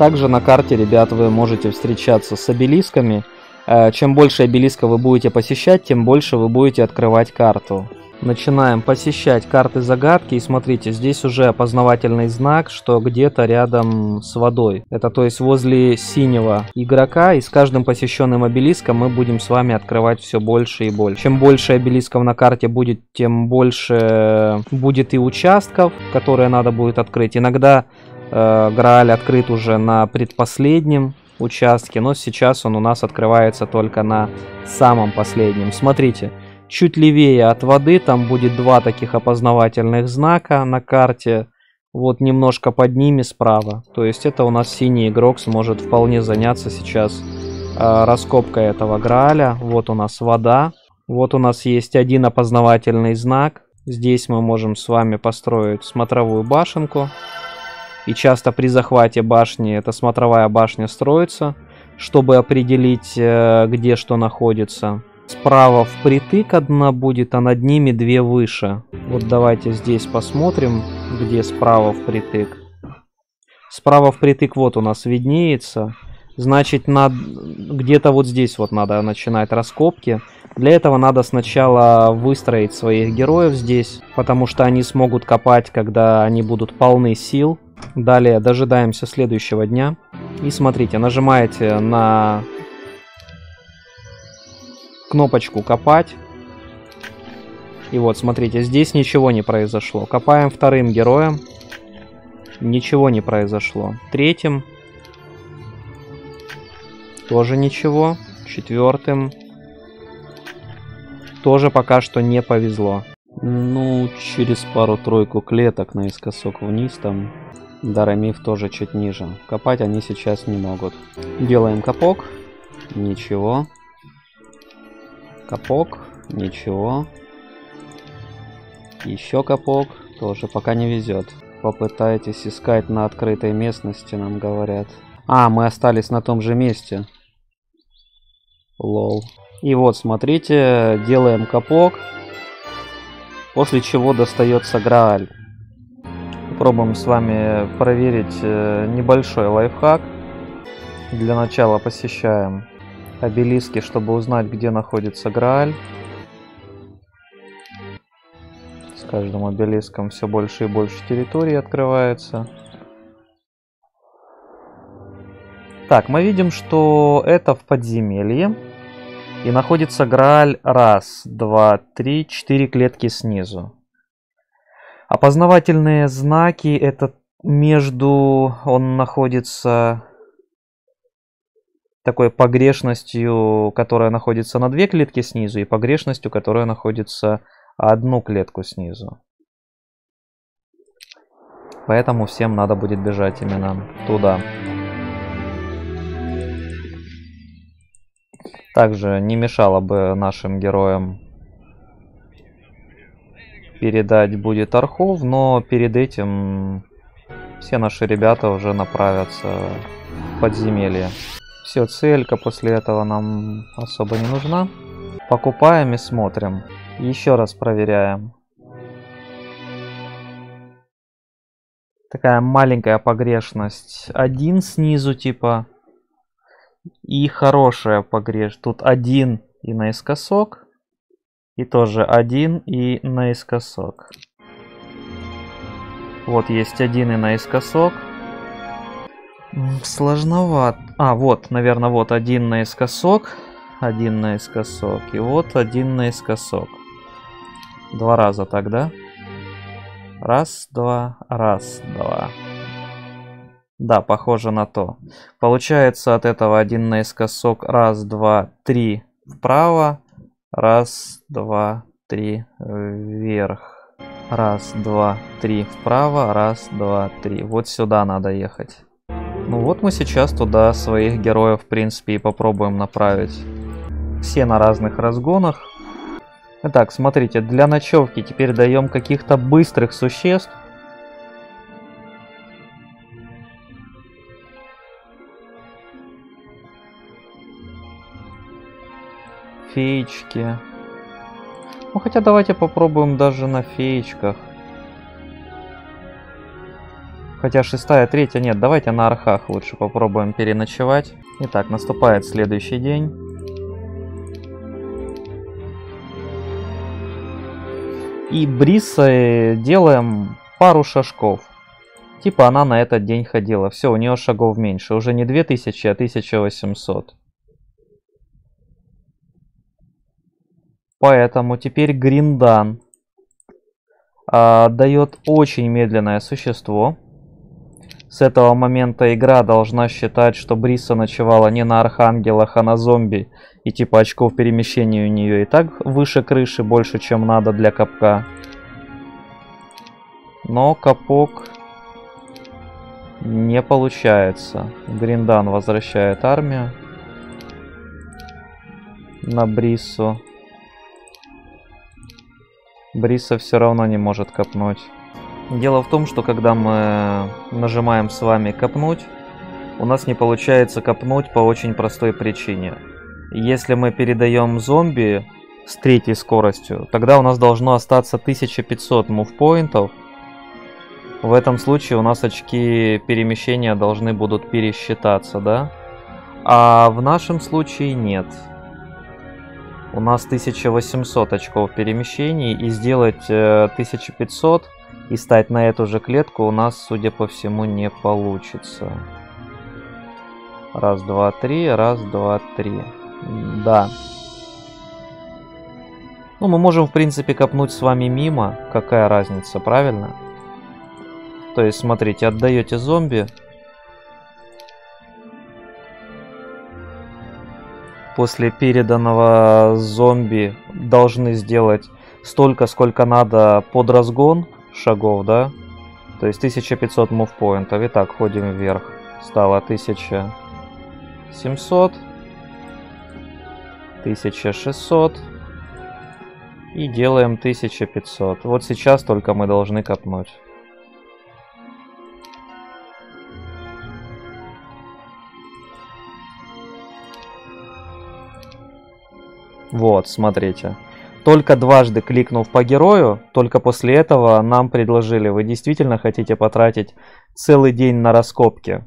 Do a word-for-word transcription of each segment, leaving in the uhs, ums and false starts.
Также на карте, ребят, вы можете встречаться с обелисками. Чем больше обелиска вы будете посещать, тем больше вы будете открывать карту. Начинаем посещать карты загадки, и смотрите, здесь уже опознавательный знак, что где-то рядом с водой. Это то есть возле синего игрока, и с каждым посещенным обелиском мы будем с вами открывать все больше и больше. Чем больше обелисков на карте будет, тем больше будет и участков, которые надо будет открыть. Иногда э, Грааль открыт уже на предпоследнем участке, но сейчас он у нас открывается только на самом последнем. Смотрите. Чуть левее от воды там будет два таких опознавательных знака на карте. Вот немножко под ними справа. То есть это у нас синий игрок сможет вполне заняться сейчас э, раскопкой этого Грааля. Вот у нас вода. Вот у нас есть один опознавательный знак. Здесь мы можем с вами построить смотровую башенку. И часто при захвате башни эта смотровая башня строится, чтобы определить, э, где что находится. Справа впритык одна будет, а над ними две выше. Вот давайте здесь посмотрим, где справа впритык. Справа впритык вот у нас виднеется. Значит, над... где-то вот здесь вот надо начинать раскопки. Для этого надо сначала выстроить своих героев здесь, потому что они смогут копать, когда они будут полны сил. Далее дожидаемся следующего дня. И смотрите, нажимаете на кнопочку «Копать». И вот, смотрите, здесь ничего не произошло. Копаем вторым героем. Ничего не произошло. Третьим. Тоже ничего. Четвертым. Тоже пока что не повезло. Ну, через пару-тройку клеток наискосок вниз там. Дарамиф тоже чуть ниже. Копать они сейчас не могут. Делаем копок. Ничего. Копок, ничего. Еще копок, тоже пока не везет. Попытайтесь искать на открытой местности, нам говорят. А, мы остались на том же месте. Лол. И вот, смотрите, делаем копок. После чего достается Грааль. Попробуем с вами проверить небольшой лайфхак. Для начала посещаем обелиски, чтобы узнать, где находится Грааль. С каждым обелиском все больше и больше территории открывается. Так, мы видим, что это в подземелье. И находится Грааль раз, два, три, четыре клетки снизу. Опознавательные знаки — это между... Он находится... такой погрешностью, которая находится на две клетки снизу, и погрешностью, которая находится одну клетку снизу. Поэтому всем надо будет бежать именно туда. Также не мешало бы нашим героям передать будет архов, но перед этим все наши ребята уже направятся в подземелье. Все, целька после этого нам особо не нужна. Покупаем и смотрим. Еще раз проверяем. Такая маленькая погрешность. Один снизу типа. И хорошая погрешность. Тут один и наискосок. И тоже один и наискосок. Вот есть один и наискосок. Сложновато. А, вот, наверное, вот один наискосок. Один наискосок. И вот один наискосок. Два раза тогда. Раз, два, раз, два. Да, похоже на то. Получается от этого один наискосок. Раз, два, три вправо. Раз, два, три вверх. Раз, два, три вправо. Раз, два, три. Вот сюда надо ехать. Ну вот мы сейчас туда своих героев, в принципе, и попробуем направить. Все на разных разгонах. Итак, смотрите, для ночевки теперь даем каких-то быстрых существ. Феечки. Ну хотя давайте попробуем даже на феечках. Хотя шестая, третья нет. Давайте на архах лучше попробуем переночевать. Итак, наступает следующий день. И Бриссой делаем пару шажков. Типа она на этот день ходила. Все, у нее шагов меньше. Уже не две тысячи, а тысяча восемьсот. Поэтому теперь Гриндан а, дает очень медленное существо. С этого момента игра должна считать, что Брисса ночевала не на архангелах, а на зомби. И типа очков перемещения у нее и так выше крыши, больше, чем надо для капка. Но капок не получается. Гриндан возвращает армию на Бриссу. Брисса все равно не может копнуть. Дело в том, что когда мы нажимаем с вами «копнуть», у нас не получается копнуть по очень простой причине. Если мы передаем зомби с третьей скоростью, тогда у нас должно остаться тысяча пятьсот мувпоинтов. В этом случае у нас очки перемещения должны будут пересчитаться, да? А в нашем случае нет. У нас тысяча восемьсот очков перемещений, и сделать тысяча пятьсот и стать на эту же клетку у нас, судя по всему, не получится. Раз, два, три, раз, два, три. Да. Ну, мы можем, в принципе, копнуть с вами мимо. Какая разница, правильно? То есть, смотрите, отдаете зомби. После переданного зомби должны сделать столько, сколько надо под разгон шагов, да? То есть тысяча пятьсот мувпоинтов. Итак, ходим вверх. Стало тысяча семьсот, тысяча шестьсот и делаем тысяча пятьсот. Вот сейчас только мы должны копнуть. Вот, смотрите. Только дважды кликнув по герою, только после этого нам предложили: вы действительно хотите потратить целый день на раскопки?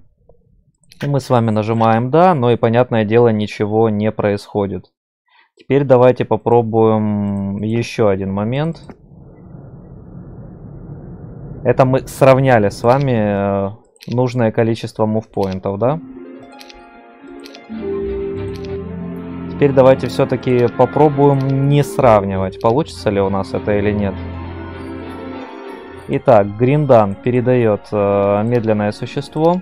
И мы с вами нажимаем «да», но и, понятное дело, ничего не происходит. Теперь давайте попробуем еще один момент. Это мы сравняли с вами нужное количество мувпоинтов, да? Теперь давайте все-таки попробуем не сравнивать, получится ли у нас это или нет. Итак, Гриндан передает э, медленное существо.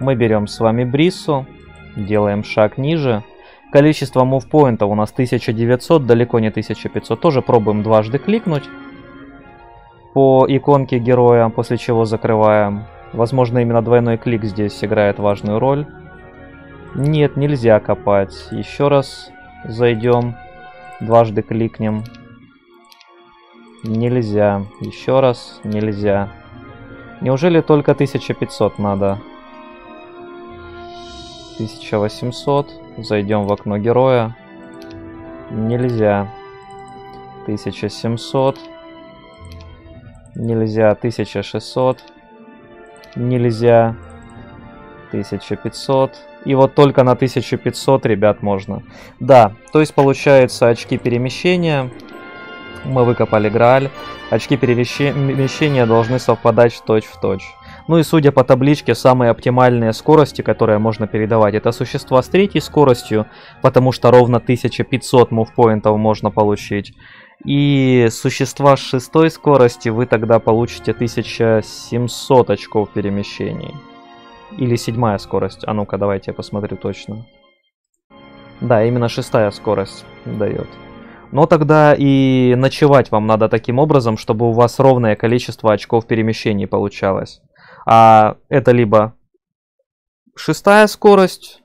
Мы берем с вами Бриссу, делаем шаг ниже. Количество мувпоинтов у нас тысяча девятьсот, далеко не тысяча пятьсот. Тоже пробуем дважды кликнуть по иконке героя, после чего закрываем. Возможно, именно двойной клик здесь играет важную роль. Нет, нельзя копать. Еще раз зайдем, дважды кликнем. Нельзя. Еще раз нельзя. Неужели только тысяча пятьсот надо? тысяча восемьсот. Зайдем в окно героя. Нельзя. тысяча семьсот. Нельзя. тысяча шестьсот. Нельзя. тысяча пятьсот. И вот только на тысяча пятьсот, ребят, можно. Да, то есть получается очки перемещения. Мы выкопали Грааль. Очки перемещения должны совпадать точь-в-точь. Ну и судя по табличке, самые оптимальные скорости, которые можно передавать, это существа с третьей скоростью, потому что ровно тысяча пятьсот мувпоинтов можно получить. И существа с шестой скорости вы тогда получите тысяча семьсот очков перемещений. Или седьмая скорость. А ну-ка, давайте я посмотрю точно. Да, именно шестая скорость дает. Но тогда и ночевать вам надо таким образом, чтобы у вас ровное количество очков перемещений получалось. А это либо шестая скорость,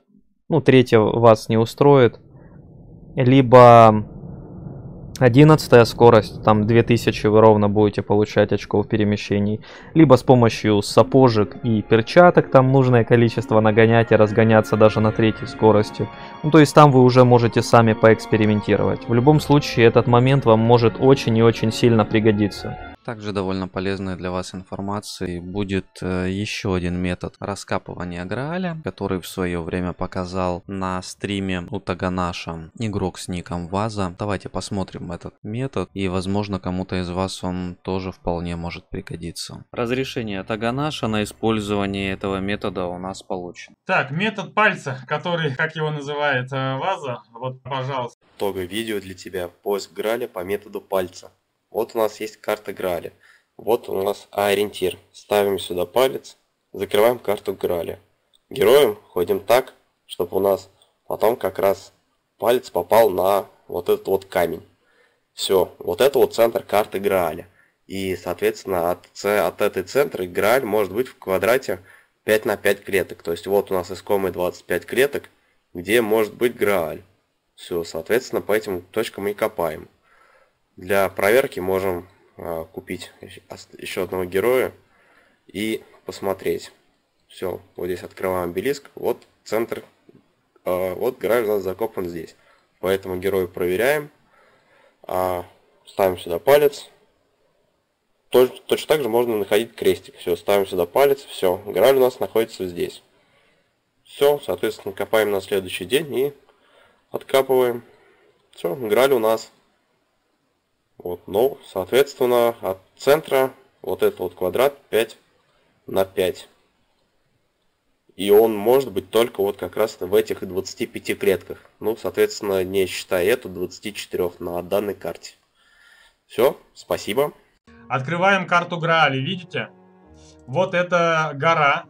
ну, третья вас не устроит, либо одиннадцатая скорость, там две тысячи вы ровно будете получать очков перемещений. Либо с помощью сапожек и перчаток там нужное количество нагонять и разгоняться даже на третьей скорости. Ну, то есть там вы уже можете сами поэкспериментировать. В любом случае этот момент вам может очень и очень сильно пригодиться. Также довольно полезной для вас информации будет еще один метод раскапывания Грааля, который в свое время показал на стриме у Таганаша игрок с ником Ваза. Давайте посмотрим этот метод, и возможно кому-то из вас он тоже вполне может пригодиться. Разрешение Таганаша на использование этого метода у нас получено. Так, метод пальца, который, как его называет Ваза, вот пожалуйста. Того видео для тебя, поиск Грааля по методу пальца. Вот у нас есть карта Грааля. Вот у нас ориентир. Ставим сюда палец, закрываем карту Грааля. Героем ходим так, чтобы у нас потом как раз палец попал на вот этот вот камень. Все, вот это вот центр карты Грааля. И, соответственно, от, от этой центра Грааль может быть в квадрате пять на пять клеток. То есть вот у нас искомые двадцать пять клеток, где может быть Грааль. Все, соответственно, по этим точкам и копаем. Для проверки можем э, купить еще одного героя и посмотреть. Все, вот здесь открываем обелиск. Вот центр, э, вот Грааль у нас закопан здесь. Поэтому героя проверяем. Э, ставим сюда палец. Толь, точно так же можно находить крестик. Все, ставим сюда палец. Все, Грааль у нас находится здесь. Все, соответственно, копаем на следующий день и откапываем. Все, Грааль у нас. Вот, ну, соответственно, от центра вот этот вот квадрат пять на пять. И он может быть только вот как раз в этих двадцати пяти клетках. Ну, соответственно, не считая эту двадцати четырёх на данной карте. Все, спасибо. Открываем карту Грааля, видите? Вот эта гора,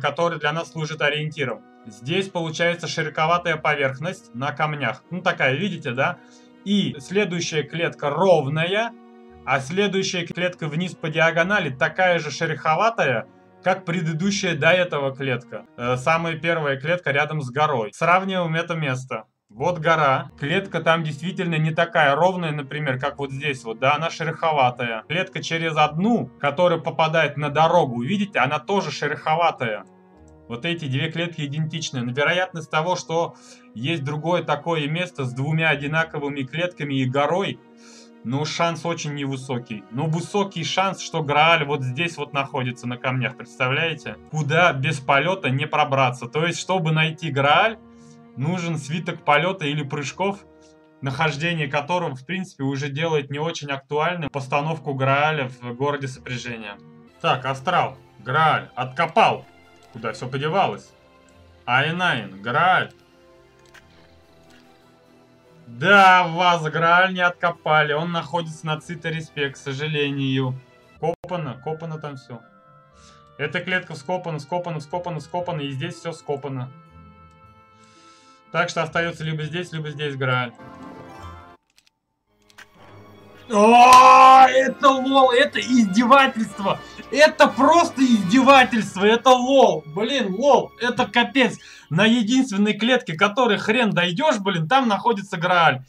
которая для нас служит ориентиром. Здесь получается широковатая поверхность на камнях. Ну, такая, видите, да? И следующая клетка ровная, а следующая клетка вниз по диагонали такая же шероховатая, как предыдущая до этого клетка. Самая первая клетка рядом с горой. Сравниваем это место. Вот гора. Клетка там действительно не такая ровная, например, как вот здесь вот. Да, она шероховатая. Клетка через одну, которая попадает на дорогу, видите, она тоже шероховатая. Вот эти две клетки идентичны. Но вероятность того, что есть другое такое место с двумя одинаковыми клетками и горой, ну, шанс очень невысокий. Но высокий шанс, что Грааль вот здесь вот находится на камнях, представляете? Куда без полета не пробраться. То есть, чтобы найти Грааль, нужен свиток полета или прыжков, нахождение которого, в принципе, уже делает не очень актуальным постановку Грааля в городе Сопряжения. Так, Астрал, Грааль, откопал. Куда все подевалось? Ай-Найн, Грааль. Да, вас Грааль не откопали. Он находится на Цитареспе, к сожалению. Копано, копано там все. Эта клетка скопана, скопана, скопана, скопана. И здесь все скопано. Так что остается либо здесь, либо здесь Грааль. О, это лол, это издевательство. Это просто издевательство, это лол. Блин, лол, это капец. На единственной клетке, которой хрен дойдешь, блин, там находится Грааль.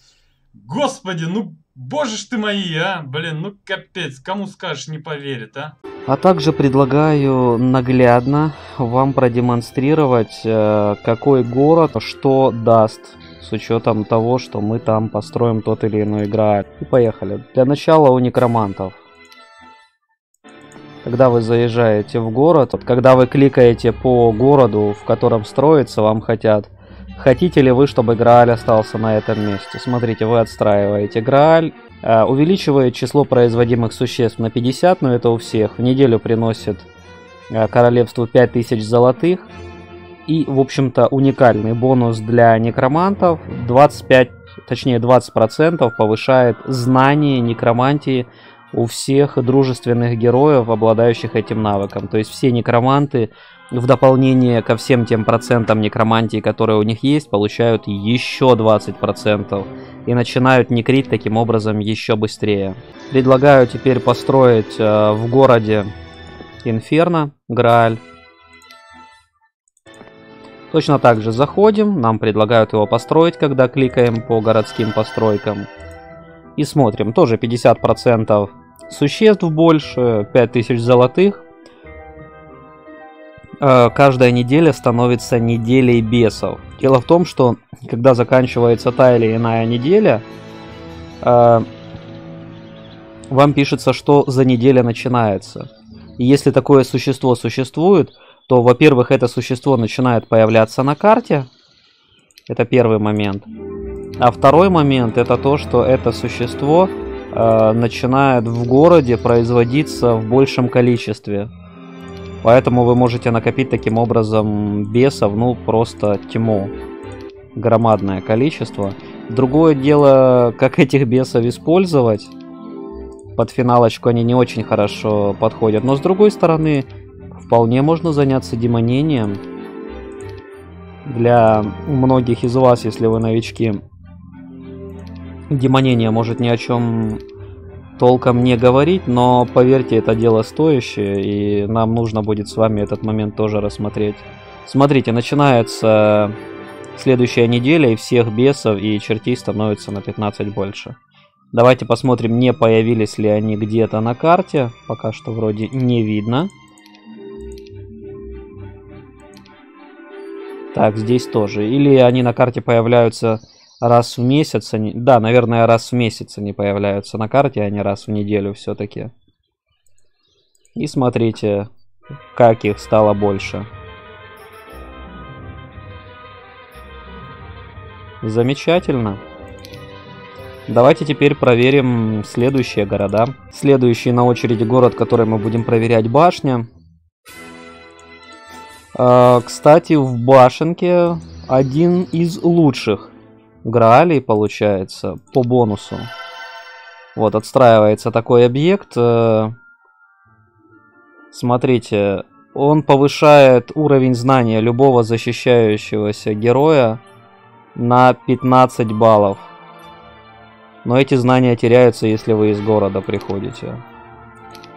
Господи, ну боже ж ты мои, а. Блин, ну капец, кому скажешь, не поверит, а. А также предлагаю наглядно вам продемонстрировать, какой город что даст. С учетом того, что мы там построим тот или иной Грааль. И поехали. Для начала у некромантов. Когда вы заезжаете в город, когда вы кликаете по городу, в котором строится, вам хотят. Хотите ли вы, чтобы Грааль остался на этом месте? Смотрите, вы отстраиваете Грааль. Увеличивает число производимых существ на пятьдесят, но это у всех. В неделю приносит королевству пять тысяч золотых. И, в общем-то, уникальный бонус для некромантов, двадцать пять, точнее двадцать процентов повышает знание некромантии у всех дружественных героев, обладающих этим навыком. То есть все некроманты в дополнение ко всем тем процентам некромантии, которые у них есть, получают еще двадцать процентов и начинают некрить таким образом еще быстрее. Предлагаю теперь построить э, в городе Инферно Грааль. Точно так же заходим, нам предлагают его построить, когда кликаем по городским постройкам. И смотрим, тоже пятьдесят процентов существ больше, пять тысяч золотых. Каждая неделя становится неделей бесов. Дело в том, что когда заканчивается та или иная неделя, вам пишется, что за неделя начинается. И если такое существо существует, то, во-первых, это существо начинает появляться на карте. Это первый момент. А второй момент, это то, что это существо э, начинает в городе производиться в большем количестве. Поэтому вы можете накопить таким образом бесов, ну, просто тьму. Громадное количество. Другое дело, как этих бесов использовать. Под финалочку они не очень хорошо подходят. Но с другой стороны, вполне можно заняться демонением. Для многих из вас, если вы новички, демонение может ни о чем толком не говорить, но поверьте, это дело стоящее, и нам нужно будет с вами этот момент тоже рассмотреть. Смотрите, начинается следующая неделя, и всех бесов и чертей становится на пятнадцать больше. Давайте посмотрим, не появились ли они где-то на карте. Пока что вроде не видно. Так, здесь тоже. Или они на карте появляются раз в месяц. Они... Да, наверное, раз в месяц они появляются на карте, а не раз в неделю все-таки. И смотрите, как их стало больше. Замечательно. Давайте теперь проверим следующие города. Следующий на очереди город, который мы будем проверять, башня. Э, кстати, в башенке один из лучших Граалей получается по бонусу. Вот, отстраивается такой объект. Э, смотрите, он повышает уровень знания любого защищающегося героя на пятнадцать баллов. Но эти знания теряются, если вы из города приходите.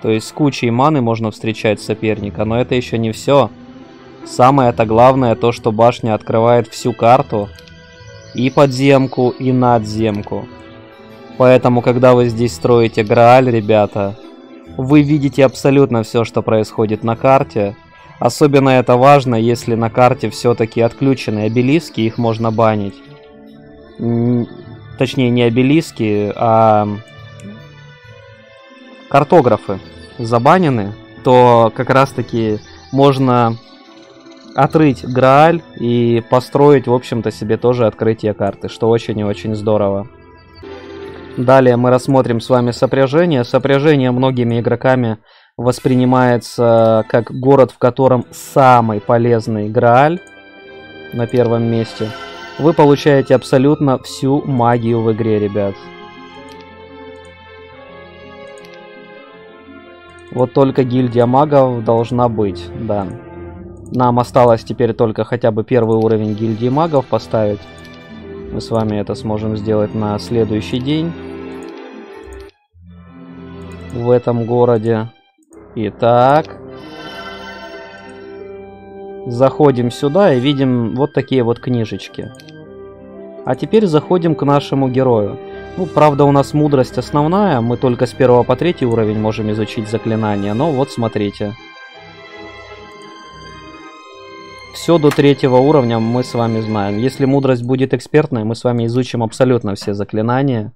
То есть с кучей маны можно встречать соперника, но это еще не все. Самое-то главное то, что башня открывает всю карту. И подземку, и надземку. Поэтому, когда вы здесь строите Грааль, ребята, вы видите абсолютно все, что происходит на карте. Особенно это важно, если на карте все-таки отключены обелиски, их можно банить. Точнее, не обелиски, а картографы забанены, то как раз-таки можно отрыть Грааль и построить, в общем-то, себе тоже открытие карты, что очень и очень здорово. Далее мы рассмотрим с вами сопряжение. Сопряжение многими игроками воспринимается как город, в котором самый полезный Грааль на первом месте. Вы получаете абсолютно всю магию в игре, ребят. Вот только гильдия магов должна быть, да. Нам осталось теперь только хотя бы первый уровень гильдии магов поставить. Мы с вами это сможем сделать на следующий день. В этом городе. Итак... Заходим сюда и видим вот такие вот книжечки. А теперь заходим к нашему герою. Ну, правда, у нас мудрость основная. Мы только с первого по третий уровень можем изучить заклинания. Но вот смотрите. Все до третьего уровня мы с вами знаем. Если мудрость будет экспертной, мы с вами изучим абсолютно все заклинания.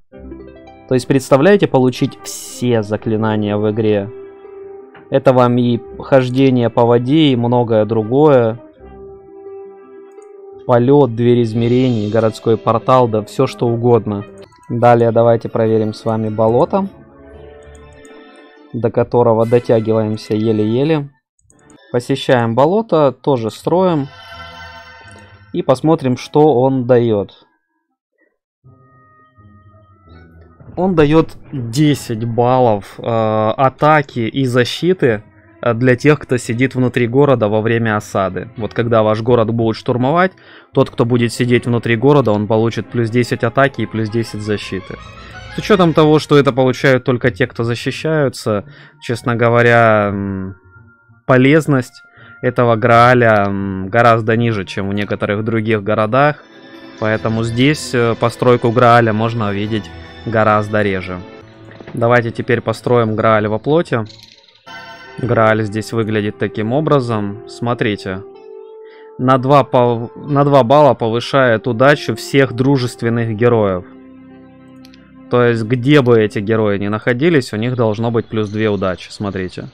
То есть, представляете, получить все заклинания в игре. Это вам и хождение по воде, и многое другое. Полет, дверь измерений, городской портал, да все что угодно. Далее давайте проверим с вами болото, до которого дотягиваемся еле-еле. Посещаем болото, тоже строим. И посмотрим, что он дает. Он дает десять баллов э, атаки и защиты для тех, кто сидит внутри города во время осады. Вот когда ваш город будет штурмовать, тот, кто будет сидеть внутри города, он получит плюс десять атаки и плюс десять защиты. С учетом того, что это получают только те, кто защищаются, честно говоря, полезность этого Грааля гораздо ниже, чем в некоторых других городах. Поэтому здесь постройку Грааля можно видеть гораздо реже. Давайте теперь построим Грааль во плоти. Грааль здесь выглядит таким образом. Смотрите. На два, пов... на два балла повышает удачу всех дружественных героев. То есть, где бы эти герои ни находились, у них должно быть плюс две удачи. Смотрите.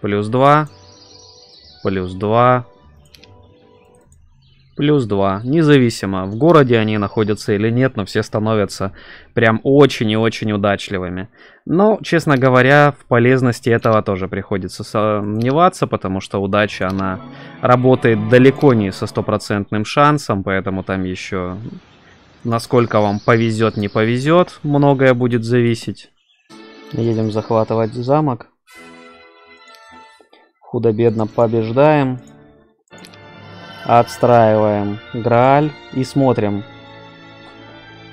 Плюс два. Плюс два. Плюс два. Независимо, в городе они находятся или нет, но все становятся прям очень и очень удачливыми. Но, честно говоря, в полезности этого тоже приходится сомневаться, потому что удача, она работает далеко не со стопроцентным шансом, поэтому там еще насколько вам повезет, не повезет, многое будет зависеть. Едем захватывать замок. Худо-бедно побеждаем. Отстраиваем Грааль и смотрим,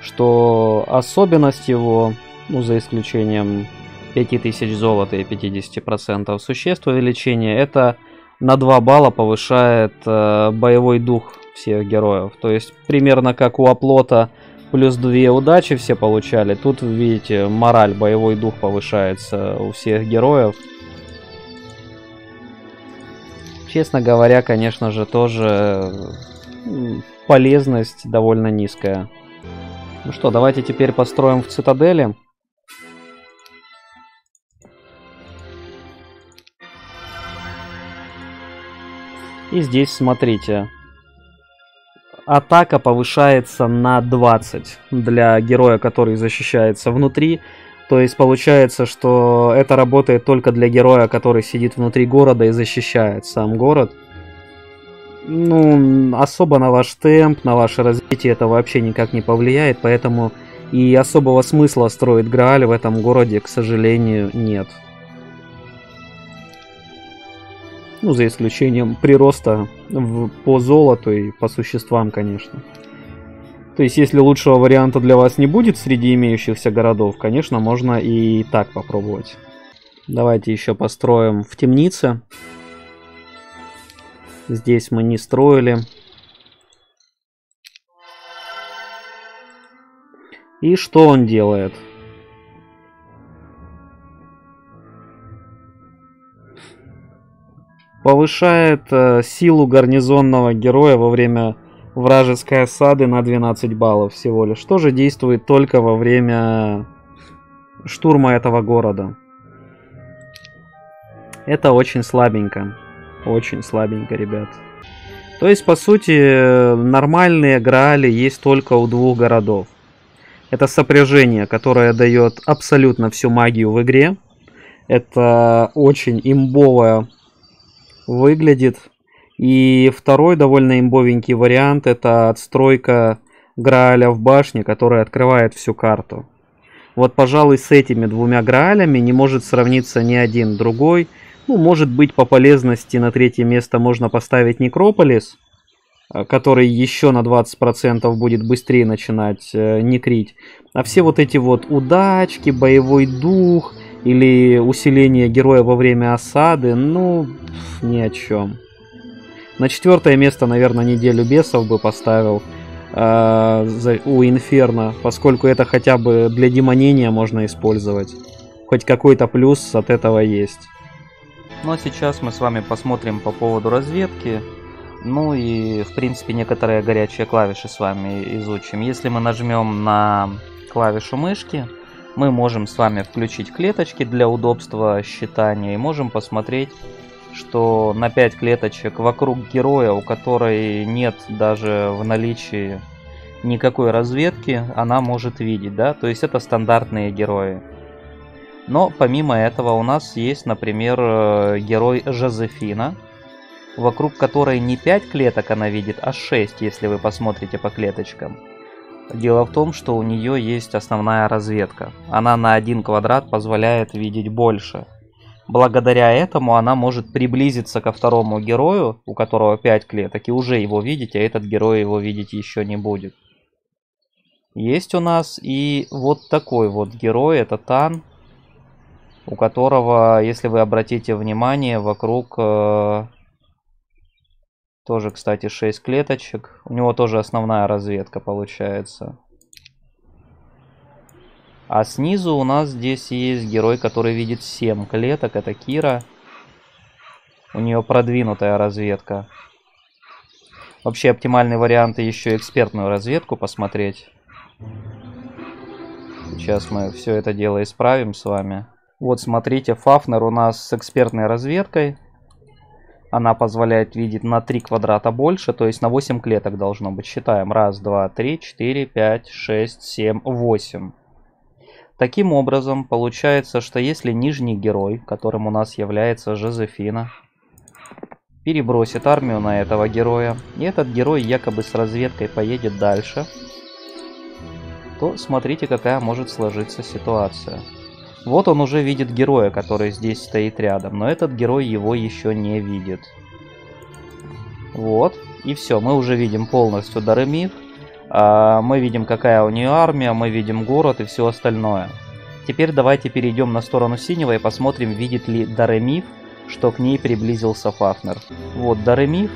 что особенность его, ну за исключением пяти тысяч золота и пятидесяти процентов существ увеличения, это на два балла повышает э, боевой дух всех героев. То есть примерно как у Оплота плюс две удачи все получали, тут видите, мораль, боевой дух повышается у всех героев. Честно говоря, конечно же, тоже полезность довольно низкая. Ну что, давайте теперь построим в цитадели. И здесь, смотрите, атака повышается на двадцать для героя, который защищается внутри. То есть получается, что это работает только для героя, который сидит внутри города и защищает сам город. Ну, особо на ваш темп, на ваше развитие это вообще никак не повлияет, поэтому и особого смысла строить Грааль в этом городе, к сожалению, нет. Ну, за исключением прироста в, по золоту и по существам, конечно. То есть, если лучшего варианта для вас не будет среди имеющихся городов, конечно, можно и так попробовать. Давайте еще построим в темнице. Здесь мы не строили. И что он делает? Повышает э, силу гарнизонного героя во время вражеской осады на двенадцать баллов всего лишь. Что же действует только во время штурма этого города. Это очень слабенько. Очень слабенько, ребят. То есть, по сути, нормальные Граали есть только у двух городов. Это сопряжение, которое дает абсолютно всю магию в игре. Это очень имбовое выглядит. И второй довольно имбовенький вариант — это отстройка Грааля в башне, которая открывает всю карту. Вот, пожалуй, с этими двумя Граалями не может сравниться ни один другой. Ну, может быть, по полезности на третье место можно поставить Некрополис, который еще на двадцать процентов будет быстрее начинать э, некрить. А все вот эти вот удачки, боевой дух или усиление героя во время осады, ну, ни о чем. На четвертое место, наверное, неделю бесов бы поставил э, за, у Инферно, поскольку это хотя бы для демонения можно использовать. Хоть какой-то плюс от этого есть. Ну а сейчас мы с вами посмотрим по поводу разведки. Ну и, в принципе, некоторые горячие клавиши с вами изучим. Если мы нажмем на клавишу мышки, мы можем с вами включить клеточки для удобства считания и можем посмотреть, что на пять клеточек вокруг героя, у которой нет даже в наличии никакой разведки, она может видеть, да, то есть это стандартные герои. Но помимо этого у нас есть, например, герой Жозефина, вокруг которой не пять клеток она видит, а шесть, если вы посмотрите по клеточкам. Дело в том, что у нее есть основная разведка. Она на один квадрат позволяет видеть больше. Благодаря этому она может приблизиться ко второму герою, у которого пять клеток, и уже его видеть, а этот герой его видеть еще не будет. Есть у нас и вот такой вот герой, это Тан, у которого, если вы обратите внимание, вокруг э, тоже, кстати, шесть клеточек. У него тоже основная разведка получается. А снизу у нас здесь есть герой, который видит семь клеток. Это Кира. У нее продвинутая разведка. Вообще оптимальный вариант еще экспертную разведку посмотреть. Сейчас мы все это дело исправим с вами. Вот смотрите, Фафнер у нас с экспертной разведкой. Она позволяет видеть на три квадрата больше, то есть на восемь клеток должно быть. Считаем. раз, два, три, четыре, пять, шесть, семь, восемь. Таким образом, получается, что если нижний герой, которым у нас является Жозефина, перебросит армию на этого героя, и этот герой якобы с разведкой поедет дальше, то смотрите, какая может сложиться ситуация. Вот он уже видит героя, который здесь стоит рядом, но этот герой его еще не видит. Вот, и все, мы уже видим полностью Даремир, мы видим, какая у нее армия, мы видим город и все остальное. Теперь давайте перейдем на сторону синего и посмотрим, видит ли Даремир, что к ней приблизился Фафнер. Вот Даремир,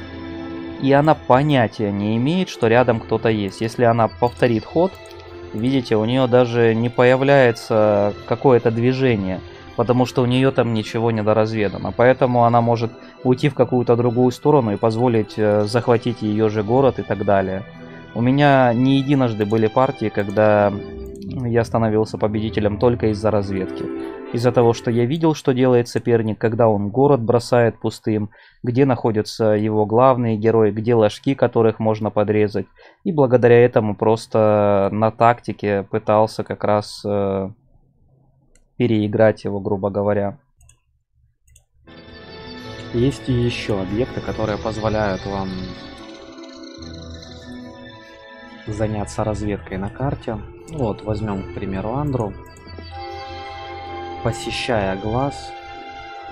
и она понятия не имеет, что рядом кто-то есть. Если она повторит ход... Видите, у нее даже не появляется какое-то движение, потому что у нее там ничего не доразведано. Поэтому она может уйти в какую-то другую сторону и позволить захватить ее же город и так далее. У меня не единожды были партии, когда я становился победителем только из-за разведки. Из-за того, что я видел, что делает соперник, когда он город бросает пустым, где находятся его главные герои, где ложки, которых можно подрезать. И благодаря этому просто на тактике пытался как раз э, переиграть его, грубо говоря. Есть и еще объекты, которые позволяют вам заняться разведкой на карте. Вот, возьмем, к примеру, Андру. Посещая глаз,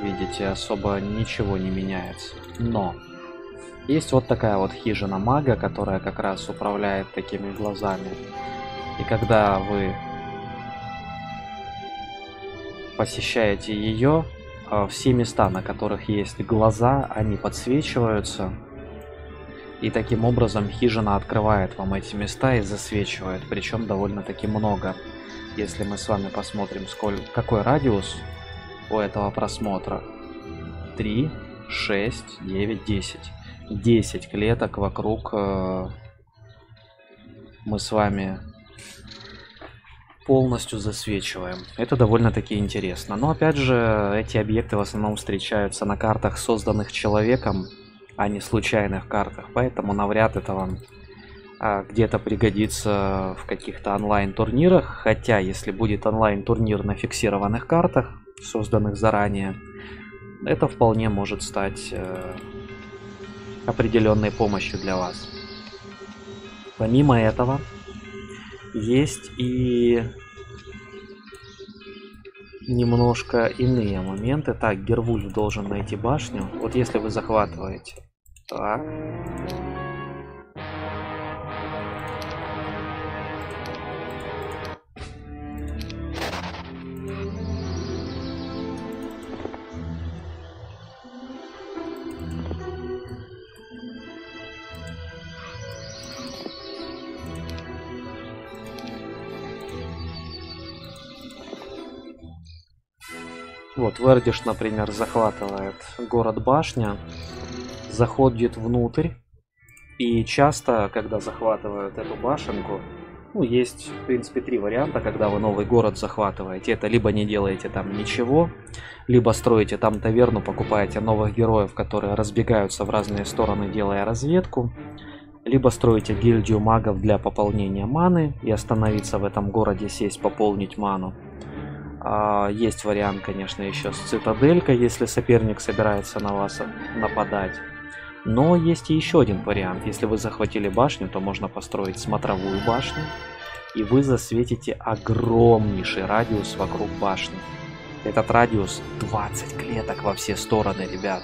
видите, особо ничего не меняется. Но есть вот такая вот хижина мага, которая как раз управляет такими глазами. И когда вы посещаете ее, все места, на которых есть глаза, они подсвечиваются. И таким образом хижина открывает вам эти места и засвечивает, причем довольно-таки много. Если мы с вами посмотрим, сколь... какой радиус у этого просмотра. три, шесть, девять, десять. десять клеток вокруг э... мы с вами полностью засвечиваем. Это довольно-таки интересно. Но опять же, эти объекты в основном встречаются на картах, созданных человеком, а не случайных картах. Поэтому навряд это вам... где-то пригодится в каких-то онлайн-турнирах, хотя если будет онлайн-турнир на фиксированных картах, созданных заранее, это вполне может стать э, определенной помощью для вас. Помимо этого, есть и немножко иные моменты. Так, Гервульф должен найти башню. Вот если вы захватываете... Так... Вот, Вердиш, например, захватывает город-башня, заходит внутрь, и часто, когда захватывают эту башенку, ну, есть, в принципе, три варианта, когда вы новый город захватываете. Это либо не делаете там ничего, либо строите там таверну, покупаете новых героев, которые разбегаются в разные стороны, делая разведку, либо строите гильдию магов для пополнения маны и остановиться в этом городе, сесть, пополнить ману. Есть вариант, конечно, еще с цитаделькой, если соперник собирается на вас нападать. Но есть и еще один вариант. Если вы захватили башню, то можно построить смотровую башню, и вы засветите огромнейший радиус вокруг башни. Этот радиус двадцать клеток во все стороны, ребят.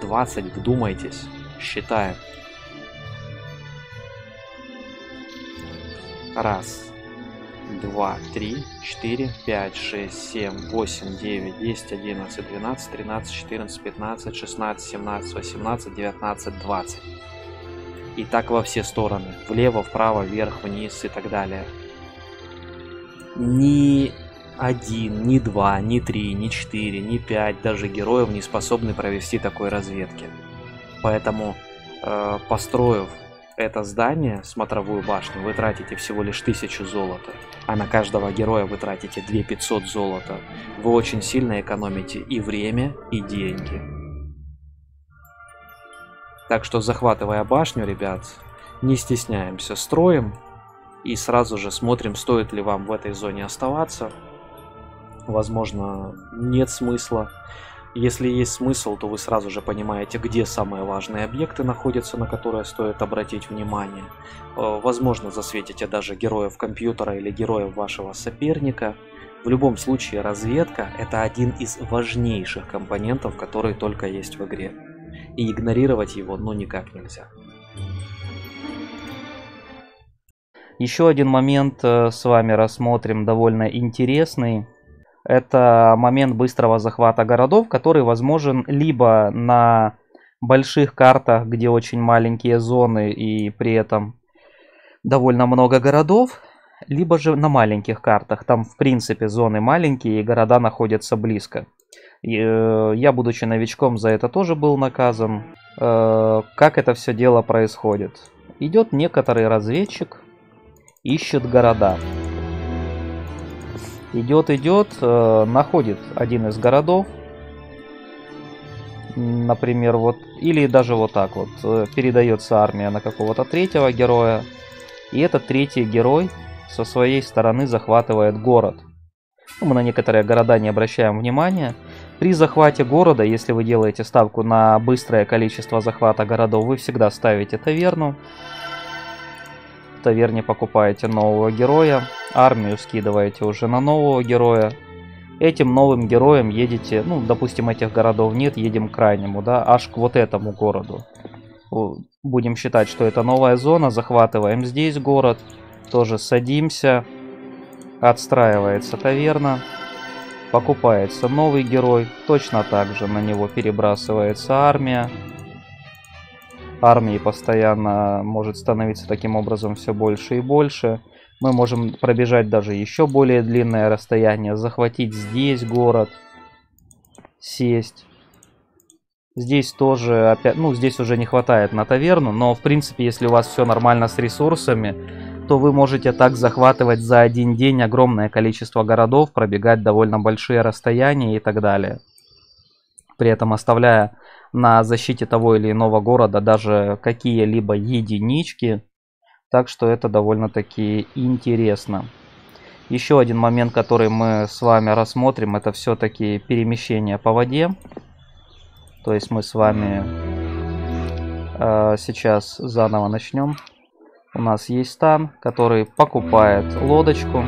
двадцать, вдумайтесь, считаем. Раз. два, три, четыре, пять, шесть, семь, восемь, девять, десять, одиннадцать, двенадцать, тринадцать, четырнадцать, пятнадцать, шестнадцать, семнадцать, восемнадцать, девятнадцать, двадцать. И так во все стороны. Влево, вправо, вверх, вниз и так далее. Ни один, ни два, ни три, ни четыре, ни пять даже героев не способны провести такой разведки. Поэтому, э, построив это здание, смотровую башню, вы тратите всего лишь тысячу золота, а на каждого героя вы тратите две тысячи пятьсот золота. Вы очень сильно экономите и время, и деньги. Так что, захватывая башню, ребят, не стесняемся, строим и сразу же смотрим, стоит ли вам в этой зоне оставаться. Возможно, нет смысла. Если есть смысл, то вы сразу же понимаете, где самые важные объекты находятся, на которые стоит обратить внимание. Возможно, засветите даже героев компьютера или героев вашего соперника. В любом случае, разведка – это один из важнейших компонентов, которые только есть в игре. И игнорировать его ну никак нельзя. Еще один момент с вами рассмотрим, довольно интересный. Это момент быстрого захвата городов, который возможен либо на больших картах, где очень маленькие зоны и при этом довольно много городов, либо же на маленьких картах. Там, в принципе, зоны маленькие и города находятся близко. Я, будучи новичком, за это тоже был наказан. Как это все дело происходит? Идет некоторый разведчик, ищет города. Идет, идет, находит один из городов, например, вот, или даже вот так вот, передается армия на какого-то третьего героя, и этот третий герой со своей стороны захватывает город. Ну, мы на некоторые города не обращаем внимания. При захвате города, если вы делаете ставку на быстрое количество захвата городов, вы всегда ставите таверну. Таверне покупаете нового героя, армию скидываете уже на нового героя, этим новым героем едете, ну, допустим, этих городов нет, едем к крайнему, да, аж к вот этому городу. Будем считать, что это новая зона, захватываем здесь город, тоже садимся, отстраивается таверна, покупается новый герой, точно так же на него перебрасывается армия. Армии постоянно может становиться таким образом все больше и больше. Мы можем пробежать даже еще более длинное расстояние, захватить здесь город, сесть. Здесь тоже опять, ну, здесь уже не хватает на таверну, но в принципе, если у вас все нормально с ресурсами, то вы можете так захватывать за один день огромное количество городов, пробегать довольно большие расстояния и так далее. При этом оставляя на защите того или иного города даже какие-либо единички. Так что это довольно-таки интересно. Еще один момент, который мы с вами рассмотрим, это все-таки перемещение по воде. То есть мы с вами э, сейчас заново начнем. У нас есть стан, который покупает лодочку.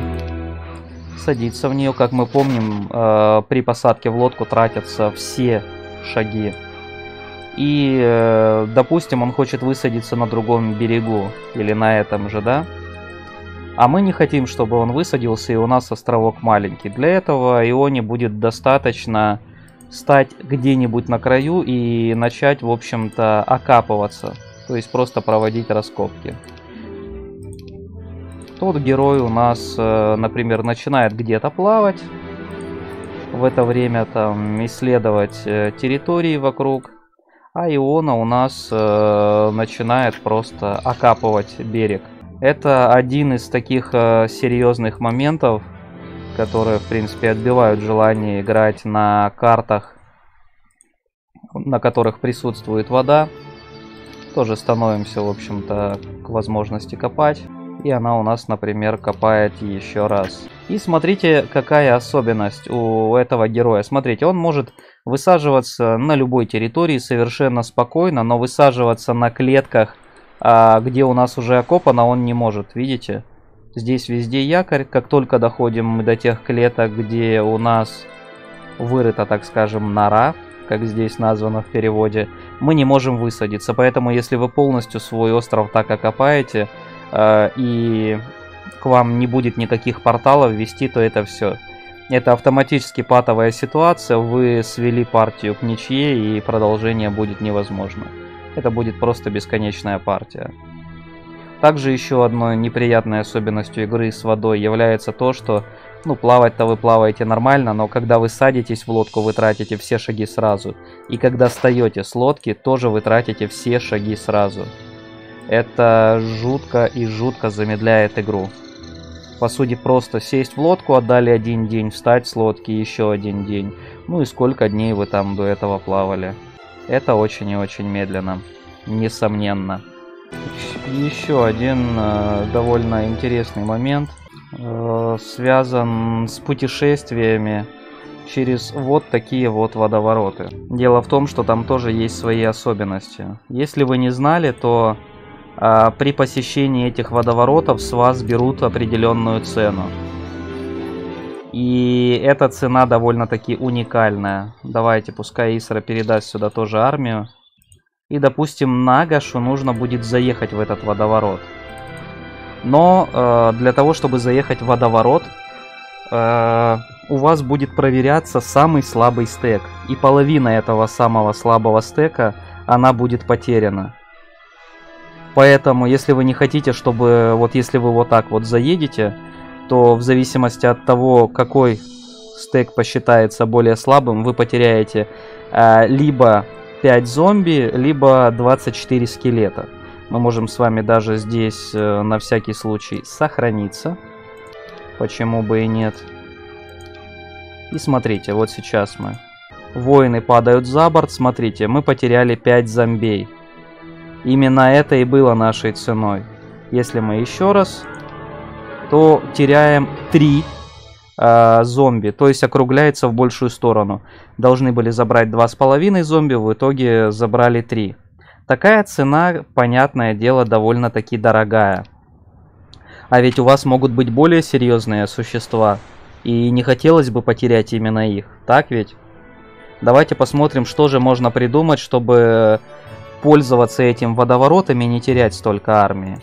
Садится в нее, как мы помним, э, при посадке в лодку тратятся все шаги. И, допустим, он хочет высадиться на другом берегу, или на этом же, да? А мы не хотим, чтобы он высадился, и у нас островок маленький. Для этого Ионе будет достаточно стать где-нибудь на краю и начать, в общем-то, окапываться. То есть просто проводить раскопки. Тот герой у нас, например, начинает где-то плавать. В это время там исследовать территории вокруг. А Иона у нас э, начинает просто окапывать берег. Это один из таких э, серьезных моментов, которые, в принципе, отбивают желание играть на картах, на которых присутствует вода. Тоже становимся, в общем-то, к возможности копать. И она у нас, например, копает еще раз. И смотрите, какая особенность у этого героя. Смотрите, он может высаживаться на любой территории совершенно спокойно, но высаживаться на клетках, где у нас уже окопано, он не может. Видите? Здесь везде якорь. Как только доходим мы до тех клеток, где у нас вырыта, так скажем, нора, как здесь названо в переводе, мы не можем высадиться. Поэтому, если вы полностью свой остров так окопаете, и к вам не будет никаких порталов вести, то это все. Это автоматически патовая ситуация, вы свели партию к ничье, и продолжение будет невозможно. Это будет просто бесконечная партия. Также еще одной неприятной особенностью игры с водой является то, что, ну, плавать-то вы плаваете нормально, но когда вы садитесь в лодку, вы тратите все шаги сразу. И когда встаете с лодки, тоже вы тратите все шаги сразу. Это жутко и жутко замедляет игру. По сути, просто сесть в лодку, отдали один день, встать с лодки еще один день. Ну и сколько дней вы там до этого плавали. Это очень и очень медленно, несомненно. Еще один э, довольно интересный момент э, связан с путешествиями через вот такие вот водовороты. Дело в том, что там тоже есть свои особенности. Если вы не знали, то э, при посещении этих водоворотов с вас берут определенную цену. И эта цена довольно-таки уникальная. Давайте, пускай Исра передаст сюда тоже армию. И, допустим, Нагашу нужно будет заехать в этот водоворот. Но э, для того, чтобы заехать в водоворот, э, у вас будет проверяться самый слабый стек. И половина этого самого слабого стека, она будет потеряна. Поэтому, если вы не хотите, чтобы... Вот если вы вот так вот заедете, то в зависимости от того, какой стек посчитается более слабым, вы потеряете э, либо... пять зомби, либо двадцать четыре скелета. Мы можем с вами даже здесь э, на всякий случай сохраниться. Почему бы и нет. И смотрите, вот сейчас мы. Воины падают за борт. Смотрите, мы потеряли пять зомбей. Именно это и было нашей ценой. Если мы еще раз, то теряем три зомби, то есть округляется в большую сторону. Должны были забрать два с половиной зомби, в итоге забрали три. Такая цена, понятное дело, довольно-таки дорогая. А ведь у вас могут быть более серьезные существа, и не хотелось бы потерять именно их, так ведь? Давайте посмотрим, что же можно придумать, чтобы пользоваться этим водоворотом и не терять столько армии.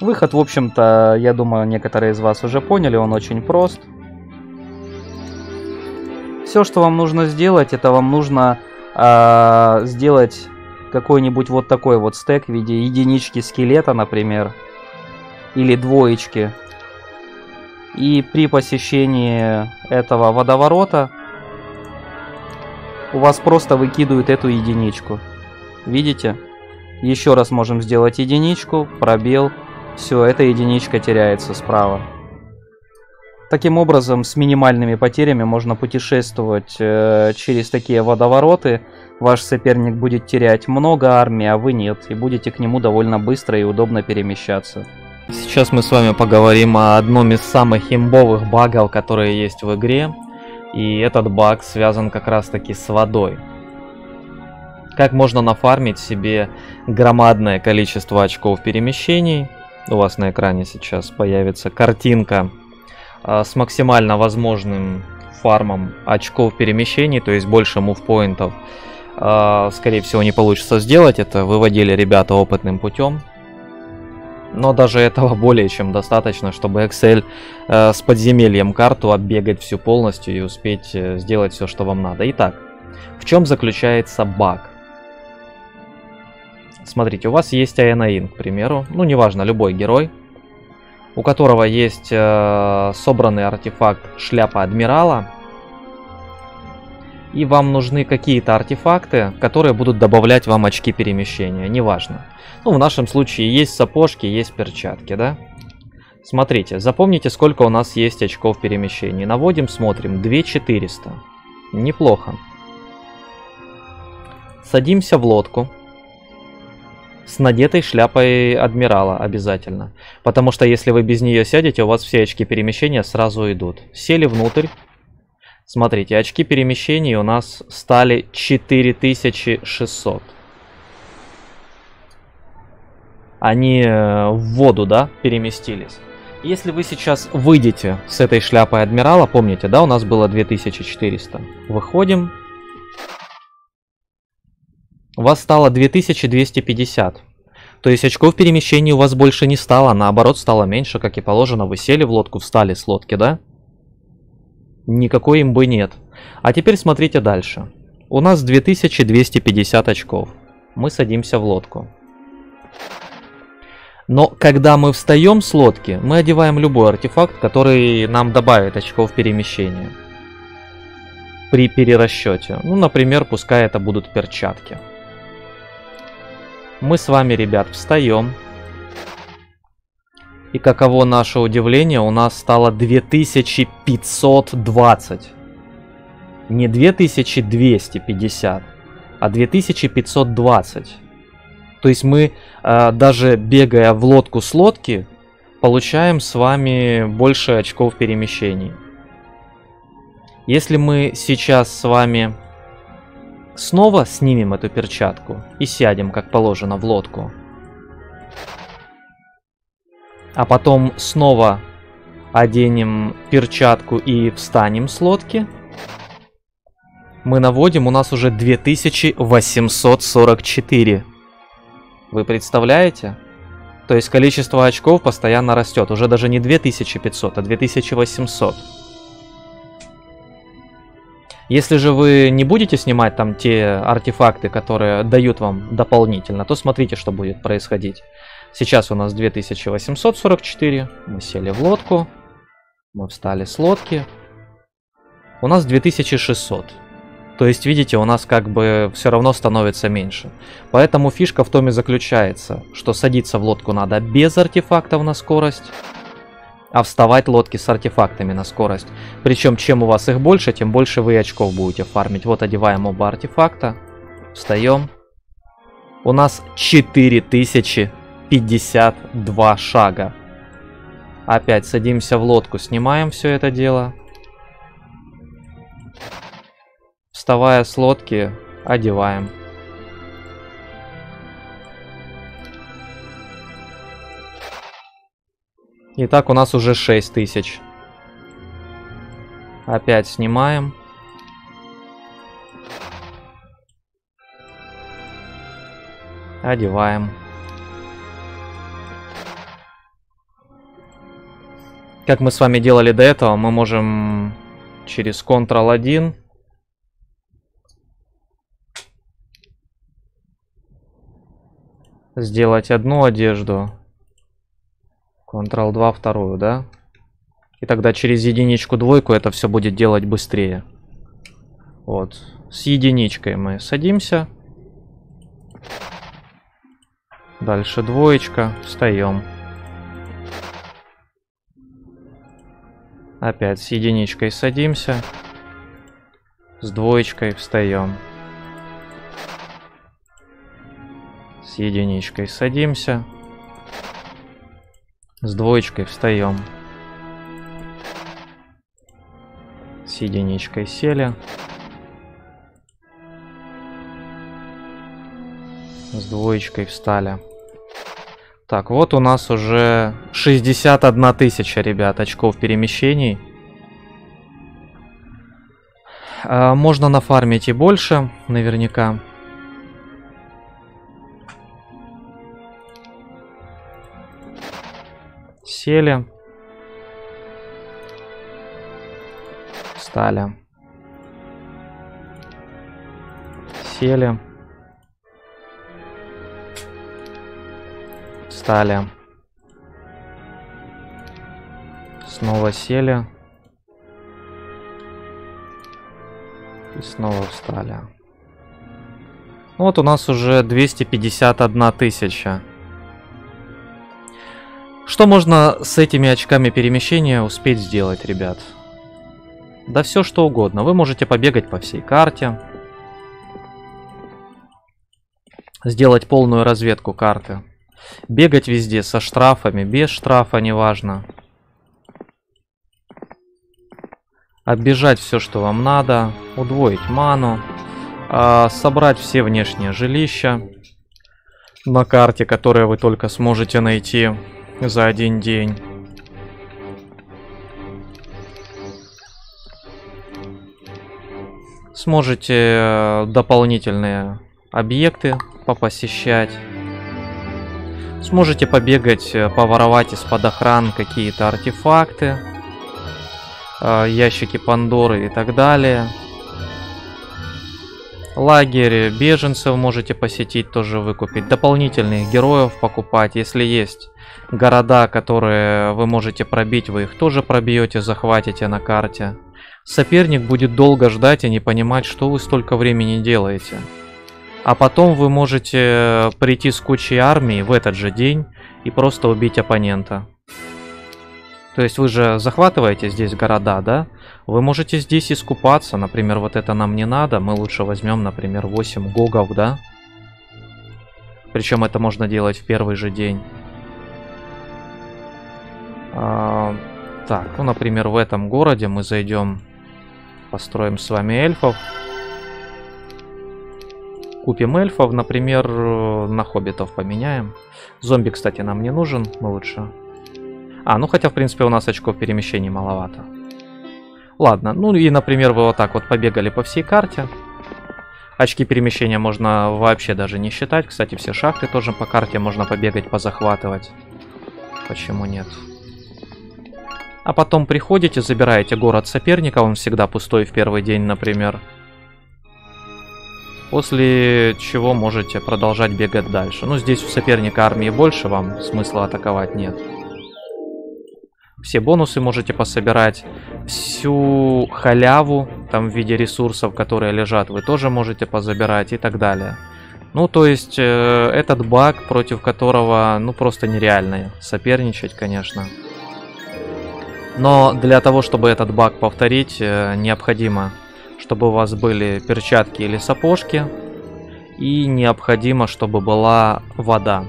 Выход, в общем-то, я думаю, некоторые из вас уже поняли, он очень прост. Все, что вам нужно сделать, это вам нужно э, сделать какой-нибудь вот такой вот стек в виде единички скелета, например, или двоечки. И при посещении этого водоворота у вас просто выкидывают эту единичку. Видите? Еще раз можем сделать единичку, пробел. Все, эта единичка теряется справа. Таким образом, с минимальными потерями можно путешествовать э, через такие водовороты. Ваш соперник будет терять много армии, а вы нет. И будете к нему довольно быстро и удобно перемещаться. Сейчас мы с вами поговорим о одном из самых имбовых багов, которые есть в игре. И этот баг связан как раз таки с водой. Как можно нафармить себе громадное количество очков перемещений. У вас на экране сейчас появится картинка э, с максимально возможным фармом очков перемещений, то есть больше мувпоинтов. Э, скорее всего, не получится сделать, это выводили ребята опытным путем. Но даже этого более чем достаточно, чтобы Excel э, с подземельем карту оббегать всю полностью и успеть э, сделать все, что вам надо. Итак, в чем заключается баг? Смотрите, у вас есть Аэнаин, к примеру, ну неважно, любой герой, у которого есть э, собранный артефакт шляпа адмирала, и вам нужны какие-то артефакты, которые будут добавлять вам очки перемещения, неважно. Ну, в нашем случае есть сапожки, есть перчатки, да? Смотрите, запомните, сколько у нас есть очков перемещения. Наводим, смотрим, две тысячи четыреста. Неплохо. Садимся в лодку. С надетой шляпой адмирала обязательно. Потому что если вы без нее сядете, у вас все очки перемещения сразу идут. Сели внутрь. Смотрите, очки перемещения у нас стали четыре тысячи шестьсот. Они в воду, да, переместились. Если вы сейчас выйдете с этой шляпой адмирала, помните, да, у нас было две тысячи четыреста. Выходим. У вас стало две тысячи двести пятьдесят. То есть очков перемещения у вас больше не стало, наоборот, стало меньше, как и положено. Вы сели в лодку, встали с лодки, да? Никакой имбы нет. А теперь смотрите дальше. У нас две тысячи двести пятьдесят очков. Мы садимся в лодку. Но когда мы встаем с лодки, мы одеваем любой артефакт, который нам добавит очков перемещения. При перерасчете. Ну, например, пускай это будут перчатки. Мы с вами, ребят, встаем. И каково наше удивление, у нас стало две тысячи пятьсот двадцать. Не две тысячи двести пятьдесят, а две тысячи пятьсот двадцать. То есть мы, даже бегая в лодку с лодки, получаем с вами больше очков перемещений. Если мы сейчас с вами снова снимем эту перчатку и сядем, как положено, в лодку, а потом снова оденем перчатку и встанем с лодки, мы наводим, у нас уже две тысячи восемьсот сорок четыре. Вы представляете? То есть количество очков постоянно растет. Уже даже не две тысячи пятьсот, а две тысячи восемьсот. Если же вы не будете снимать там те артефакты, которые дают вам дополнительно, то смотрите, что будет происходить. Сейчас у нас две тысячи восемьсот сорок четыре. Мы сели в лодку. Мы встали с лодки. У нас две тысячи шестьсот. То есть, видите, у нас как бы все равно становится меньше. Поэтому фишка в том и заключается, что садиться в лодку надо без артефактов на скорость, а вставать лодки с артефактами на скорость. Причем, чем у вас их больше, тем больше вы очков будете фармить. Вот одеваем оба артефакта. Встаем. У нас четыре тысячи пятьдесят два шага. Опять садимся в лодку, снимаем все это дело. Вставая с лодки, одеваем. Итак, у нас уже шесть тысяч. Опять снимаем. Одеваем. Как мы с вами делали до этого, мы можем через контрол один... сделать одну одежду, контрол два, вторую, да? И тогда через единичку, двойку это все будет делать быстрее. Вот. С единичкой мы садимся. Дальше двоечка, встаем. Опять с единичкой садимся. С двоечкой встаем. С единичкой садимся. С двоечкой встаем. С единичкой сели. С двоечкой встали. Так, вот у нас уже шестьдесят одна тысяча, ребят, очков перемещений. А, можно нафармить и больше, наверняка. Сели. Встали. Сели. Встали. Снова сели. И снова встали. Вот у нас уже двести пятьдесят одна тысяча. Что можно с этими очками перемещения успеть сделать, ребят? Да все что угодно. Вы можете побегать по всей карте. Сделать полную разведку карты. Бегать везде со штрафами, без штрафа, неважно. Оббежать все, что вам надо. Удвоить ману. Собрать все внешние жилища на карте, которые вы только сможете найти за один день. Сможете дополнительные объекты попосещать. Сможете побегать, поворовать из-под охран какие-то артефакты, ящики Пандоры и так далее. Лагерь беженцев можете посетить, тоже выкупить. Дополнительных героев покупать. Если есть города, которые вы можете пробить, вы их тоже пробьете, захватите на карте. Соперник будет долго ждать и не понимать, что вы столько времени делаете. А потом вы можете прийти с кучей армии в этот же день и просто убить оппонента. То есть вы же захватываете здесь города, да? Вы можете здесь искупаться. Например, вот это нам не надо. Мы лучше возьмем, например, восемь гогов, да? Причем это можно делать в первый же день. А, так, ну, например, в этом городе мы зайдем, построим с вами эльфов. Купим эльфов, например, на хоббитов поменяем. Зомби, кстати, нам не нужен, мы лучше... А, ну хотя, в принципе, у нас очков перемещений маловато. Ладно, ну и, например, вы вот так вот побегали по всей карте. Очки перемещения можно вообще даже не считать. Кстати, все шахты тоже по карте можно побегать, позахватывать. Почему нет? А потом приходите, забираете город соперника, он всегда пустой в первый день, например. После чего можете продолжать бегать дальше. Ну, здесь у соперника армии больше, вам смысла атаковать нет. Все бонусы можете пособирать, всю халяву, там в виде ресурсов, которые лежат, вы тоже можете позабирать и так далее. Ну, то есть, э, этот баг, против которого, ну, просто нереально соперничать, конечно. Но для того, чтобы этот баг повторить, э, необходимо, чтобы у вас были перчатки или сапожки, и необходимо, чтобы была вода.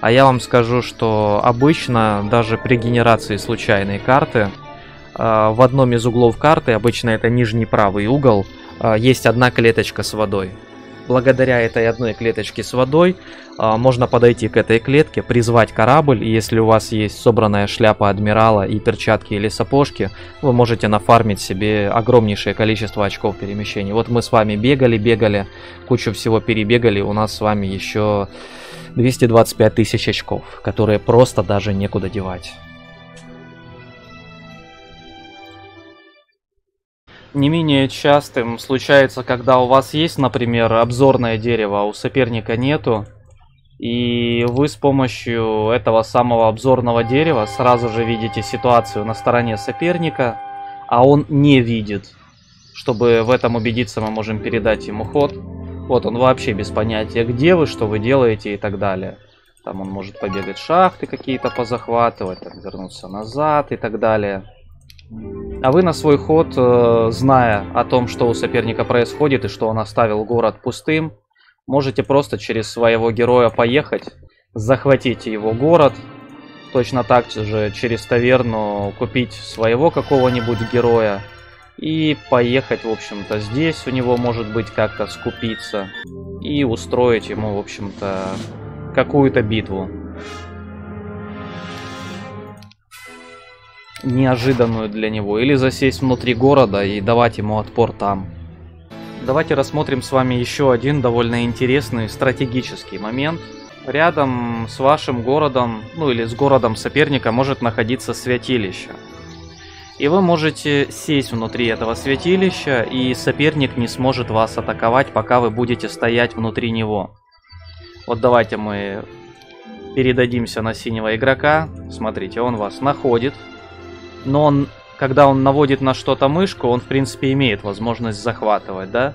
А я вам скажу, что обычно, даже при генерации случайной карты, э, в одном из углов карты, обычно это нижний правый угол, э, есть одна клеточка с водой. Благодаря этой одной клеточке с водой э, можно подойти к этой клетке, призвать корабль, и если у вас есть собранная шляпа адмирала и перчатки или сапожки, вы можете нафармить себе огромнейшее количество очков перемещений. Вот мы с вами бегали, бегали, кучу всего перебегали, у нас с вами еще... двести двадцать пять тысяч очков, которые просто даже некуда девать. Не менее частым случается, когда у вас есть, например, обзорное дерево, а у соперника нету, и вы с помощью этого самого обзорного дерева сразу же видите ситуацию на стороне соперника, а он не видит. Чтобы в этом убедиться, мы можем передать ему ход. Вот он вообще без понятия, где вы, что вы делаете и так далее. Там он может побегать шахты какие-то позахватывать, там, вернуться назад и так далее. А вы на свой ход, зная о том, что у соперника происходит и что он оставил город пустым, можете просто через своего героя поехать, захватите его город. Точно так же через таверну купить своего какого-нибудь героя. И поехать, в общем-то, здесь у него, может быть, как-то скупиться. И устроить ему, в общем-то, какую-то битву. Неожиданную для него. Или засесть внутри города и давать ему отпор там. Давайте рассмотрим с вами еще один довольно интересный стратегический момент. Рядом с вашим городом, ну или с городом соперника, может находиться святилище. И вы можете сесть внутри этого святилища, и соперник не сможет вас атаковать, пока вы будете стоять внутри него. Вот давайте мы передадимся на синего игрока. Смотрите, он вас находит. Но он, когда он наводит на что-то мышку, он, в принципе, имеет возможность захватывать, да?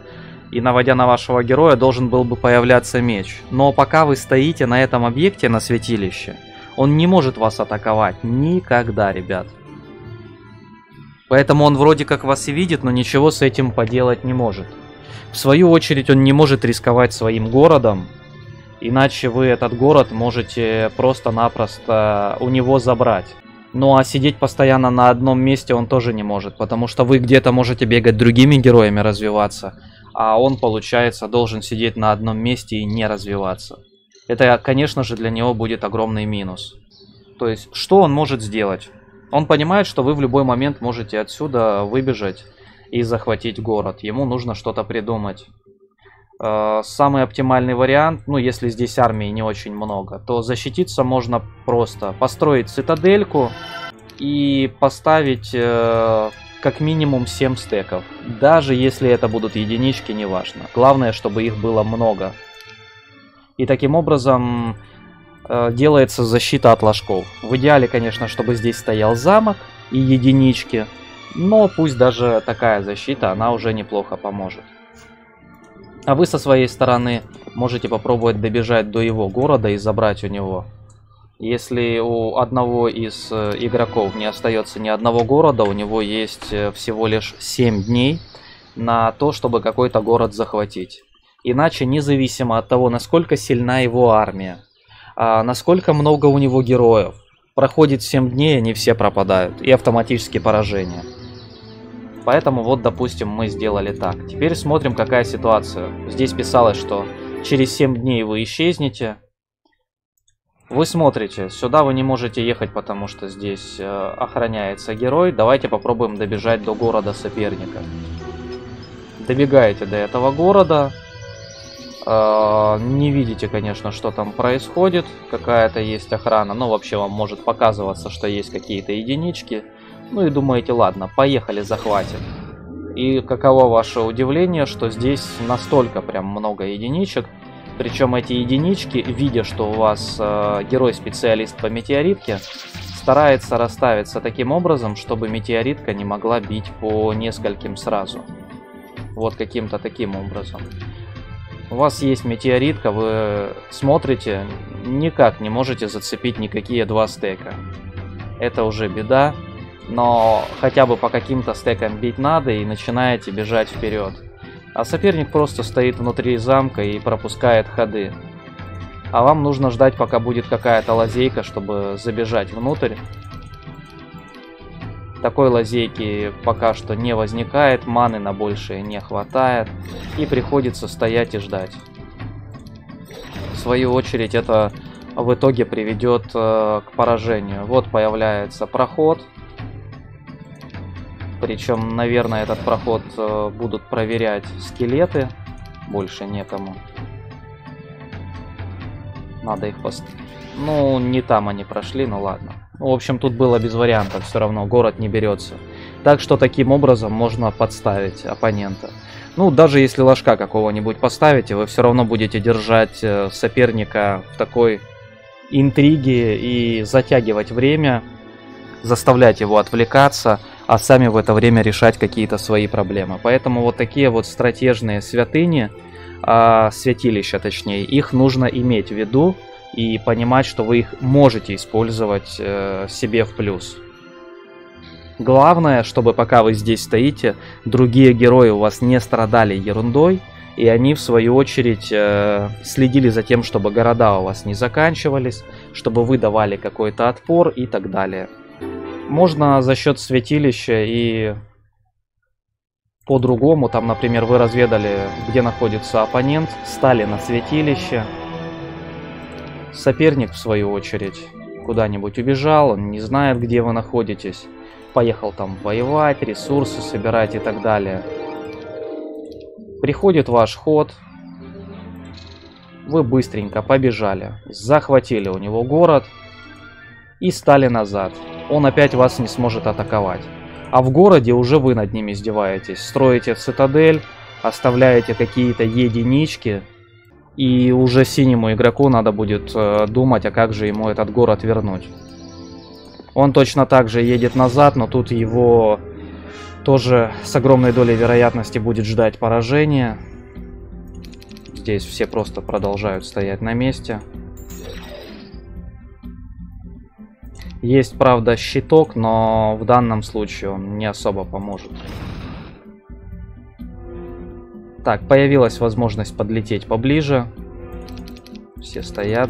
И наводя на вашего героя, должен был бы появляться меч. Но пока вы стоите на этом объекте, на святилище, он не может вас атаковать. Никогда, ребят. Поэтому он вроде как вас и видит, но ничего с этим поделать не может. В свою очередь он не может рисковать своим городом, иначе вы этот город можете просто-напросто у него забрать. Ну а сидеть постоянно на одном месте он тоже не может, потому что вы где-то можете бегать другими героями, развиваться, а он, получается, должен сидеть на одном месте и не развиваться. Это, конечно же, для него будет огромный минус. То есть, что он может сделать? Он понимает, что вы в любой момент можете отсюда выбежать и захватить город. Ему нужно что-то придумать. Самый оптимальный вариант, ну если здесь армии не очень много, то защититься можно просто. Построить цитадельку и поставить э, как минимум семь стеков. Даже если это будут единички, неважно. Главное, чтобы их было много. И таким образом... делается защита от ложков. В идеале, конечно, чтобы здесь стоял замок и единички, но пусть даже такая защита, она уже неплохо поможет. А вы со своей стороны Можете попробовать добежать до его города и забрать у него. Если у одного из игроков не остается ни одного города, у него есть всего лишь семь дней на то, чтобы какой-то город захватить. Иначе, независимо от того, насколько сильна его армия, насколько много у него героев, проходит семь дней, они все пропадают, и автоматически поражение. Поэтому вот, допустим, мы сделали так. Теперь смотрим, какая ситуация. Здесь писалось, что через семь дней вы исчезнете. Вы смотрите, сюда вы не можете ехать, потому что здесь э, охраняется герой. Давайте попробуем добежать до города соперника. Добегаете до этого города. Э, не видите, конечно, что там происходит. Какая-то есть охрана. Но вообще вам может показываться, что есть какие-то единички. Ну и думаете, ладно, поехали, захватим. И каково ваше удивление, что здесь настолько прям много единичек. Причем эти единички, видя, что у вас э, герой-специалист по метеоритке, старается расставиться таким образом, чтобы метеоритка не могла бить по нескольким сразу. Вот каким-то таким образом. У вас есть метеоритка, вы смотрите, никак не можете зацепить никакие два стека. Это уже беда, но хотя бы по каким-то стекам бить надо, и начинаете бежать вперед. А соперник просто стоит внутри замка и пропускает ходы. А вам нужно ждать, пока будет какая-то лазейка, чтобы забежать внутрь. Такой лазейки пока что не возникает, маны на большее не хватает. И приходится стоять и ждать. В свою очередь это в итоге приведет э, к поражению. Вот появляется проход. Причем, наверное, этот проход будут проверять скелеты. Больше некому. Надо их поставить. Ну, не там они прошли, ну ладно. Ну, в общем, тут было без вариантов. Все равно город не берется. Так что таким образом можно подставить оппонента. Ну, даже если ложка какого-нибудь поставите, вы все равно будете держать соперника в такой интриге и затягивать время, заставлять его отвлекаться, а сами в это время решать какие-то свои проблемы. Поэтому вот такие вот стратежные святыни, а, святилища точнее, их нужно иметь в виду и понимать, что вы их можете использовать э, себе в плюс. Главное, чтобы пока вы здесь стоите, другие герои у вас не страдали ерундой, и они в свою очередь э, следили за тем, чтобы города у вас не заканчивались, чтобы вы давали какой-то отпор и так далее. Можно за счет святилища и по-другому. Там, например, вы разведали, где находится оппонент, стали на святилище. Соперник, в свою очередь, куда-нибудь убежал, он не знает, где вы находитесь. Поехал там воевать, ресурсы собирать и так далее. Приходит ваш ход. Вы быстренько побежали, захватили у него город и стали назад. Он опять вас не сможет атаковать. А в городе уже вы над ними издеваетесь. Строите цитадель, оставляете какие-то единички. И уже синему игроку надо будет думать, а как же ему этот город вернуть. Он точно так же едет назад, но тут его тоже с огромной долей вероятности будет ждать поражение. Здесь все просто продолжают стоять на месте. Есть, правда, щиток, но в данном случае он не особо поможет. Так, появилась возможность подлететь поближе. Все стоят.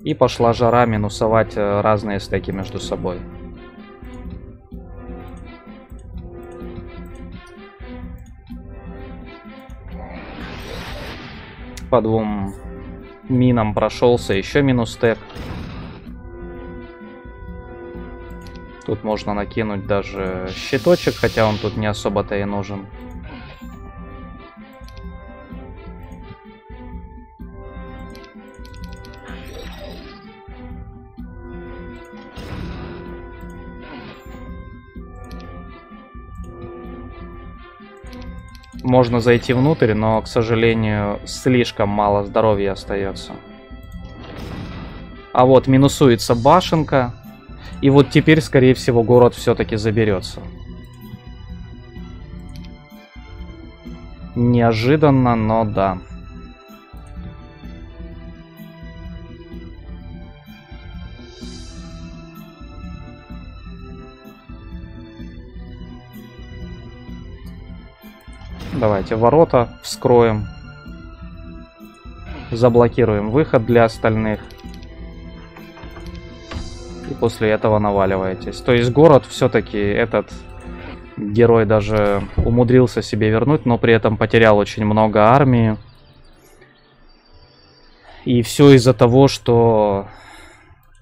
И пошла жара минусовать разные стеки между собой. По двум минам прошелся, еще минус стек. Тут можно накинуть даже щиточек, хотя он тут не особо-то и нужен. Можно зайти внутрь, но, к сожалению, слишком мало здоровья остается. А вот минусуется башенка. И вот теперь, скорее всего, город все-таки заберется. Неожиданно, но да. Давайте ворота вскроем. Заблокируем выход для остальных. И после этого наваливаетесь. То есть город все-таки этот... Герой даже умудрился себе вернуть, но при этом потерял очень много армии. И все из-за того, что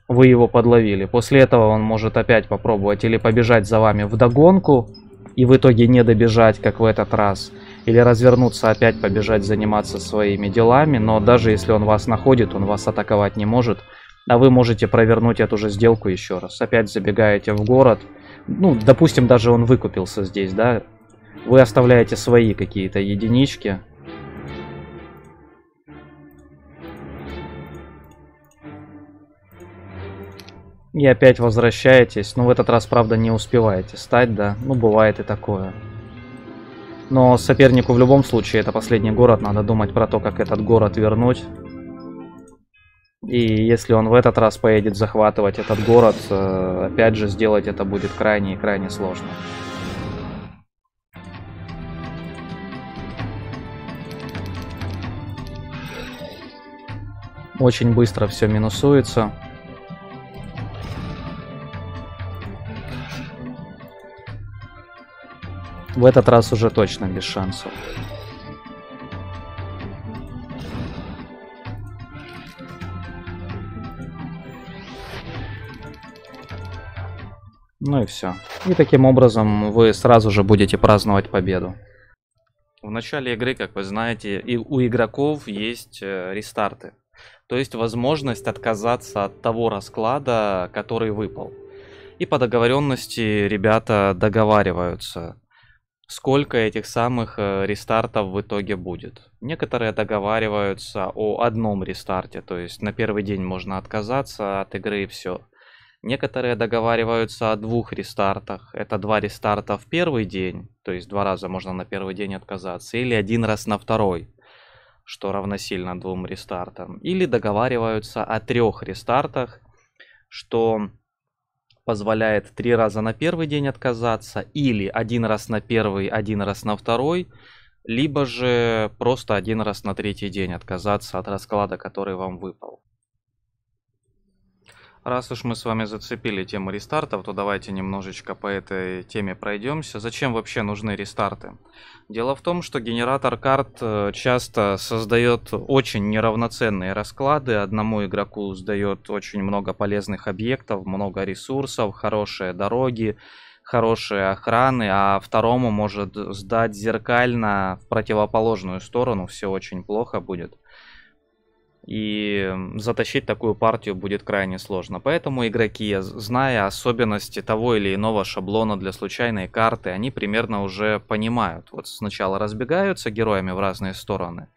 вы его подловили. После этого он может опять попробовать или побежать за вами вдогонку, и в итоге не добежать, как в этот раз. Или развернуться опять, побежать, заниматься своими делами. Но даже если он вас находит, он вас атаковать не может. А вы можете провернуть эту же сделку еще раз. Опять забегаете в город. Ну, допустим, даже он выкупился здесь, да? Вы оставляете свои какие-то единички. И опять возвращаетесь. Но в этот раз, правда, не успеваете стать, да? Ну, бывает и такое. Но сопернику в любом случае это последний город. Надо думать про то, как этот город вернуть. И если он в этот раз поедет захватывать этот город, опять же, сделать это будет крайне и крайне сложно. Очень быстро все минусуется. В этот раз уже точно без шансов. Ну и все. И таким образом вы сразу же будете праздновать победу. В начале игры, как вы знаете, и у игроков есть рестарты. То есть возможность отказаться от того расклада, который выпал. И по договоренности ребята договариваются, сколько этих самых рестартов в итоге будет. Некоторые договариваются о одном рестарте. То есть на первый день можно отказаться от игры и все. Некоторые договариваются о двух рестартах. Это два рестарта в первый день, то есть два раза можно на первый день отказаться, или один раз на второй, что равносильно двум рестартам. Или договариваются о трех рестартах, что позволяет три раза на первый день отказаться, или один раз на первый, один раз на второй, либо же просто один раз на третий день отказаться от расклада, который вам выпал. Раз уж мы с вами зацепили тему рестартов, то давайте немножечко по этой теме пройдемся. Зачем вообще нужны рестарты? Дело в том, что генератор карт часто создает очень неравноценные расклады. Одному игроку сдает очень много полезных объектов, много ресурсов, хорошие дороги, хорошие охраны, а второму может сдать зеркально в противоположную сторону. Все очень плохо будет. И затащить такую партию будет крайне сложно. Поэтому игроки, зная особенности того или иного шаблона для случайной карты, они примерно уже понимают. Вот сначала разбегаются героями в разные стороны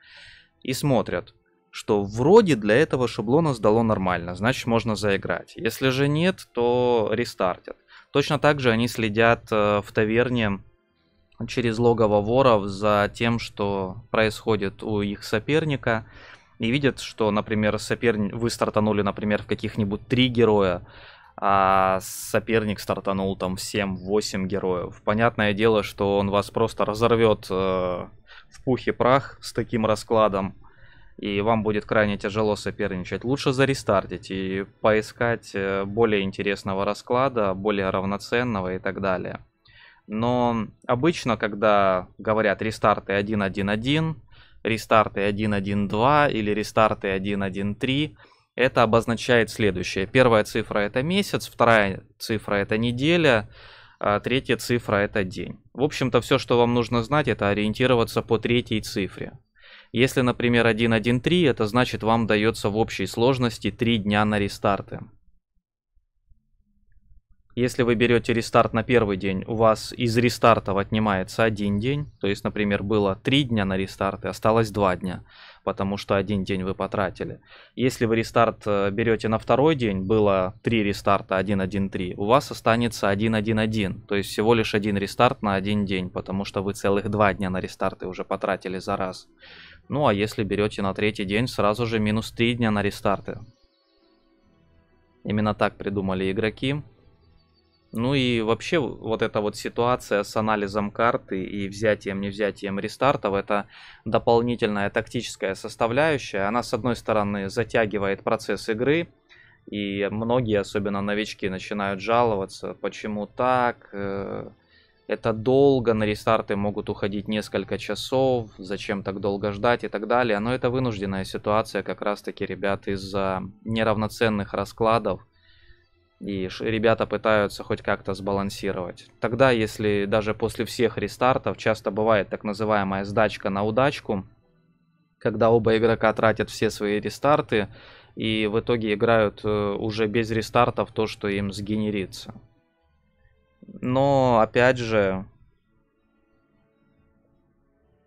и смотрят, что вроде для этого шаблона сдало нормально, значит можно заиграть. Если же нет, то рестартят. Точно так же они следят в таверне через логово воров за тем, что происходит у их соперника. И видят, что, например, соперник... вы стартанули, например, в каких-нибудь три героя, а соперник стартанул там в семь-восемь героев. Понятное дело, что он вас просто разорвет э, в пух и прах с таким раскладом, и вам будет крайне тяжело соперничать. Лучше зарестартить и поискать более интересного расклада, более равноценного и так далее. Но обычно, когда говорят рестарты один один один, рестарты один один два или рестарты один один три, это обозначает следующее. Первая цифра это месяц, вторая цифра это неделя, а третья цифра это день. В общем-то, все, что вам нужно знать, это ориентироваться по третьей цифре. Если, например, один один три, это значит, вам дается в общей сложности три дня на рестарты. Если вы берете рестарт на первый день, у вас из рестартов отнимается один день. То есть, например, было три дня на рестарт и осталось два дня, потому что один день вы потратили. Если вы рестарт берете на второй день, было три рестарта, один один три, у вас останется один один один. То есть всего лишь один рестарт на один день, потому что вы целых два дня на рестарты уже потратили за раз. Ну а если берете на третий день, сразу же минус три дня на рестарты. Именно так придумали игроки. Ну и вообще вот эта вот ситуация с анализом карты и взятием-невзятием рестартов, это дополнительная тактическая составляющая. Она, с одной стороны, затягивает процесс игры, и многие, особенно новички, начинают жаловаться, почему так, это долго, на рестарты могут уходить несколько часов, зачем так долго ждать и так далее. Но это вынужденная ситуация как раз-таки, ребят, из-за неравноценных раскладов. И ребята пытаются хоть как-то сбалансировать. Тогда, если даже после всех рестартов, часто бывает так называемая сдачка на удачку, когда оба игрока тратят все свои рестарты и в итоге играют уже без рестартов то, что им сгенерится. Но, опять же,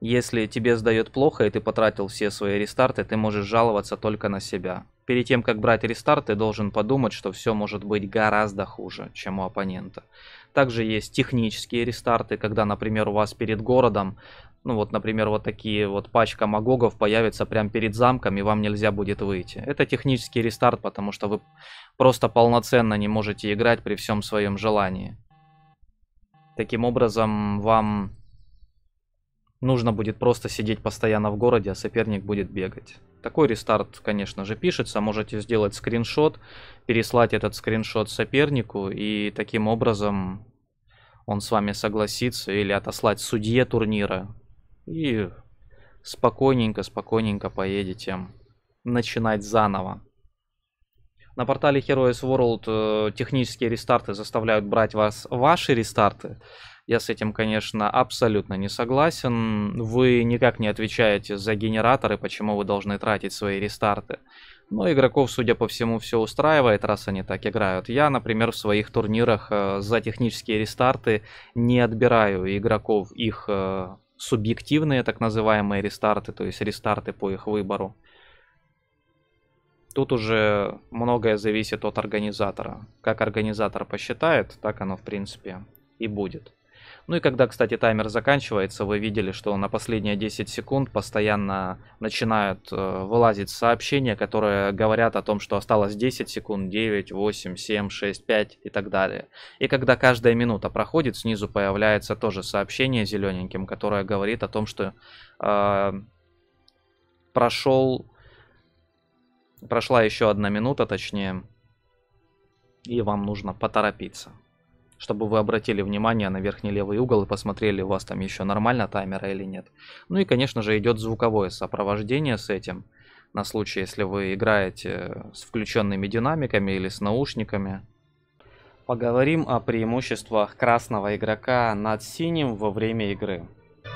если тебе сдает плохо и ты потратил все свои рестарты, ты можешь жаловаться только на себя. Перед тем, как брать рестарт, ты должен подумать, что все может быть гораздо хуже, чем у оппонента. Также есть технические рестарты, когда, например, у вас перед городом, ну вот, например, вот такие вот пачка магогов появится прямо перед замком, и вам нельзя будет выйти. Это технический рестарт, потому что вы просто полноценно не можете играть при всем своем желании. Таким образом, вам нужно будет просто сидеть постоянно в городе, а соперник будет бегать. Такой рестарт, конечно же, пишется. Можете сделать скриншот, переслать этот скриншот сопернику, и таким образом он с вами согласится, или отослать судье турнира. И спокойненько, спокойненько поедете начинать заново. На портале Heroes World технические рестарты заставляют брать вас ваши рестарты. Я с этим, конечно, абсолютно не согласен. Вы никак не отвечаете за генераторы, почему вы должны тратить свои рестарты. Но игроков, судя по всему, все устраивает, раз они так играют. Я, например, в своих турнирах за технические рестарты не отбираю игроков их субъективные, так называемые рестарты, то есть рестарты по их выбору. Тут уже многое зависит от организатора. Как организатор посчитает, так оно, в принципе, и будет. Ну и когда, кстати, таймер заканчивается, вы видели, что на последние десять секунд постоянно начинают э, вылазить сообщения, которые говорят о том, что осталось десять секунд, девять, восемь, семь, шесть, пять и так далее. И когда каждая минута проходит, снизу появляется тоже сообщение зелененьким, которое говорит о том, что э, прошел, прошла еще одна минута, точнее, и вам нужно поторопиться. Чтобы вы обратили внимание на верхний левый угол и посмотрели, у вас там еще нормально таймера или нет. Ну и, конечно же, идет звуковое сопровождение с этим, на случай, если вы играете с включенными динамиками или с наушниками. Поговорим о преимуществах красного игрока над синим во время игры.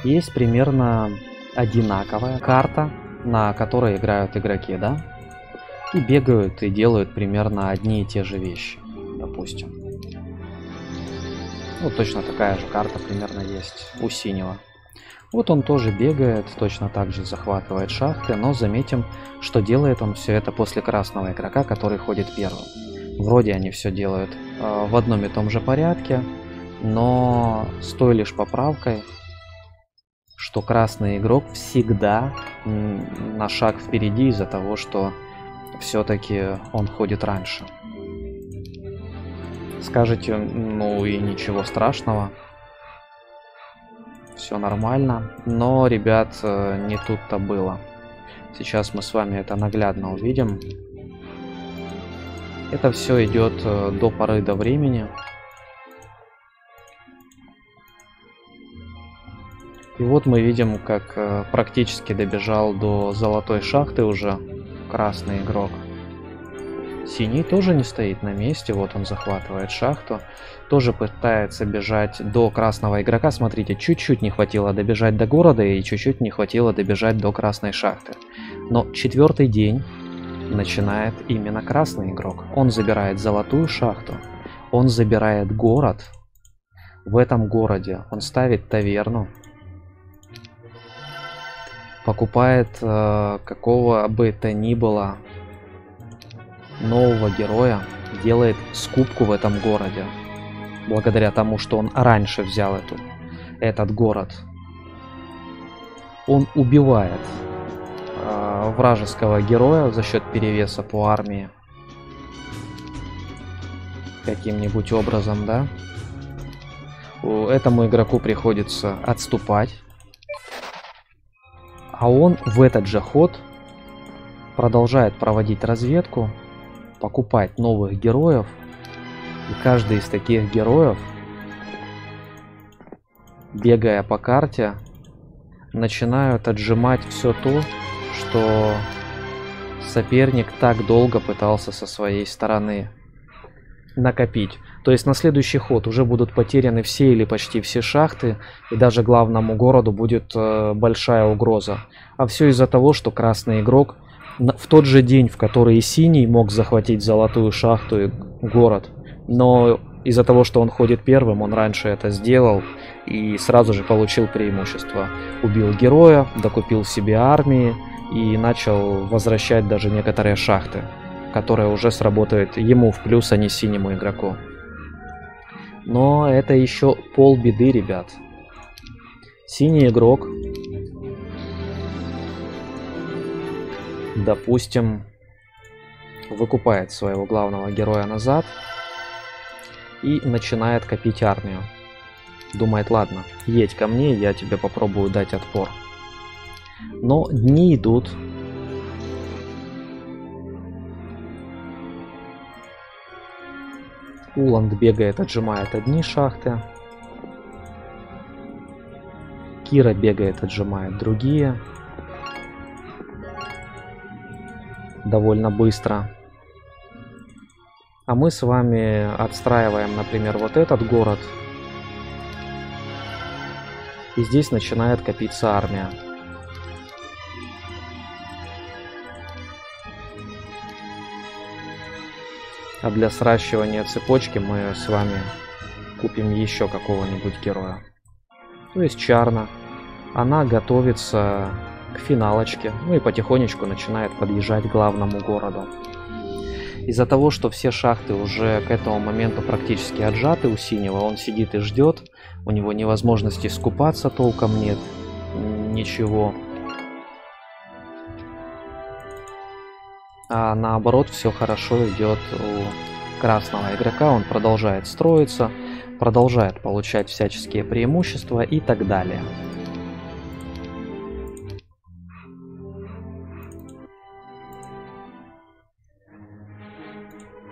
Есть примерно одинаковая карта, на которой играют игроки, да? И бегают, и делают примерно одни и те же вещи, допустим. Вот точно такая же карта примерно есть у синего. Вот он тоже бегает, точно так же захватывает шахты, но заметим, что делает он все это после красного игрока, который ходит первым. Вроде они все делают э, в одном и том же порядке, но с той лишь поправкой, что красный игрок всегда на шаг впереди из-за того, что все-таки он ходит раньше. Скажете, ну и ничего страшного, все нормально, но, ребят, не тут-то было. Сейчас мы с вами это наглядно увидим. Это все идет до поры до времени. И вот мы видим, как практически добежал до золотой шахты уже красный игрок. Синий тоже не стоит на месте, вот он захватывает шахту, тоже пытается бежать до красного игрока. Смотрите, чуть-чуть не хватило добежать до города и чуть-чуть не хватило добежать до красной шахты. Но четвертый день начинает именно красный игрок. Он забирает золотую шахту, Он забирает город. В этом городе он ставит таверну. Покупает э, какого бы то ни было нового героя. Делает скупку в этом городе. Благодаря тому, что он раньше взял эту, этот город. Он убивает э, вражеского героя за счет перевеса по армии. Каким-нибудь образом, да? Этому игроку приходится отступать. А он в этот же ход продолжает проводить разведку, покупать новых героев. И каждый из таких героев, бегая по карте, начинают отжимать все то, что соперник так долго пытался со своей стороны накопить. То есть на следующий ход уже будут потеряны все или почти все шахты, и даже главному городу будет э, большая угроза. А все из-за того, что красный игрок в тот же день, в который и синий мог захватить золотую шахту и город, но из-за того, что он ходит первым, он раньше это сделал и сразу же получил преимущество. Убил героя, докупил себе армии и начал возвращать даже некоторые шахты, которая уже сработает ему в плюс, а не синему игроку. Но это еще полбеды, ребят. Синий игрок, допустим, выкупает своего главного героя назад и начинает копить армию. Думает, ладно, едь ко мне, я тебе попробую дать отпор. Но дни идут. Уланд бегает, отжимает одни шахты. Кира бегает, отжимает другие. Довольно быстро. А мы с вами отстраиваем, например, вот этот город. И здесь начинает копиться армия. А для сращивания цепочки мы с вами купим еще какого-нибудь героя. То есть Чарна. Она готовится к финалочке. Ну и потихонечку начинает подъезжать к главному городу. Из-за того, что все шахты уже к этому моменту практически отжаты у синего, он сидит и ждет. У него невозможности скупаться толком нет. Ничего. А наоборот, все хорошо идет у красного игрока. Он продолжает строиться, продолжает получать всяческие преимущества и так далее.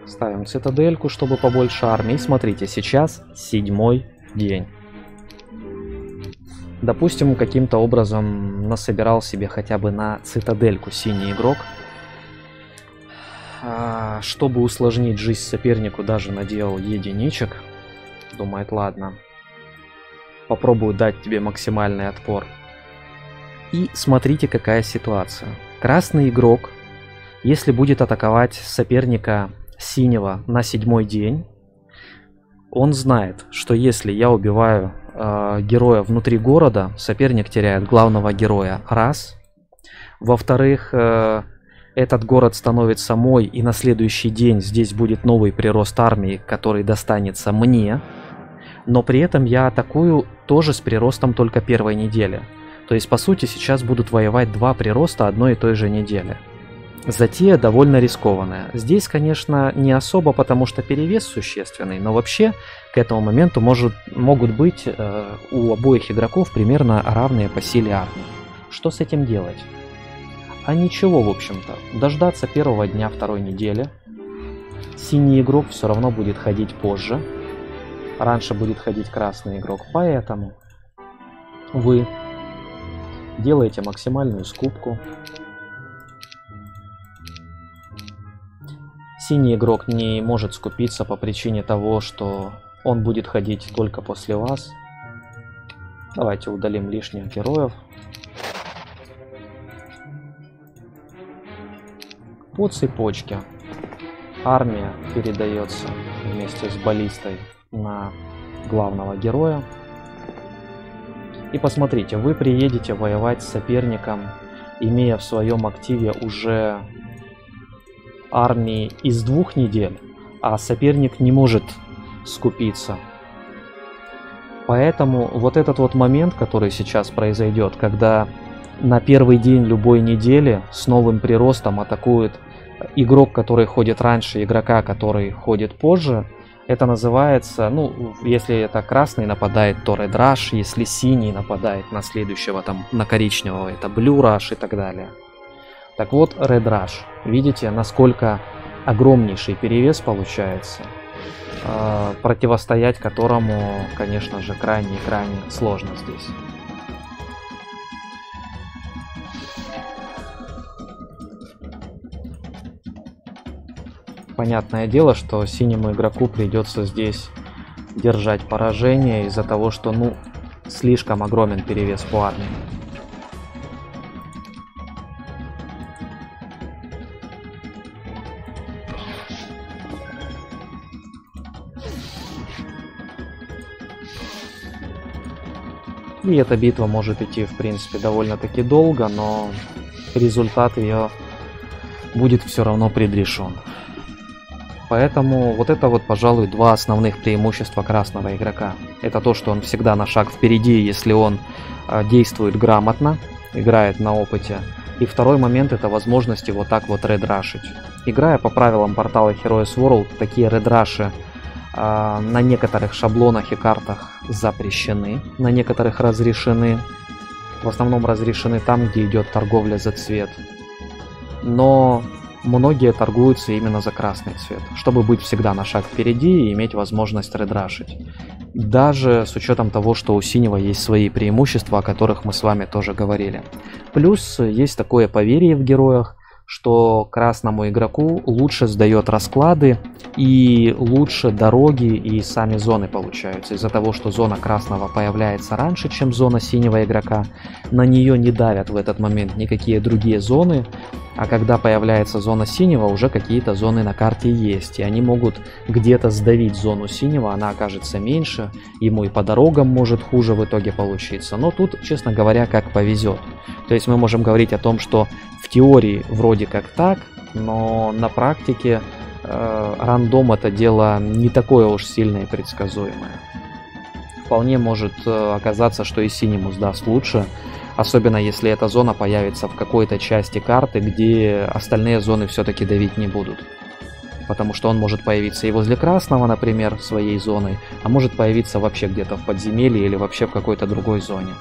Ставим цитадельку, чтобы побольше армии. Смотрите, сейчас седьмой день. Допустим, каким-то образом насобирал себе хотя бы на цитадельку синий игрок, чтобы усложнить жизнь сопернику, даже наделал единичек. Думает, ладно, попробую дать тебе максимальный отпор. И смотрите, какая ситуация. Красный игрок, если будет атаковать соперника синего на седьмой день, он знает, что если я убиваю э, героя внутри города, соперник теряет главного героя. Раз. Во-вторых, э, этот город становится мой, и на следующий день здесь будет новый прирост армии, который достанется мне. Но при этом я атакую тоже с приростом только первой недели. То есть, по сути, сейчас будут воевать два прироста одной и той же недели. Затея довольно рискованная. Здесь, конечно, не особо, потому что перевес существенный, но вообще к этому моменту может, могут быть э, у обоих игроков примерно равные по силе армии. Что с этим делать? А ничего, в общем-то, дождаться первого дня второй недели. Синий игрок все равно будет ходить позже. Раньше будет ходить красный игрок, поэтому вы делаете максимальную скупку. Синий игрок не может скупиться по причине того, что он будет ходить только после вас. Давайте удалим лишних героев. По цепочке армия передается вместе с баллистой на главного героя. И посмотрите, вы приедете воевать с соперником, имея в своем активе уже армии из двух недель, а соперник не может скупиться. Поэтому вот этот вот момент, который сейчас произойдет, когда на первый день любой недели с новым приростом атакует игрок, который ходит раньше, игрока, который ходит позже, это называется, ну, если это красный нападает, то Red Rush, если синий нападает на следующего, там, на коричневого, это Blue Rush и так далее. Так вот, Red Rush. Видите, насколько огромнейший перевес получается, противостоять которому, конечно же, крайне-крайне сложно здесь. Понятное дело, что синему игроку придется здесь держать поражение из-за того, что, ну, слишком огромен перевес по армии. И эта битва может идти, в принципе, довольно-таки долго, но результат ее будет все равно предрешен. Поэтому вот это вот, пожалуй, два основных преимущества красного игрока. Это то, что он всегда на шаг впереди, если он действует грамотно, играет на опыте. И второй момент — это возможность его так вот редрашить. Играя по правилам портала Heroes World, такие редраши э, на некоторых шаблонах и картах запрещены, на некоторых разрешены. В основном разрешены там, где идет торговля за цвет. Но многие торгуются именно за красный цвет, чтобы быть всегда на шаг впереди и иметь возможность редрашить. Даже с учетом того, что у синего есть свои преимущества, о которых мы с вами тоже говорили. Плюс есть такое поверье в героях, что красному игроку лучше сдает расклады и лучше дороги и сами зоны получаются. Из-за того, что зона красного появляется раньше, чем зона синего игрока, на нее не давят в этот момент никакие другие зоны, а когда появляется зона синего, уже какие-то зоны на карте есть, и они могут где-то сдавить зону синего, она окажется меньше, ему и по дорогам может хуже в итоге получиться, но тут, честно говоря, как повезет. То есть мы можем говорить о том, что в теории вроде как так, но на практике э, рандом это дело не такое уж сильное и предсказуемое. Вполне может э, оказаться, что и синему сдаст лучше, особенно если эта зона появится в какой-то части карты, где остальные зоны все-таки давить не будут. Потому что он может появиться и возле красного, например, своей зоной, а может появиться вообще где-то в подземелье или вообще в какой-то другой зоне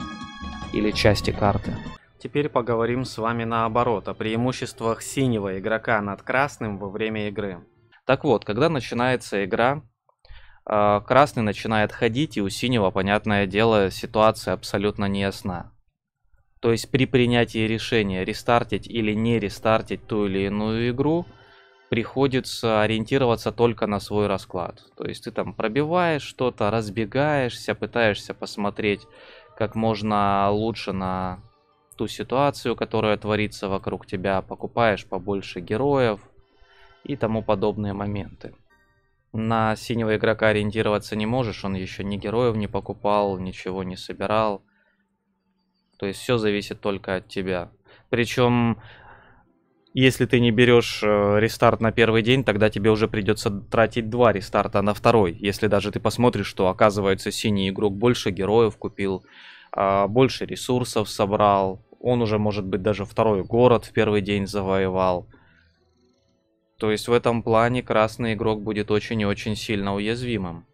или части карты. Теперь поговорим с вами наоборот о преимуществах синего игрока над красным во время игры. Так вот, когда начинается игра, красный начинает ходить, и у синего, понятное дело, ситуация абсолютно неясна. То есть при принятии решения рестартить или не рестартить ту или иную игру, приходится ориентироваться только на свой расклад. То есть ты там пробиваешь что-то, разбегаешься, пытаешься посмотреть как можно лучше на ту ситуацию, которая творится вокруг тебя, покупаешь побольше героев и тому подобные моменты. На синего игрока ориентироваться не можешь, он еще ни героев не покупал, ничего не собирал. То есть все зависит только от тебя. Причем, если ты не берешь рестарт на первый день, тогда тебе уже придется тратить два рестарта на второй. Если даже ты посмотришь, что оказывается синий игрок больше героев купил, больше ресурсов собрал. Он уже, может быть, даже второй город в первый день завоевал. То есть в этом плане красный игрок будет очень и очень сильно уязвимым.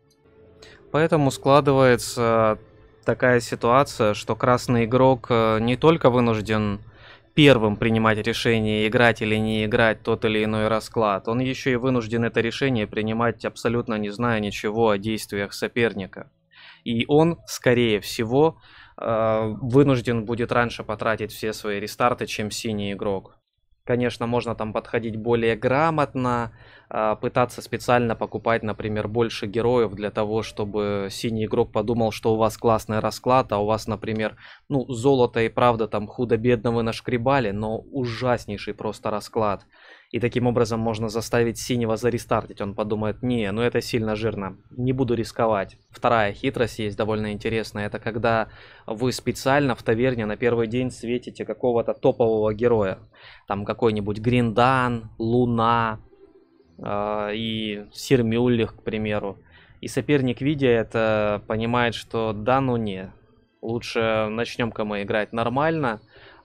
Поэтому складывается такая ситуация, что красный игрок не только вынужден первым принимать решение, играть или не играть тот или иной расклад, он еще и вынужден это решение принимать, абсолютно не зная ничего о действиях соперника. И он, скорее всего, вынужден будет раньше потратить все свои рестарты, чем синий игрок. Конечно, можно там подходить более грамотно, пытаться специально покупать, например, больше героев для того, чтобы синий игрок подумал, что у вас классный расклад, а у вас, например, ну, золото и правда там худо-бедно вы нашкребали, но ужаснейший просто расклад. И таким образом можно заставить синего зарестартить. Он подумает: не, ну это сильно жирно, не буду рисковать. Вторая хитрость есть довольно интересная. Это когда вы специально в таверне на первый день светите какого-то топового героя. Там какой-нибудь Гриндан, Луна э, и Сир Мюллих, к примеру. И соперник, видя это, понимает, что да ну не. Лучше начнем-ка мы играть нормально.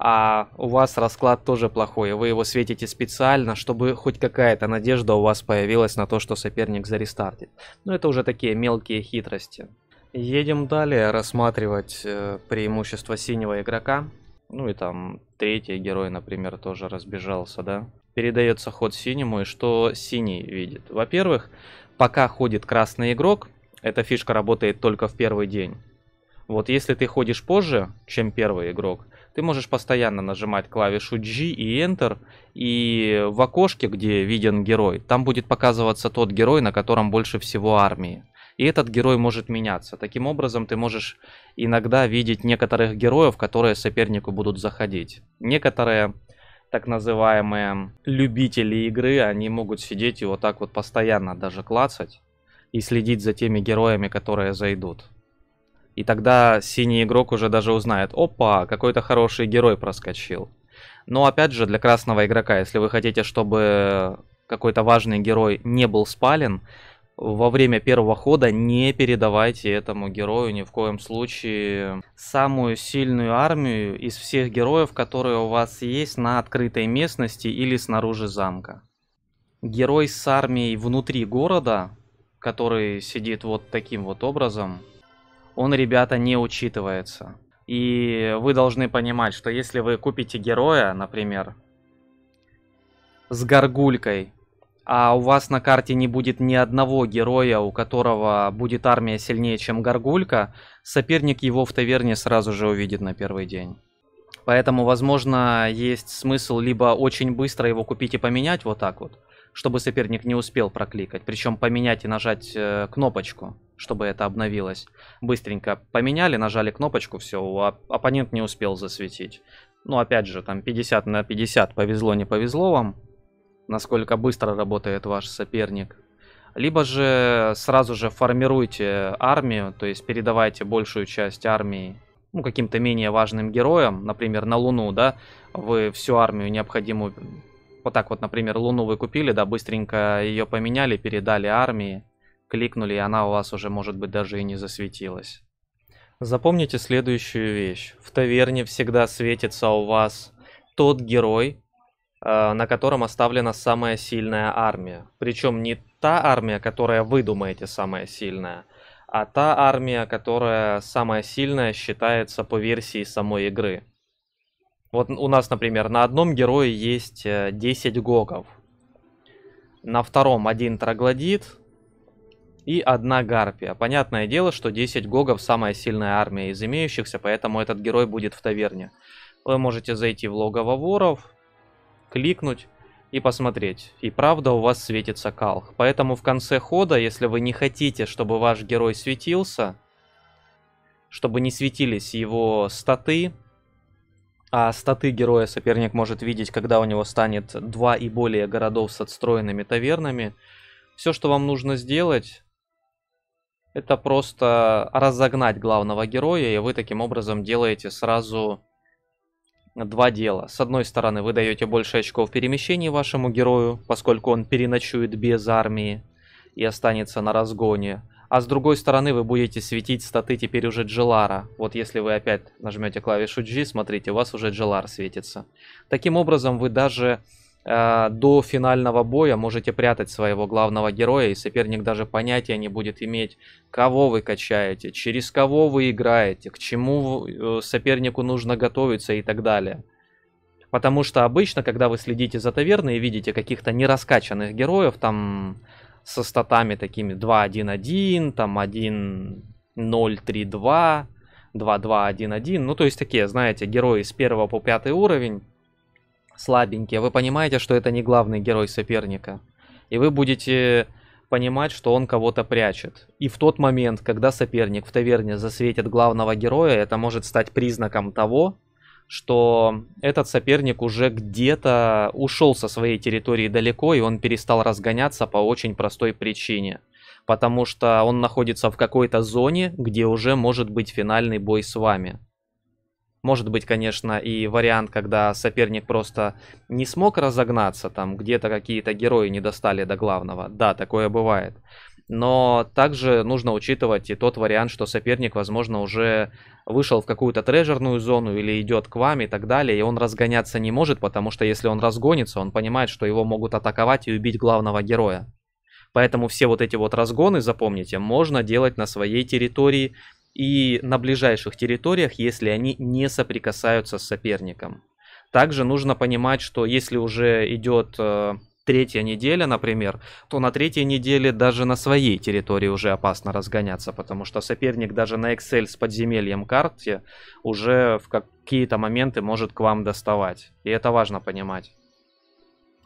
А у вас расклад тоже плохой, вы его светите специально, чтобы хоть какая-то надежда у вас появилась на то, что соперник зарестартит. Но это уже такие мелкие хитрости. Едем далее рассматривать преимущества синего игрока. Ну и там третий герой, например, тоже разбежался, да? Передается ход синему, и что синий видит? Во-первых, пока ходит красный игрок, эта фишка работает только в первый день. Вот если ты ходишь позже, чем первый игрок, ты можешь постоянно нажимать клавишу G и Enter, и в окошке, где виден герой, там будет показываться тот герой, на котором больше всего армии. И этот герой может меняться. Таким образом, ты можешь иногда видеть некоторых героев, которые сопернику будут заходить. Некоторые так называемые любители игры, они могут сидеть и вот так вот постоянно даже клацать и следить за теми героями, которые зайдут. И тогда синий игрок уже даже узнает: опа, какой-то хороший герой проскочил. Но опять же, для красного игрока, если вы хотите, чтобы какой-то важный герой не был спален, во время первого хода не передавайте этому герою ни в коем случае самую сильную армию из всех героев, которые у вас есть на открытой местности или снаружи замка. Герой с армией внутри города, который сидит вот таким вот образом, он, ребята, не учитывается. И вы должны понимать, что если вы купите героя, например, с горгулькой, а у вас на карте не будет ни одного героя, у которого будет армия сильнее, чем горгулька, соперник его в таверне сразу же увидит на первый день. Поэтому, возможно, есть смысл либо очень быстро его купить и поменять вот так вот, чтобы соперник не успел прокликать. Причем поменять и нажать э, кнопочку, чтобы это обновилось. Быстренько поменяли, нажали кнопочку, все, оппонент не успел засветить. Ну, опять же, там пятьдесят на пятьдесят, повезло, не повезло вам, насколько быстро работает ваш соперник. Либо же сразу же формируйте армию, то есть передавайте большую часть армии, ну, каким-то менее важным героям, например, на Луну, да, вы всю армию необходимую... Вот так вот, например, Луну вы купили, да, быстренько ее поменяли, передали армии, кликнули, и она у вас уже, может быть, даже и не засветилась. Запомните следующую вещь. В таверне всегда светится у вас тот герой, э, на котором оставлена самая сильная армия. Причем не та армия, которая вы думаете самая сильная, а та армия, которая самая сильная считается по версии самой игры. Вот у нас, например, на одном герое есть десять гогов, на втором один троглодит и одна гарпия. Понятное дело, что десять гогов самая сильная армия из имеющихся, поэтому этот герой будет в таверне. Вы можете зайти в логово воров, кликнуть и посмотреть. И правда, у вас светится калх. Поэтому в конце хода, если вы не хотите, чтобы ваш герой светился, чтобы не светились его статы, а статы героя соперник может видеть, когда у него станет два и более городов с отстроенными тавернами. Все, что вам нужно сделать, это просто разогнать главного героя, и вы таким образом делаете сразу два дела. С одной стороны, вы даете больше очков перемещений вашему герою, поскольку он переночует без армии и останется на разгоне. А с другой стороны, вы будете светить статы теперь уже Джелара. Вот если вы опять нажмете клавишу G, смотрите, у вас уже Джелар светится. Таким образом, вы даже э, до финального боя можете прятать своего главного героя, и соперник даже понятия не будет иметь, кого вы качаете, через кого вы играете, к чему сопернику нужно готовиться и так далее. Потому что обычно, когда вы следите за таверной и видите каких-то нераскачанных героев, там... со статами такими два один один, там один ноль три два, два два один один. Ну, то есть такие, знаете, герои с первого по пятый уровень, слабенькие. Вы понимаете, что это не главный герой соперника. И вы будете понимать, что он кого-то прячет. И в тот момент, когда соперник в таверне засветит главного героя, это может стать признаком того, что этот соперник уже где-то ушел со своей территории далеко, и он перестал разгоняться по очень простой причине. Потому что он находится в какой-то зоне, где уже может быть финальный бой с вами. Может быть, конечно, и вариант, когда соперник просто не смог разогнаться, там где-то какие-то герои не достали до главного. Да, такое бывает. Но также нужно учитывать и тот вариант, что соперник, возможно, уже вышел в какую-то трежерную зону или идет к вам и так далее, и он разгоняться не может, потому что если он разгонится, он понимает, что его могут атаковать и убить главного героя. Поэтому все вот эти вот разгоны, запомните, можно делать на своей территории и на ближайших территориях, если они не соприкасаются с соперником. Также нужно понимать, что если уже идет... Третья неделя, например, то на третьей неделе даже на своей территории уже опасно разгоняться, потому что соперник даже на Excel с подземельем карте уже в какие-то моменты может к вам доставать. И это важно понимать.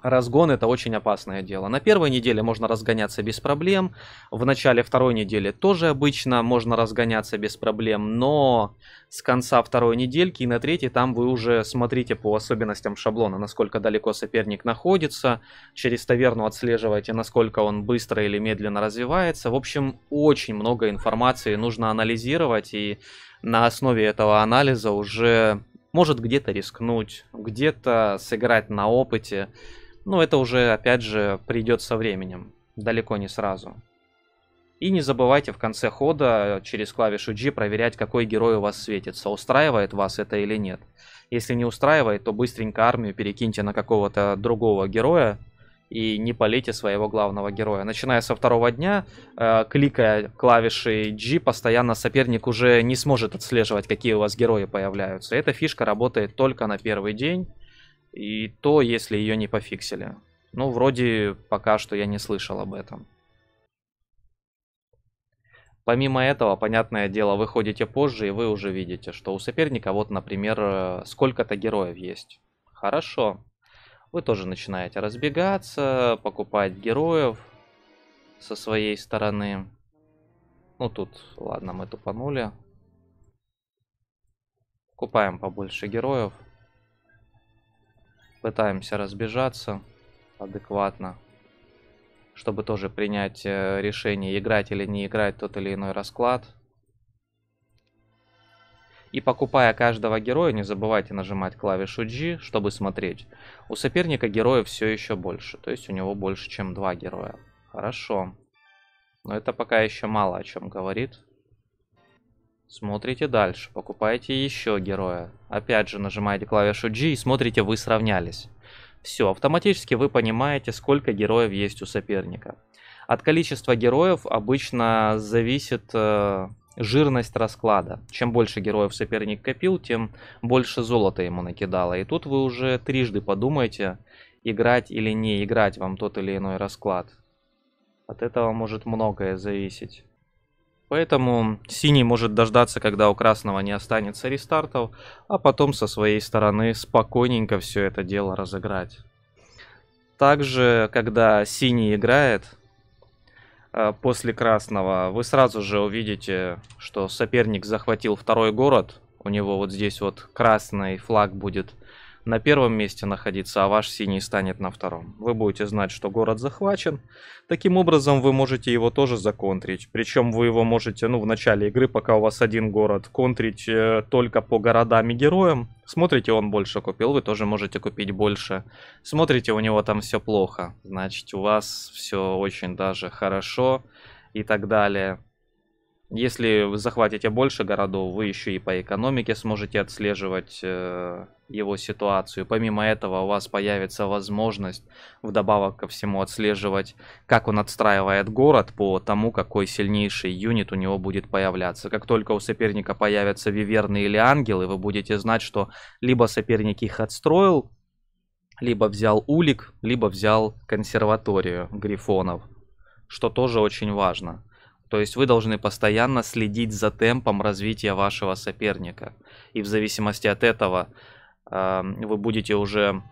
Разгон — это очень опасное дело. На первой неделе можно разгоняться без проблем, в начале второй недели тоже обычно можно разгоняться без проблем, но с конца второй недельки и на третьей там вы уже смотрите по особенностям шаблона, насколько далеко соперник находится, через таверну отслеживаете, насколько он быстро или медленно развивается. В общем, очень много информации нужно анализировать, и на основе этого анализа уже может где-то рискнуть, где-то сыграть на опыте. Но это уже, опять же, придет со временем, далеко не сразу. И не забывайте в конце хода через клавишу G проверять, какой герой у вас светится, устраивает вас это или нет. Если не устраивает, то быстренько армию перекиньте на какого-то другого героя и не палите своего главного героя. Начиная со второго дня, э, кликая клавиши G, постоянно соперник уже не сможет отслеживать, какие у вас герои появляются. Эта фишка работает только на первый день, и то, если ее не пофиксили. Ну, вроде пока что я не слышал об этом. Помимо этого, понятное дело, вы ходите позже, и вы уже видите, что у соперника, вот, например, сколько-то героев есть. Хорошо. Вы тоже начинаете разбегаться, покупать героев со своей стороны. Ну тут, ладно, мы тупанули. Купаем побольше героев. Пытаемся разбежаться адекватно, чтобы тоже принять решение, играть или не играть тот или иной расклад. И покупая каждого героя, не забывайте нажимать клавишу G, чтобы смотреть. У соперника героев все еще больше, то есть у него больше, чем два героя. Хорошо. Но это пока еще мало о чем говорит. Смотрите дальше, покупаете еще героя. Опять же нажимаете клавишу G и смотрите, вы сравнялись. Все, автоматически вы понимаете, сколько героев есть у соперника. От количества героев обычно зависит... жирность расклада. Чем больше героев соперник копил, тем больше золота ему накидало. И тут вы уже трижды подумаете, играть или не играть вам тот или иной расклад. От этого может многое зависеть. Поэтому синий может дождаться, когда у красного не останется рестартов, а потом со своей стороны спокойненько все это дело разыграть. Также, когда синий играет... после красного, вы сразу же увидите, что соперник захватил второй город. У него вот здесь вот красный флаг будет на первом месте находиться, а ваш синий станет на втором. Вы будете знать, что город захвачен. Таким образом, вы можете его тоже законтрить. Причем вы его можете, ну, в начале игры, пока у вас один город, контрить только по городам и героям. Смотрите, он больше купил, вы тоже можете купить больше. Смотрите, у него там все плохо, значит, у вас все очень даже хорошо и так далее. Если вы захватите больше городов, вы еще и по экономике сможете отслеживать э, его ситуацию. Помимо этого, у вас появится возможность вдобавок ко всему отслеживать, как он отстраивает город по тому, какой сильнейший юнит у него будет появляться. Как только у соперника появятся виверны или ангелы, вы будете знать, что либо соперник их отстроил, либо взял улик, либо взял консерваторию грифонов, что тоже очень важно. То есть вы должны постоянно следить за темпом развития вашего соперника. И в зависимости от этого вы будете уже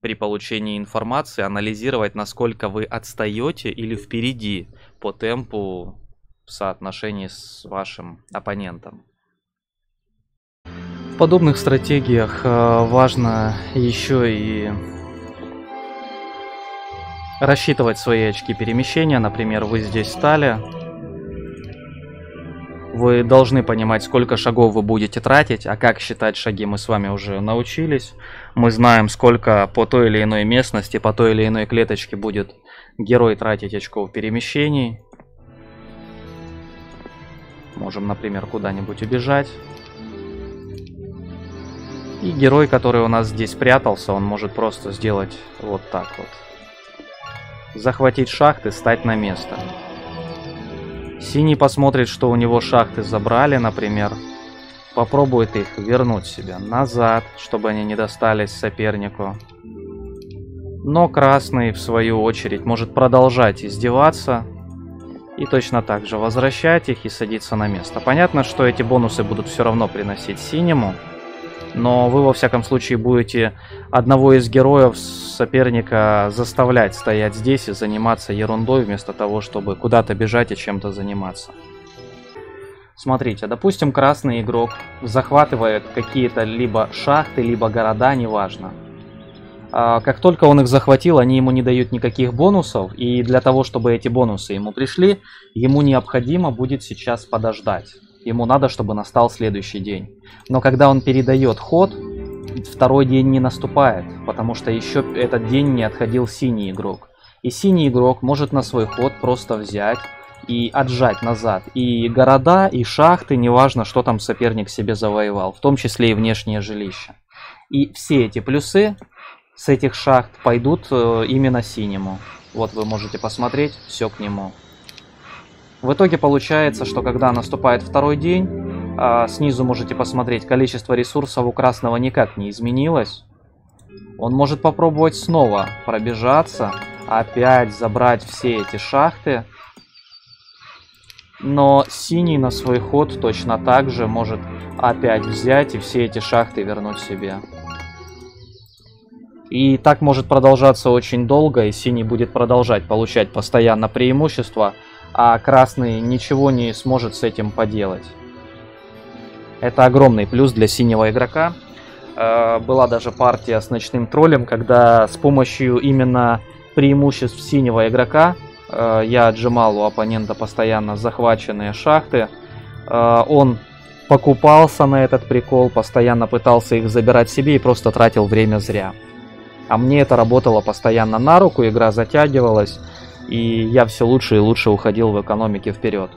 при получении информации анализировать, насколько вы отстаете или впереди по темпу в соотношении с вашим оппонентом. В подобных стратегиях важно еще и рассчитывать свои очки перемещения. Например, вы здесь стали. Вы должны понимать, сколько шагов вы будете тратить. А как считать шаги, мы с вами уже научились. Мы знаем, сколько по той или иной местности, по той или иной клеточке будет герой тратить очков перемещений. Можем, например, куда-нибудь убежать. И герой, который у нас здесь прятался, он может просто сделать вот так вот. Захватить шахты, стать на место. Синий посмотрит, что у него шахты забрали, например. Попробует их вернуть себе назад, чтобы они не достались сопернику. Но красный, в свою очередь, может продолжать издеваться. И точно так же возвращать их и садиться на место. Понятно, что эти бонусы будут все равно приносить синему. Но вы, во всяком случае, будете одного из героев соперника заставлять стоять здесь и заниматься ерундой, вместо того, чтобы куда-то бежать и чем-то заниматься. Смотрите, допустим, красный игрок захватывает какие-то либо шахты, либо города, неважно. Как только он их захватил, они ему не дают никаких бонусов, и для того, чтобы эти бонусы ему пришли, ему необходимо будет сейчас подождать. Ему надо, чтобы настал следующий день. Но когда он передает ход, второй день не наступает, потому что еще этот день не отходил синий игрок. И синий игрок может на свой ход просто взять и отжать назад и города, и шахты, неважно, что там соперник себе завоевал, в том числе и внешнее жилище. И все эти плюсы с этих шахт пойдут именно синему. Вот вы можете посмотреть, все к нему. В итоге получается, что когда наступает второй день, снизу можете посмотреть, количество ресурсов у красного никак не изменилось. Он может попробовать снова пробежаться, опять забрать все эти шахты. Но синий на свой ход точно так же может опять взять и все эти шахты вернуть себе. И так может продолжаться очень долго, и синий будет продолжать получать постоянно преимущество. А красный ничего не сможет с этим поделать. Это огромный плюс для синего игрока. Была даже партия с ночным троллем, когда с помощью именно преимуществ синего игрока я отжимал у оппонента постоянно захваченные шахты. Он покупался на этот прикол, постоянно пытался их забирать себе и просто тратил время зря. А мне это работало постоянно на руку, игра затягивалась. И я все лучше и лучше уходил в экономике вперед.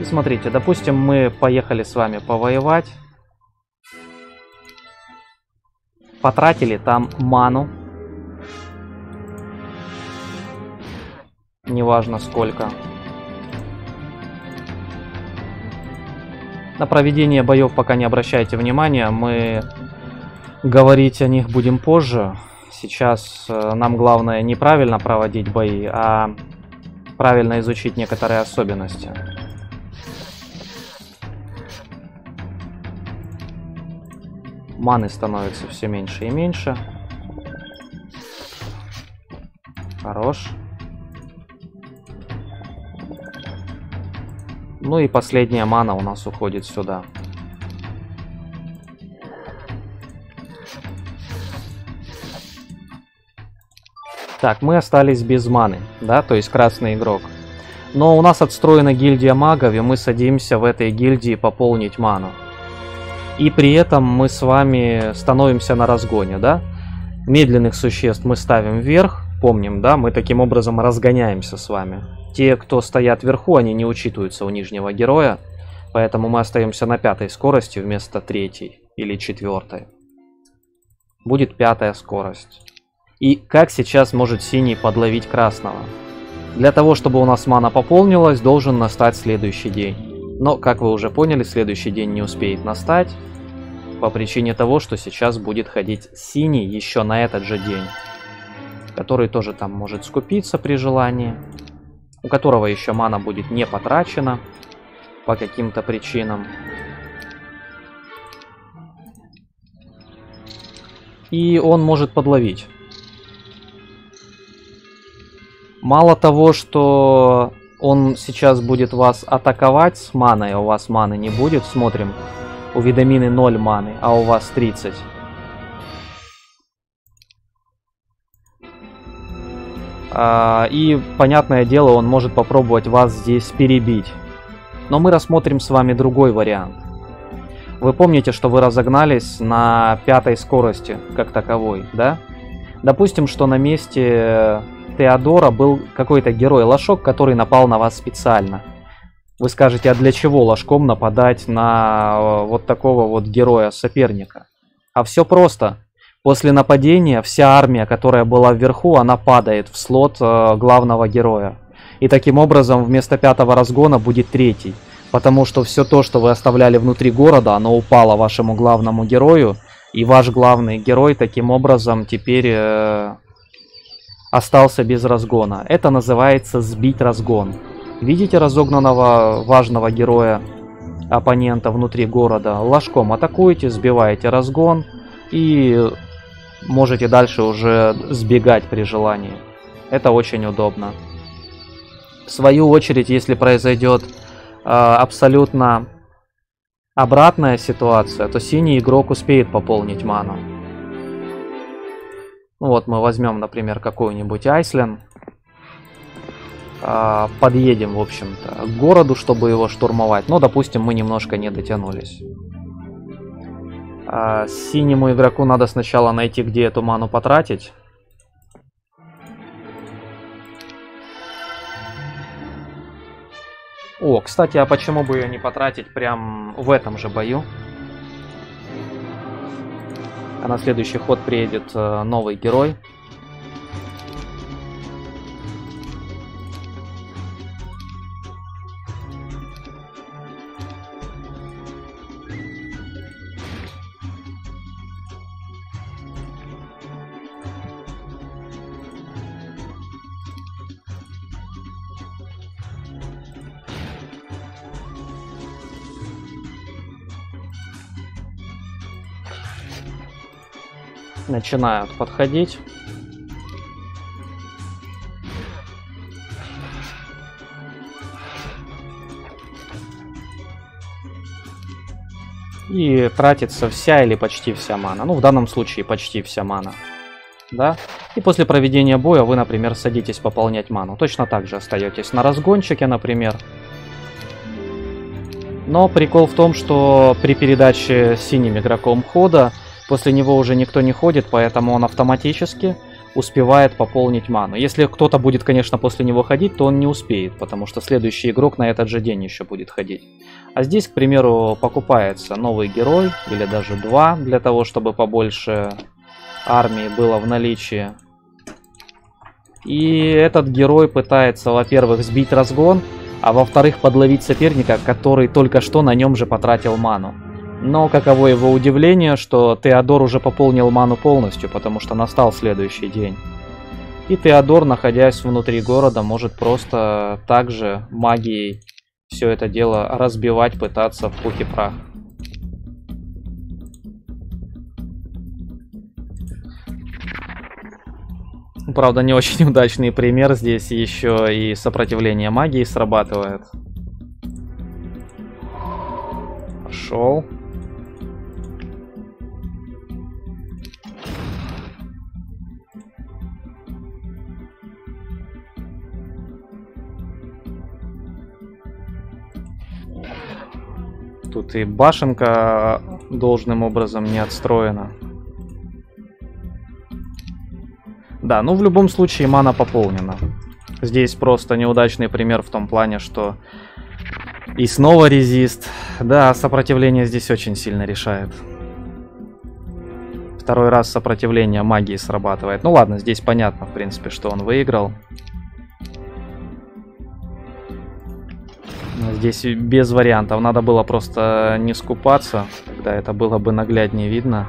И смотрите, допустим, мы поехали с вами повоевать. Потратили там ману. Неважно сколько. На проведение боев пока не обращайте внимания. Мы говорить о них будем позже. Сейчас нам главное неправильно проводить бои, а правильно изучить некоторые особенности. Маны становится все меньше и меньше. Хорош. Ну и последняя мана у нас уходит сюда. Так, мы остались без маны, да, то есть красный игрок. Но у нас отстроена гильдия магов, и мы садимся в этой гильдии пополнить ману. И при этом мы с вами становимся на разгоне, да. Медленных существ мы ставим вверх, помним, да, мы таким образом разгоняемся с вами. Те, кто стоят вверху, они не учитываются у нижнего героя, поэтому мы остаемся на пятой скорости вместо третьей или четвертой. Будет пятая скорость. И как сейчас может синий подловить красного? Для того, чтобы у нас мана пополнилась, должен настать следующий день. Но, как вы уже поняли, следующий день не успеет настать, по причине того, что сейчас будет ходить синий еще на этот же день, который тоже там может скупиться при желании, у которого еще мана будет не потрачена по каким-то причинам. И он может подловить. Мало того, что он сейчас будет вас атаковать с маной, а у вас маны не будет, смотрим. У Видамины ноль маны, а у вас тридцать. А, и, понятное дело, он может попробовать вас здесь перебить. Но мы рассмотрим с вами другой вариант. Вы помните, что вы разогнались на пятой скорости, как таковой, да? Допустим, что на месте Теодора был какой-то герой-лошок, который напал на вас специально. Вы скажете, а для чего лошком нападать на вот такого вот героя-соперника? А все просто. После нападения вся армия, которая была вверху, она падает в слот главного героя. И таким образом вместо пятого разгона будет третий. Потому что все то, что вы оставляли внутри города, оно упало вашему главному герою. И ваш главный герой таким образом теперь э, остался без разгона. Это называется сбить разгон. Видите разогнанного важного героя оппонента внутри города? Лошком атакуете, сбиваете разгон и можете дальше уже сбегать при желании. Это очень удобно. В свою очередь, если произойдет э, абсолютно... обратная ситуация, то синий игрок успеет пополнить ману. Вот мы возьмем, например, какую-нибудь Айслен. Подъедем, в общем-то, к городу, чтобы его штурмовать. Но, допустим, мы немножко не дотянулись. Синему игроку надо сначала найти, где эту ману потратить. О, кстати, а почему бы ее не потратить прям в этом же бою? А на следующий ход приедет э, новый герой. Начинают подходить. И тратится вся или почти вся мана. Ну, в данном случае почти вся мана. Да? И после проведения боя вы, например, садитесь пополнять ману. Точно так же остаетесь на разгончике, например. Но прикол в том, что при передаче синим игроком хода после него уже никто не ходит, поэтому он автоматически успевает пополнить ману. Если кто-то будет, конечно, после него ходить, то он не успеет, потому что следующий игрок на этот же день еще будет ходить. А здесь, к примеру, покупается новый герой, или даже два, для того, чтобы побольше армии было в наличии. И этот герой пытается, во-первых, сбить разгон, а во-вторых, подловить соперника, который только что на нем же потратил ману. Но каково его удивление, что Теодор уже пополнил ману полностью, потому что настал следующий день. И Теодор, находясь внутри города, может просто также магией все это дело разбивать, пытаться в пух и прах. Правда, не очень удачный пример. Здесь еще и сопротивление магии срабатывает. Пошел. Тут и башенка должным образом не отстроена. Да, ну в любом случае мана пополнена. Здесь просто неудачный пример в том плане, что и снова резист. Да, сопротивление здесь очень сильно решает. Второй раз сопротивление магии срабатывает. Ну ладно, здесь понятно, в принципе, что он выиграл. Здесь без вариантов. Надо было просто не скупаться. Тогда это было бы нагляднее видно.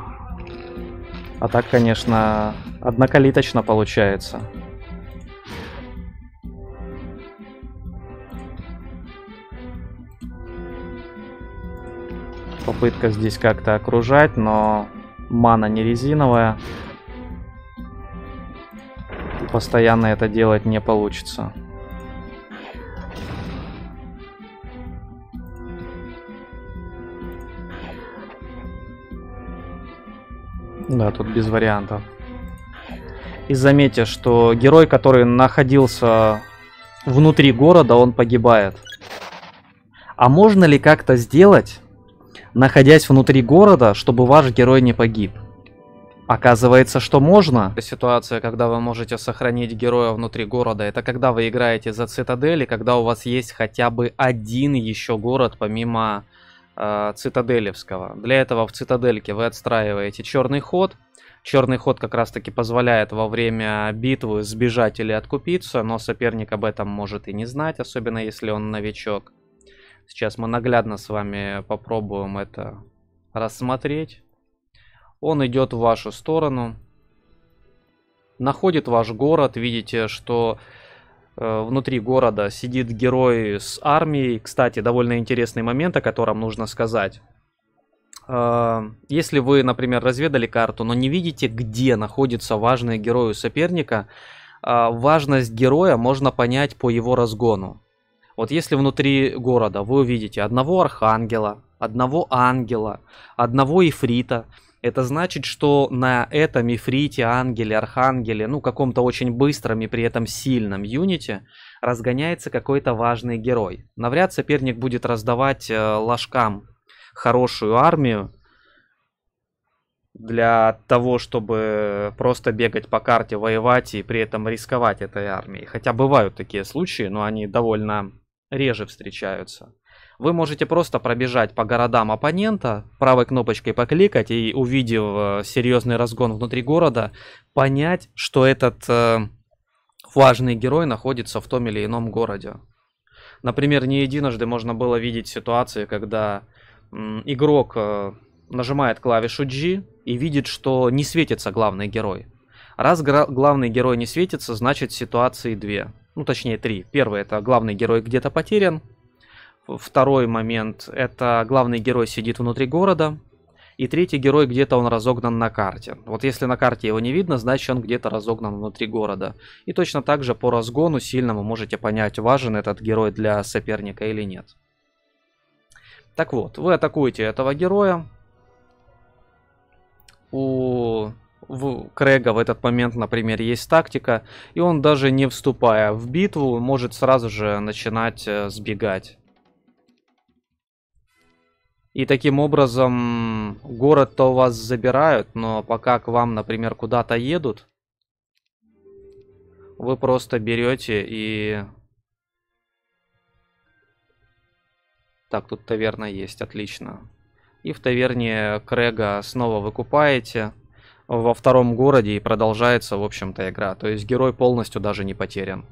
А так, конечно, однокалиточно получается. Попытка здесь как-то окружать, но мана не резиновая. Постоянно это делать не получится. Да, тут без вариантов. И заметьте, что герой, который находился внутри города, он погибает. А можно ли как-то сделать, находясь внутри города, чтобы ваш герой не погиб? Оказывается, что можно. Ситуация, когда вы можете сохранить героя внутри города, это когда вы играете за цитадель, и когда у вас есть хотя бы один еще город, помимо э, цитаделевского. Для этого в цитадельке вы отстраиваете черный ход. Черный ход как раз-таки позволяет во время битвы сбежать или откупиться, но соперник об этом может и не знать, особенно если он новичок. Сейчас мы наглядно с вами попробуем это рассмотреть. Он идет в вашу сторону, находит ваш город. Видите, что э, внутри города сидит герой с армией. Кстати, довольно интересный момент, о котором нужно сказать. Э, если вы, например, разведали карту, но не видите, где находится важный герой у соперника, э, важность героя можно понять по его разгону. Вот если внутри города вы увидите одного архангела, одного ангела, одного ифрита, это значит, что на этом ифрите, ангеле, архангеле, ну каком-то очень быстром и при этом сильном юните разгоняется какой-то важный герой. Навряд соперник будет раздавать э, ложкам хорошую армию для того, чтобы просто бегать по карте, воевать и при этом рисковать этой армией. Хотя бывают такие случаи, но они довольно реже встречаются. Вы можете просто пробежать по городам оппонента, правой кнопочкой покликать и, увидев серьезный разгон внутри города, понять, что этот важный герой находится в том или ином городе. Например, не единожды можно было видеть ситуации, когда игрок нажимает клавишу G и видит, что не светится главный герой. Раз главный герой не светится, значит ситуации две. Ну, точнее, три. Первый — это главный герой где-то потерян. Второй момент — это главный герой сидит внутри города. И третий герой — где-то он разогнан на карте. Вот если на карте его не видно, значит он где-то разогнан внутри города. И точно так же по разгону сильно вы можете понять, важен этот герой для соперника или нет. Так вот, вы атакуете этого героя. У Крэга в этот момент, например, есть тактика. И он, даже не вступая в битву, может сразу же начинать сбегать. И таким образом город-то у вас забирают, но пока к вам, например, куда-то едут, вы просто берете и... Так, тут таверна есть, отлично. И в таверне Крэга снова вы купаете во втором городе, и продолжается, в общем-то, игра. То есть герой полностью даже не потерян.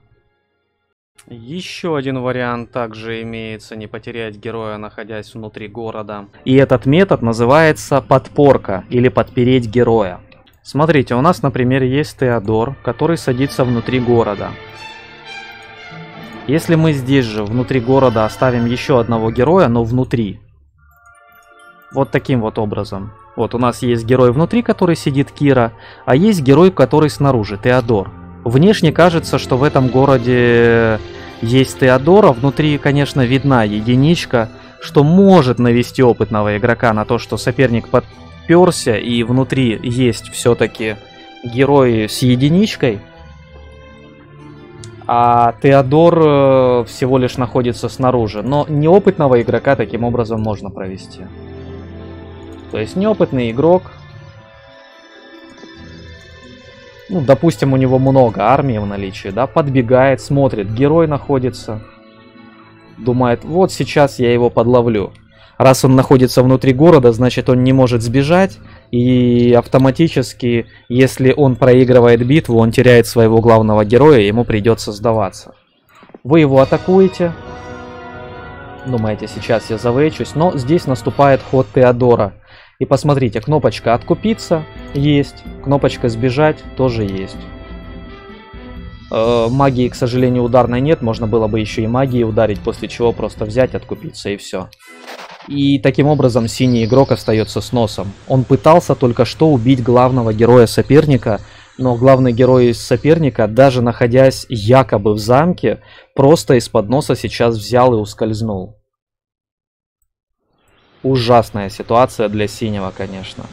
Еще один вариант также имеется: не потерять героя, находясь внутри города. И этот метод называется подпорка или подпереть героя. Смотрите, у нас, например, есть Теодор, который садится внутри города. Если мы здесь же, внутри города, оставим еще одного героя, но внутри. Вот таким вот образом. Вот у нас есть герой внутри, который сидит, Кира, а есть герой, который снаружи, Теодор. Внешне кажется, что в этом городе есть Теодора, внутри, конечно, видна единичка, что может навести опытного игрока на то, что соперник подперся, и внутри есть все-таки герой с единичкой, а Теодор всего лишь находится снаружи. Но неопытного игрока таким образом можно провести. То есть неопытный игрок... Ну, допустим, у него много армии в наличии, да, подбегает, смотрит, герой находится, думает, вот сейчас я его подловлю. Раз он находится внутри города, значит он не может сбежать, и автоматически, если он проигрывает битву, он теряет своего главного героя, ему придется сдаваться. Вы его атакуете, думаете, сейчас я завечусь, но здесь наступает ход Теодора. И посмотрите, кнопочка «Откупиться» есть, кнопочка «Сбежать» тоже есть. Э, магии, к сожалению, ударной нет, можно было бы еще и магией ударить, после чего просто взять, откупиться и все. И таким образом синий игрок остается с носом. Он пытался только что убить главного героя соперника, но главный герой соперника, даже находясь якобы в замке, просто из-под носа сейчас взял и ускользнул. Ужасная ситуация для синего, конечно.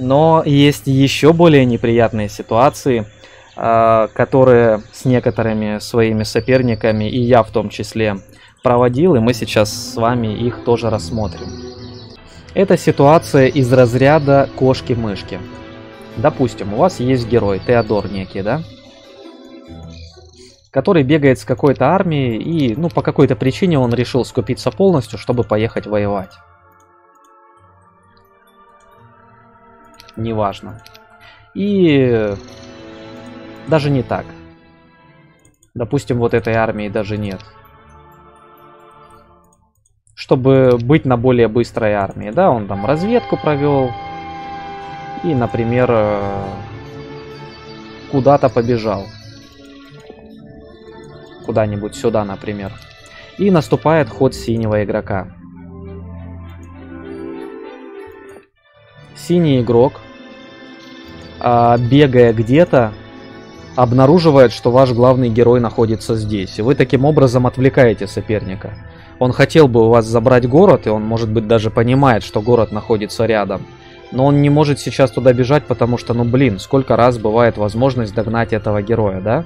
Но есть еще более неприятные ситуации, которые с некоторыми своими соперниками, и я в том числе, проводил, и мы сейчас с вами их тоже рассмотрим. Это ситуация из разряда кошки-мышки. Допустим, у вас есть герой, Теодор некий, да? Который бегает с какой-то армией, и ну по какой-то причине он решил скупиться полностью, чтобы поехать воевать. Неважно. И даже не так. Допустим, вот этой армии даже нет. Чтобы быть на более быстрой армии, да, он там разведку провел и, например, куда-то побежал. Куда-нибудь сюда, например. И наступает ход синего игрока. Синий игрок, бегая где-то, обнаруживает, что ваш главный герой находится здесь. И вы таким образом отвлекаете соперника. Он хотел бы у вас забрать город, и он, может быть, даже понимает, что город находится рядом. Но он не может сейчас туда бежать, потому что, ну блин, сколько раз бывает возможность догнать этого героя, да?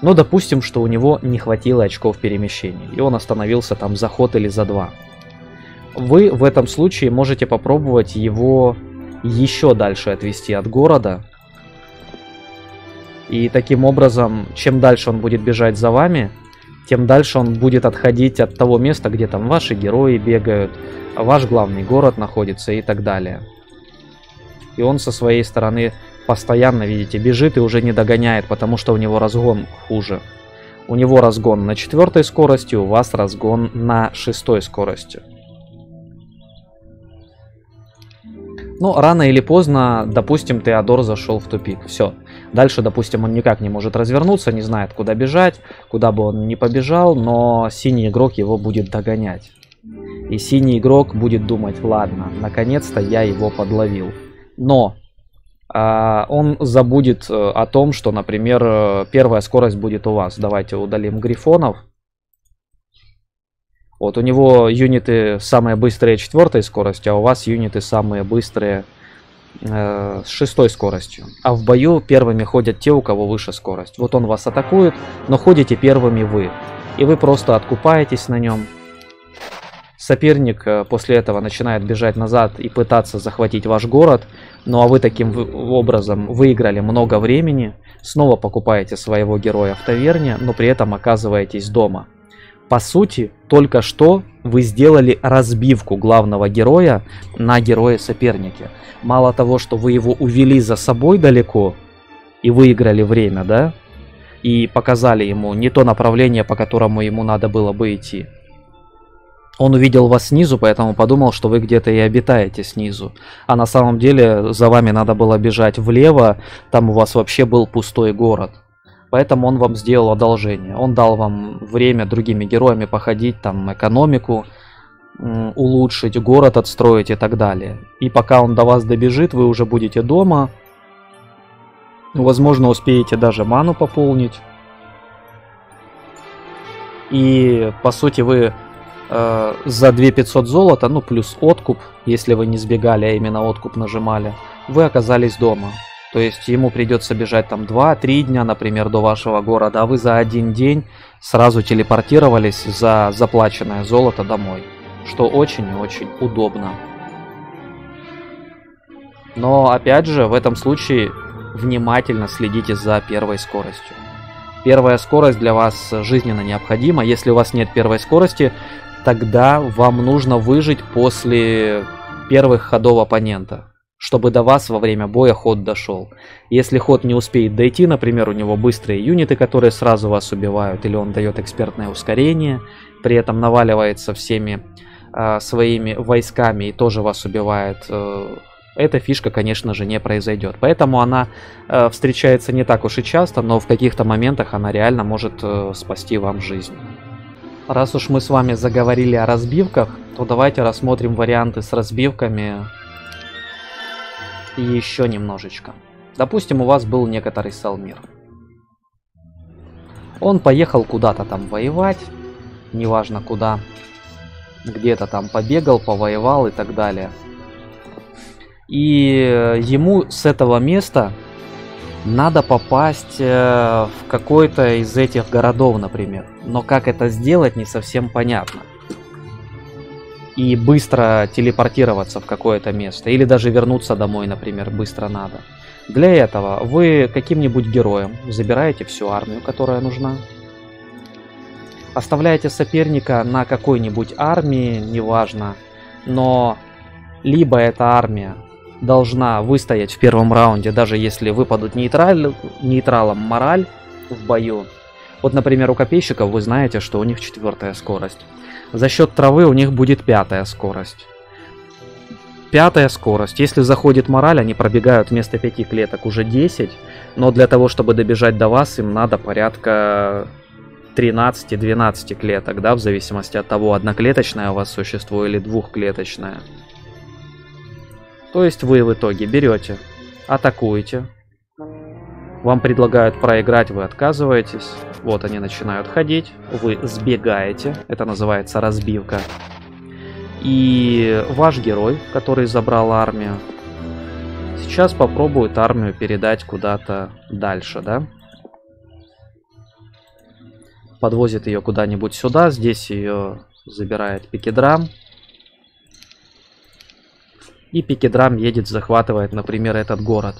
Но допустим, что у него не хватило очков перемещения, и он остановился там за ход или за два. Вы в этом случае можете попробовать его еще дальше отвести от города. И таким образом, чем дальше он будет бежать за вами, тем дальше он будет отходить от того места, где там ваши герои бегают, ваш главный город находится и так далее. И он со своей стороны постоянно, видите, бежит и уже не догоняет, потому что у него разгон хуже. У него разгон на четвертой скорости, у вас разгон на шестой скорости. Но рано или поздно, допустим, Теодор зашел в тупик. Все. Дальше, допустим, он никак не может развернуться, не знает, куда бежать, куда бы он ни побежал, но синий игрок его будет догонять. И синий игрок будет думать: ладно, наконец-то я его подловил. Но э, он забудет о том, что, например, первая скорость будет у вас. Давайте удалим грифонов. Вот, у него юниты самые быстрые четвертой скорости, а у вас юниты самые быстрые э, с шестой скоростью. А в бою первыми ходят те, у кого выше скорость. Вот он вас атакует, но ходите первыми вы. И вы просто откупаетесь на нем. Соперник после этого начинает бежать назад и пытаться захватить ваш город. Ну а вы таким образом выиграли много времени. Снова покупаете своего героя в таверне, но при этом оказываетесь дома. По сути, только что вы сделали разбивку главного героя на героя-соперника. Мало того, что вы его увели за собой далеко и выиграли время, да? И показали ему не то направление, по которому ему надо было бы идти. Он увидел вас снизу, поэтому подумал, что вы где-то и обитаете снизу. А на самом деле за вами надо было бежать влево, там у вас вообще был пустой город. Поэтому он вам сделал одолжение. Он дал вам время другими героями походить, там, экономику улучшить, город отстроить и так далее. И пока он до вас добежит, вы уже будете дома. Возможно, успеете даже ману пополнить. И, по сути, вы э, за две тысячи пятьсот золота, ну, плюс откуп, если вы не сбегали, а именно откуп нажимали, вы оказались дома. То есть ему придется бежать там два-три дня, например, до вашего города, а вы за один день сразу телепортировались за заплаченное золото домой, что очень и очень удобно. Но опять же, в этом случае внимательно следите за первой скоростью. Первая скорость для вас жизненно необходима. Если у вас нет первой скорости, тогда вам нужно выжить после первых ходов оппонента, чтобы до вас во время боя ход дошел. Если ход не успеет дойти, например, у него быстрые юниты, которые сразу вас убивают, или он дает экспертное ускорение, при этом наваливается всеми э, своими войсками и тоже вас убивает, э, эта фишка, конечно же, не произойдет. Поэтому она э, встречается не так уж и часто, но в каких-то моментах она реально может э, спасти вам жизнь. Раз уж мы с вами заговорили о разбивках, то давайте рассмотрим варианты с разбивками еще немножечко. Допустим, у вас был некоторый Салмир. Он поехал куда-то там воевать, неважно куда, где-то там побегал, повоевал и так далее. И ему с этого места надо попасть в какой-то из этих городов, например. Но как это сделать, не совсем понятно. И быстро телепортироваться в какое-то место. Или даже вернуться домой, например, быстро надо. Для этого вы каким-нибудь героем забираете всю армию, которая нужна. Оставляете соперника на какой-нибудь армии, неважно. Но либо эта армия должна выстоять в первом раунде, даже если выпадут нейтраль, нейтралам мораль в бою. Вот, например, у копейщиков вы знаете, что у них четвертая скорость. За счет травы у них будет пятая скорость. Пятая скорость. Если заходит мораль, они пробегают вместо пяти клеток уже десять. Но для того, чтобы добежать до вас, им надо порядка тринадцати-двенадцати клеток, да, в зависимости от того, одноклеточное у вас существо или двухклеточное. То есть вы в итоге берете, атакуете. Вам предлагают проиграть, вы отказываетесь. Вот они начинают ходить, вы сбегаете. Это называется разбивка. И ваш герой, который забрал армию, сейчас попробует армию передать куда-то дальше, да? Подвозит ее куда-нибудь сюда, здесь ее забирает пикедрам. И пикедрам едет, захватывает, например, этот город.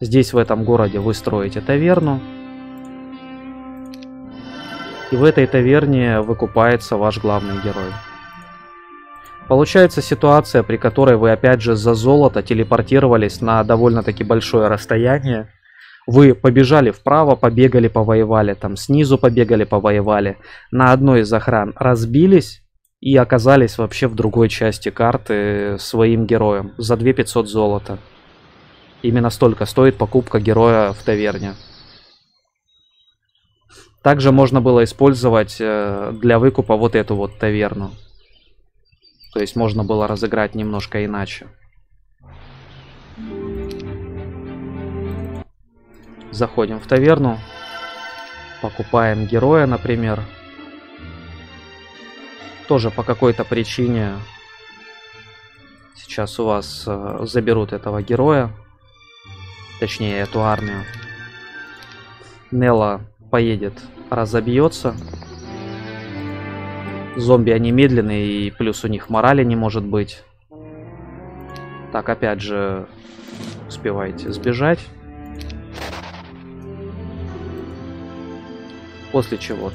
Здесь, в этом городе, вы строите таверну. И в этой таверне выкупается ваш главный герой. Получается ситуация, при которой вы опять же за золото телепортировались на довольно-таки большое расстояние. Вы побежали вправо, побегали, повоевали, там снизу побегали, повоевали. На одной из охран разбились и оказались вообще в другой части карты своим героем за две тысячи пятьсот золота. Именно столько стоит покупка героя в таверне. Также можно было использовать для выкупа вот эту вот таверну. То есть можно было разыграть немножко иначе. Заходим в таверну. Покупаем героя, например. Тоже по какой-то причине сейчас у вас заберут этого героя. Точнее, эту армию. Нелла поедет, разобьется. Зомби, они медленные, и плюс у них морали не может быть. Так, опять же, успевайте сбежать. После чего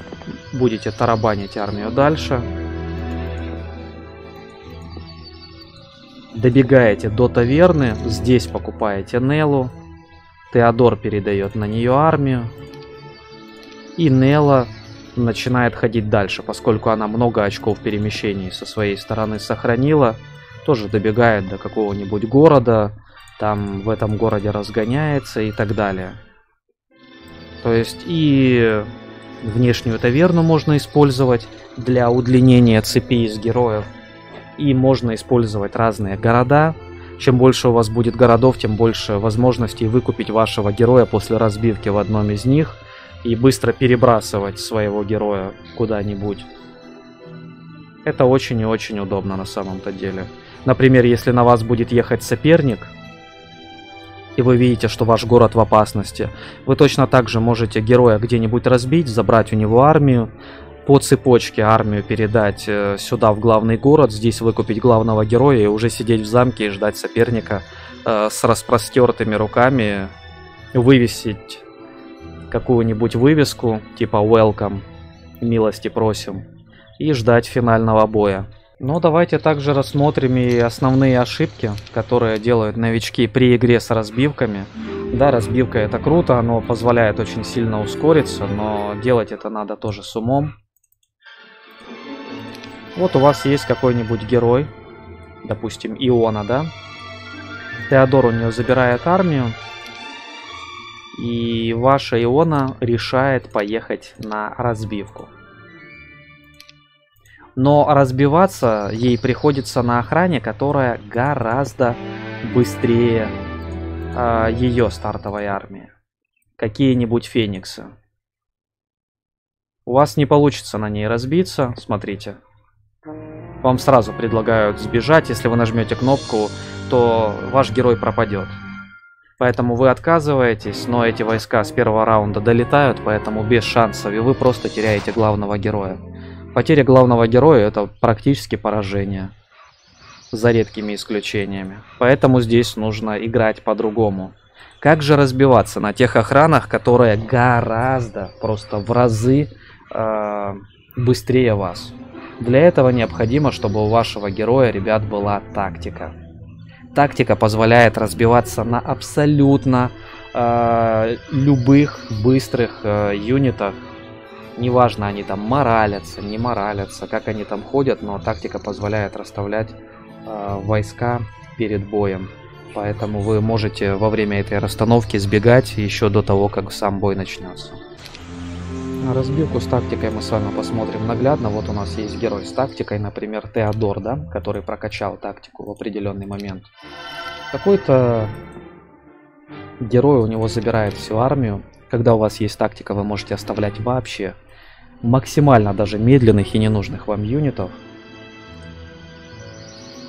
будете тарабанить армию дальше. Добегаете до таверны, здесь покупаете Неллу. Теодор передает на нее армию. И Нелла начинает ходить дальше, поскольку она много очков перемещений со своей стороны сохранила. Тоже добегает до какого-нибудь города, там в этом городе разгоняется и так далее. То есть и внешнюю таверну можно использовать для удлинения цепи из героев. И можно использовать разные города. Чем больше у вас будет городов, тем больше возможностей выкупить вашего героя после разбивки в одном из них. И быстро перебрасывать своего героя куда-нибудь. Это очень и очень удобно на самом-то деле. Например, если на вас будет ехать соперник, и вы видите, что ваш город в опасности, вы точно так же можете героя где-нибудь разбить, забрать у него армию, по цепочке армию передать сюда в главный город, здесь выкупить главного героя и уже сидеть в замке и ждать соперника э, с распростертыми руками, вывесить какую-нибудь вывеску типа «Welcome», «Милости просим», и ждать финального боя. Но давайте также рассмотрим и основные ошибки, которые делают новички при игре с разбивками. Да, разбивка это круто, оно позволяет очень сильно ускориться, но делать это надо тоже с умом. Вот у вас есть какой-нибудь герой, допустим, Иона, да? Теодор у нее забирает армию. И ваша Иона решает поехать на разбивку. Но разбиваться ей приходится на охране, которая гораздо быстрее э, ее стартовой армии. Какие-нибудь фениксы. У вас не получится на ней разбиться. Смотрите. вам сразу предлагают сбежать. Если вы нажмете кнопку, то ваш герой пропадет. Поэтому вы отказываетесь, но эти войска с первого раунда долетают, поэтому без шансов, и вы просто теряете главного героя. Потеря главного героя — это практически поражение, за редкими исключениями. Поэтому здесь нужно играть по-другому. Как же разбиваться на тех охранах, которые гораздо, просто в разы э, быстрее вас? Для этого необходимо, чтобы у вашего героя, ребят, была тактика. Тактика позволяет разбиваться на абсолютно э, любых быстрых э, юнитах. Неважно, они там моралятся, не моралятся, как они там ходят, но тактика позволяет расставлять э, войска перед боем. Поэтому вы можете во время этой расстановки сбегать еще до того, как сам бой начнется. Разбивку с тактикой мы с вами посмотрим наглядно. Вот у нас есть герой с тактикой, например, Теодор, да, который прокачал тактику в определенный момент. Какой-то герой у него забирает всю армию. Когда у вас есть тактика, вы можете оставлять вообще максимально даже медленных и ненужных вам юнитов.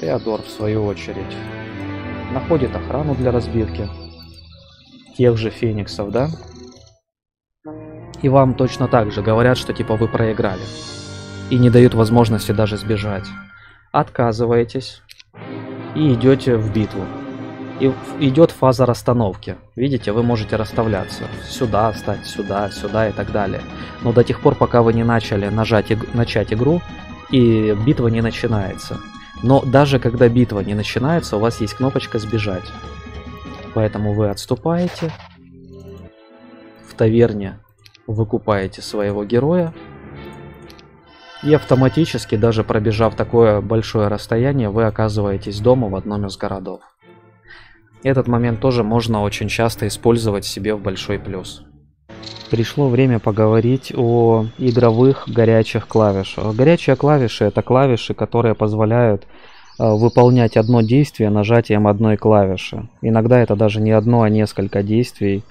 Теодор, в свою очередь, находит охрану для разбивки тех же фениксов, да? И вам точно так же говорят, что типа вы проиграли. И не дают возможности даже сбежать. Отказываетесь и идете в битву. И идет фаза расстановки. Видите, вы можете расставляться. Сюда встать, сюда, сюда и так далее. Но до тех пор, пока вы не начали нажать, иг- начать игру, и битва не начинается. Но даже когда битва не начинается, у вас есть кнопочка «Сбежать». Поэтому вы отступаете. В таверне выкупаете своего героя. И автоматически, даже пробежав такое большое расстояние, вы оказываетесь дома в одном из городов. Этот момент тоже можно очень часто использовать себе в большой плюс. Пришло время поговорить о игровых горячих клавишах. Горячие клавиши — это клавиши, которые позволяют э, выполнять одно действие нажатием одной клавиши. Иногда это даже не одно, а несколько действий,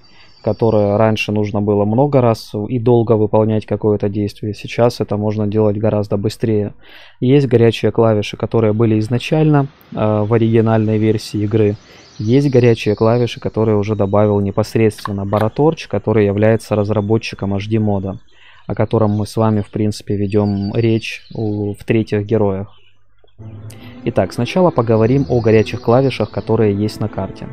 которые раньше нужно было много раз и долго выполнять какое-то действие. Сейчас это можно делать гораздо быстрее. Есть горячие клавиши, которые были изначально э, в оригинальной версии игры. Есть горячие клавиши, которые уже добавил непосредственно Бораторч, который является разработчиком эйч ди мода, о котором мы с вами, в принципе, ведем речь в третьих героях. Итак, сначала поговорим о горячих клавишах, которые есть на карте.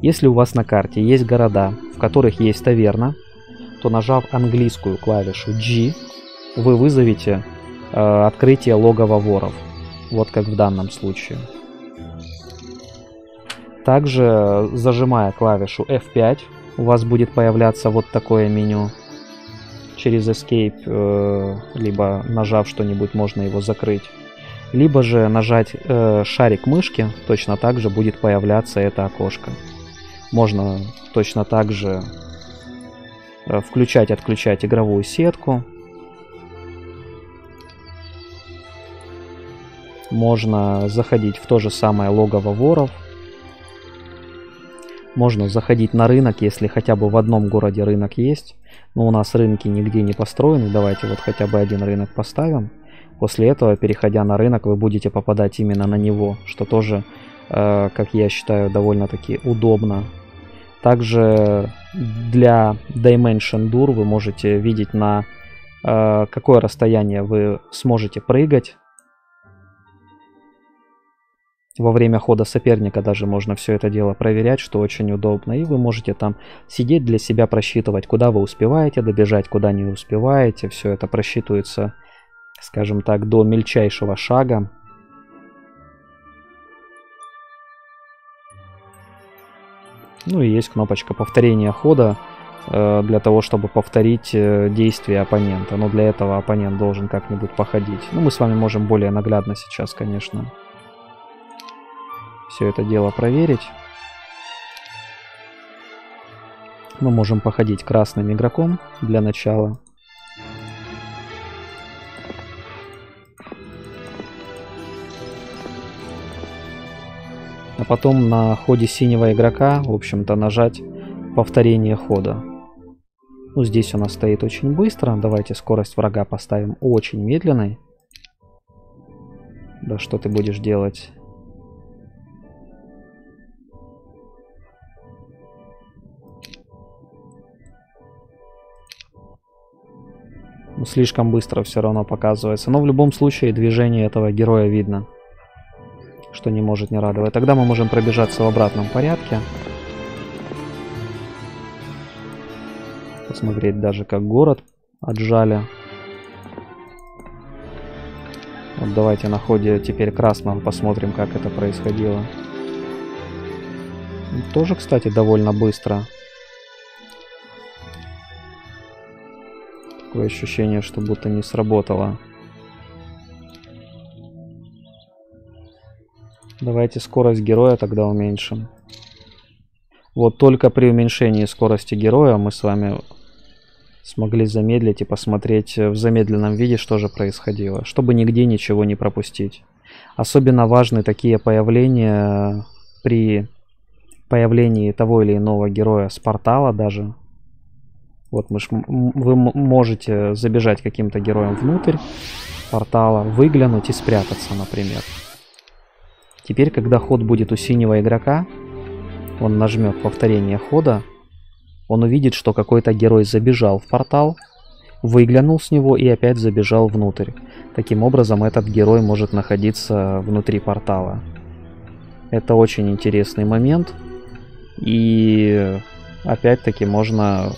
Если у вас на карте есть города, в которых есть таверна, то, нажав английскую клавишу джи, вы вызовете э, открытие логова воров, вот как в данном случае. Также, зажимая клавишу эф пять, у вас будет появляться вот такое меню. Через Escape, э, либо нажав что-нибудь, можно его закрыть. Либо же нажать э, шарик мышки, точно так же будет появляться это окошко. Можно точно так же э, включать-отключать игровую сетку. Можно заходить в то же самое логово воров. Можно заходить на рынок, если хотя бы в одном городе рынок есть. Но у нас рынки нигде не построены. Давайте вот хотя бы один рынок поставим. После этого, переходя на рынок, вы будете попадать именно на него, что тоже, э, как я считаю, довольно-таки удобно. Также для Dimension Door вы можете видеть, на э, какое расстояние вы сможете прыгать. Во время хода соперника даже можно все это дело проверять, что очень удобно. И вы можете там сидеть для себя, просчитывать, куда вы успеваете добежать, куда не успеваете. Все это просчитывается, скажем так, до мельчайшего шага. Ну и есть кнопочка повторения хода, э, для того, чтобы повторить э, действия оппонента. Но для этого оппонент должен как-нибудь походить. Ну, мы с вами можем более наглядно сейчас, конечно, все это дело проверить. Мы можем походить красным игроком для начала. А потом на ходе синего игрока, в общем-то, нажать повторение хода. Ну, здесь у нас стоит очень быстро. Давайте скорость врага поставим очень медленной. Да что ты будешь делать? Ну, слишком быстро все равно показывается. Но в любом случае движение этого героя видно, что не может не радовать. Тогда мы можем пробежаться в обратном порядке. Посмотреть даже, как город отжали. Вот давайте на ходе теперь красным посмотрим, как это происходило. Тоже, кстати, довольно быстро. Такое ощущение, что будто не сработало. Давайте скорость героя тогда уменьшим. Вот только при уменьшении скорости героя мы с вами смогли замедлить и посмотреть в замедленном виде, что же происходило, чтобы нигде ничего не пропустить. Особенно важны такие появления при появлении того или иного героя с портала даже. Вот мы ж, вы можете забежать каким-то героем внутрь портала, выглянуть и спрятаться, например. Теперь, когда ход будет у синего игрока, он нажмет повторение хода, он увидит, что какой-то герой забежал в портал, выглянул с него и опять забежал внутрь. Таким образом, этот герой может находиться внутри портала. Это очень интересный момент. И опять-таки можно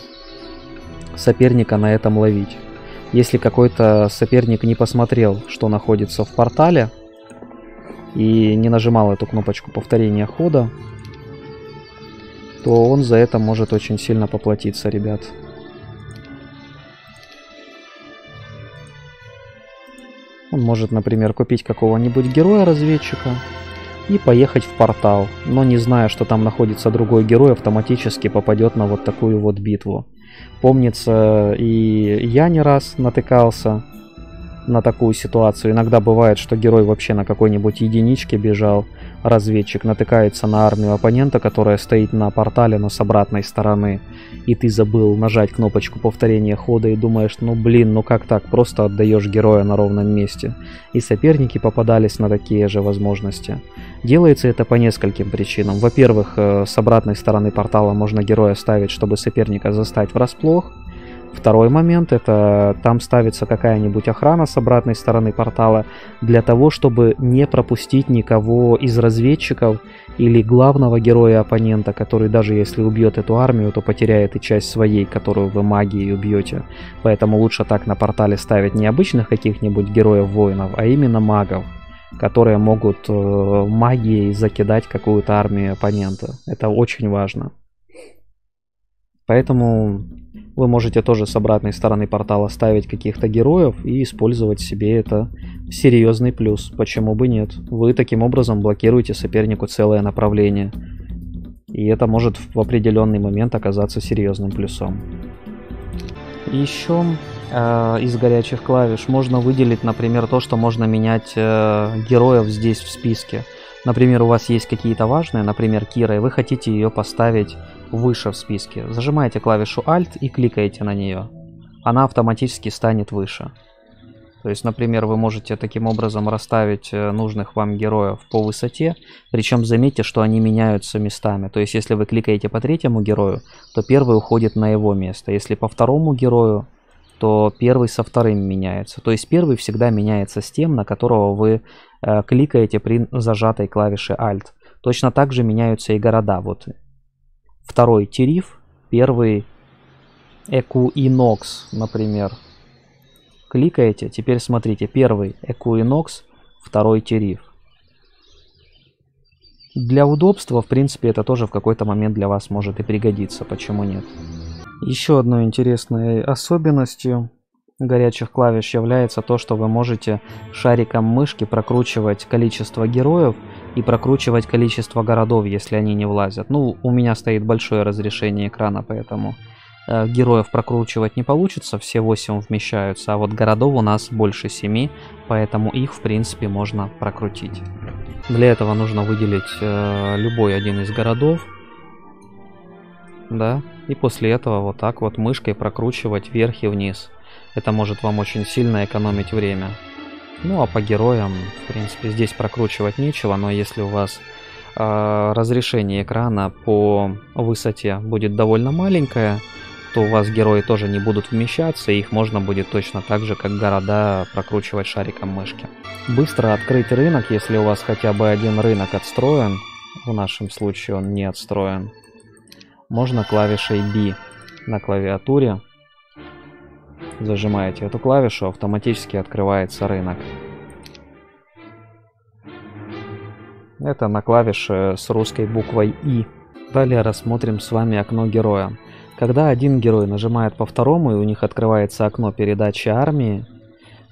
соперника на этом ловить. Если какой-то соперник не посмотрел, что находится в портале, и не нажимал эту кнопочку повторения хода, то он за это может очень сильно поплатиться, ребят. Он может, например, купить какого-нибудь героя-разведчика и поехать в портал, но не зная, что там находится другой герой, автоматически попадет на вот такую вот битву. Помнится, и я не раз натыкался на такую ситуацию. Иногда бывает, что герой вообще на какой-нибудь единичке бежал, разведчик натыкается на армию оппонента, которая стоит на портале, но с обратной стороны, и ты забыл нажать кнопочку повторения хода и думаешь, ну блин, ну как так, просто отдаешь героя на ровном месте. И соперники попадались на такие же возможности. Делается это по нескольким причинам. Во-первых, с обратной стороны портала можно героя ставить, чтобы соперника застать врасплох. Второй момент, это там ставится какая-нибудь охрана с обратной стороны портала для того, чтобы не пропустить никого из разведчиков или главного героя оппонента, который даже если убьет эту армию, то потеряет и часть своей, которую вы магией убьете. Поэтому лучше так на портале ставить не обычных каких-нибудь героев-воинов, а именно магов, которые могут магией закидать какую-то армию оппонента. Это очень важно. Поэтому вы можете тоже с обратной стороны портала ставить каких-то героев и использовать себе это серьезный плюс. Почему бы нет? Вы таким образом блокируете сопернику целое направление. И это может в определенный момент оказаться серьезным плюсом. Еще э, из горячих клавиш можно выделить, например, то, что можно менять э, героев здесь в списке. Например, у вас есть какие-то важные, например, Кира, и вы хотите ее поставить выше в списке. Зажимаете клавишу Alt и кликаете на нее. Она автоматически станет выше. То есть, например, вы можете таким образом расставить нужных вам героев по высоте. Причем заметьте, что они меняются местами. То есть, если вы кликаете по третьему герою, то первый уходит на его место. Если по второму герою, то первый со вторым меняется. То есть первый всегда меняется с тем, на которого вы э, кликаете при зажатой клавише Alt. Точно так же меняются и города. Вот второй Териф, первый Экуинокс, например. Кликаете, теперь смотрите, первый Экуинокс, второй Териф. Для удобства, в принципе, это тоже в какой-то момент для вас может и пригодиться, почему нет. Еще одной интересной особенностью горячих клавиш является то, что вы можете шариком мышки прокручивать количество героев и прокручивать количество городов, если они не влазят. Ну, у меня стоит большое разрешение экрана, поэтому э, героев прокручивать не получится, все восемь вмещаются, а вот городов у нас больше семи, поэтому их, в принципе, можно прокрутить. Для этого нужно выделить э, любой один из городов. Да, и после этого вот так вот мышкой прокручивать вверх и вниз. Это может вам очень сильно экономить время. Ну а по героям, в принципе, здесь прокручивать нечего, но если у вас э, разрешение экрана по высоте будет довольно маленькое, то у вас герои тоже не будут вмещаться, и их можно будет точно так же, как города, прокручивать шариком мышки. Быстро открыть рынок, если у вас хотя бы один рынок отстроен, в нашем случае он не отстроен, можно клавишей би на клавиатуре. Зажимаете эту клавишу, автоматически открывается рынок. Это на клавише с русской буквой «И». Далее рассмотрим с вами окно героя. Когда один герой нажимает по второму и у них открывается окно передачи армии,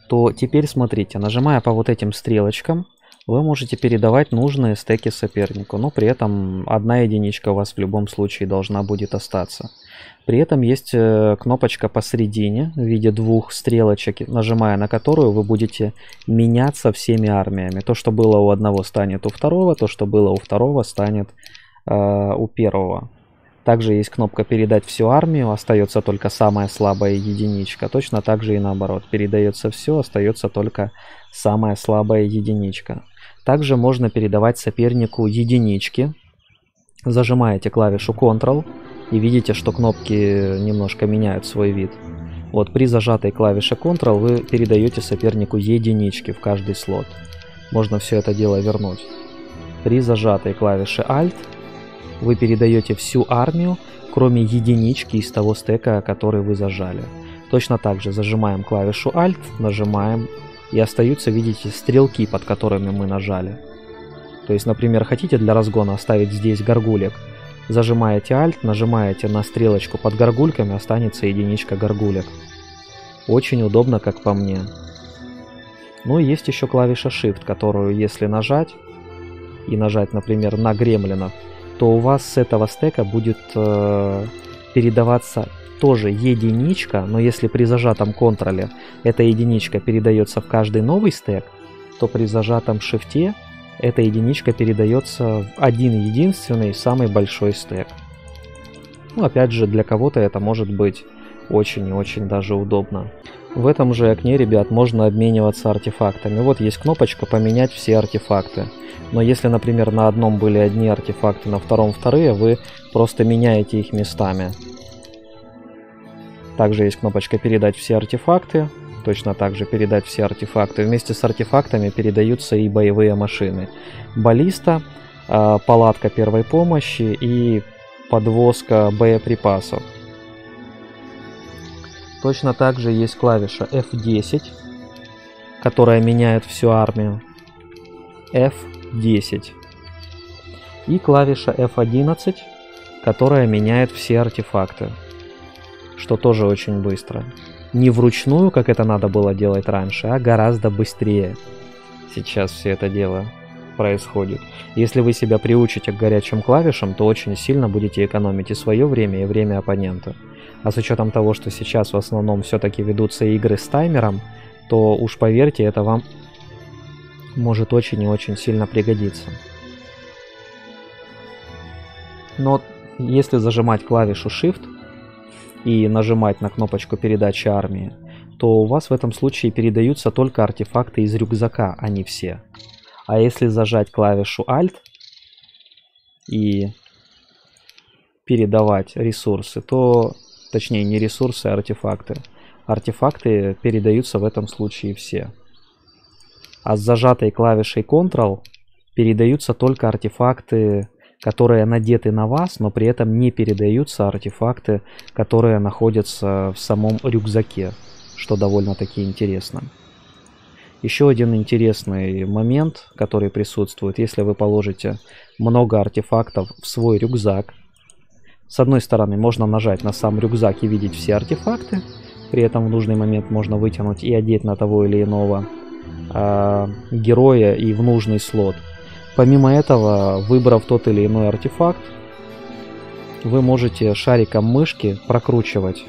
то теперь смотрите, нажимая по вот этим стрелочкам, вы можете передавать нужные стеки сопернику, но при этом одна единичка у вас в любом случае должна будет остаться. При этом есть кнопочка посередине в виде двух стрелочек, нажимая на которую вы будете меняться всеми армиями. То, что было у одного, станет у второго, то, что было у второго, станет э, у первого. Также есть кнопка «Передать всю армию», остается только самая слабая единичка. Точно так же и наоборот. Передается все, остается только самая слабая единичка. Также можно передавать сопернику единички. Зажимаете клавишу «Ctrl» и видите, что кнопки немножко меняют свой вид. Вот при зажатой клавише «Ctrl» вы передаете сопернику единички в каждый слот. Можно все это дело вернуть. При зажатой клавише «Alt» вы передаете всю армию, кроме единички из того стека, который вы зажали. Точно так же зажимаем клавишу Alt, нажимаем, и остаются, видите, стрелки, под которыми мы нажали. То есть, например, хотите для разгона оставить здесь горгулек, зажимаете Alt, нажимаете на стрелочку под горгульками, останется единичка горгулек. Очень удобно, как по мне. Ну и есть еще клавиша Shift, которую если нажать, и нажать, например, на гремлина, то у вас с этого стека будет э, передаваться тоже единичка, но если при зажатом контроле эта единичка передается в каждый новый стек, то при зажатом шифте эта единичка передается в один единственный самый большой стек. Ну, опять же, для кого-то это может быть очень и очень даже удобно. В этом же окне, ребят, можно обмениваться артефактами. Вот есть кнопочка «Поменять все артефакты». Но если, например, на одном были одни артефакты, на втором вторые, вы просто меняете их местами. Также есть кнопочка «Передать все артефакты». Точно так же «Передать все артефакты». Вместе с артефактами передаются и боевые машины. Баллиста, палатка первой помощи и подвозка боеприпасов. Точно так же есть клавиша эф десять, которая меняет всю армию. эф десять. И клавиша эф одиннадцать, которая меняет все артефакты. Что тоже очень быстро. Не вручную, как это надо было делать раньше, а гораздо быстрее. Сейчас все это дело происходит. Если вы себя приучите к горячим клавишам, то очень сильно будете экономить и свое время, и время оппонента. А с учетом того, что сейчас в основном все-таки ведутся игры с таймером, то уж поверьте, это вам может очень и очень сильно пригодиться. Но если зажимать клавишу Shift и нажимать на кнопочку передачи армии, то у вас в этом случае передаются только артефакты из рюкзака, а не все. А если зажать клавишу Alt и передавать ресурсы, то, точнее, не ресурсы, а артефакты. Артефакты передаются в этом случае все. А с зажатой клавишей Ctrl передаются только артефакты, которые надеты на вас, но при этом не передаются артефакты, которые находятся в самом рюкзаке, что довольно-таки интересно. Еще один интересный момент, который присутствует, если вы положите много артефактов в свой рюкзак. С одной стороны, можно нажать на сам рюкзак и видеть все артефакты, при этом в нужный момент можно вытянуть и одеть на того или иного э, героя и в нужный слот. Помимо этого, выбрав тот или иной артефакт, вы можете шариком мышки прокручивать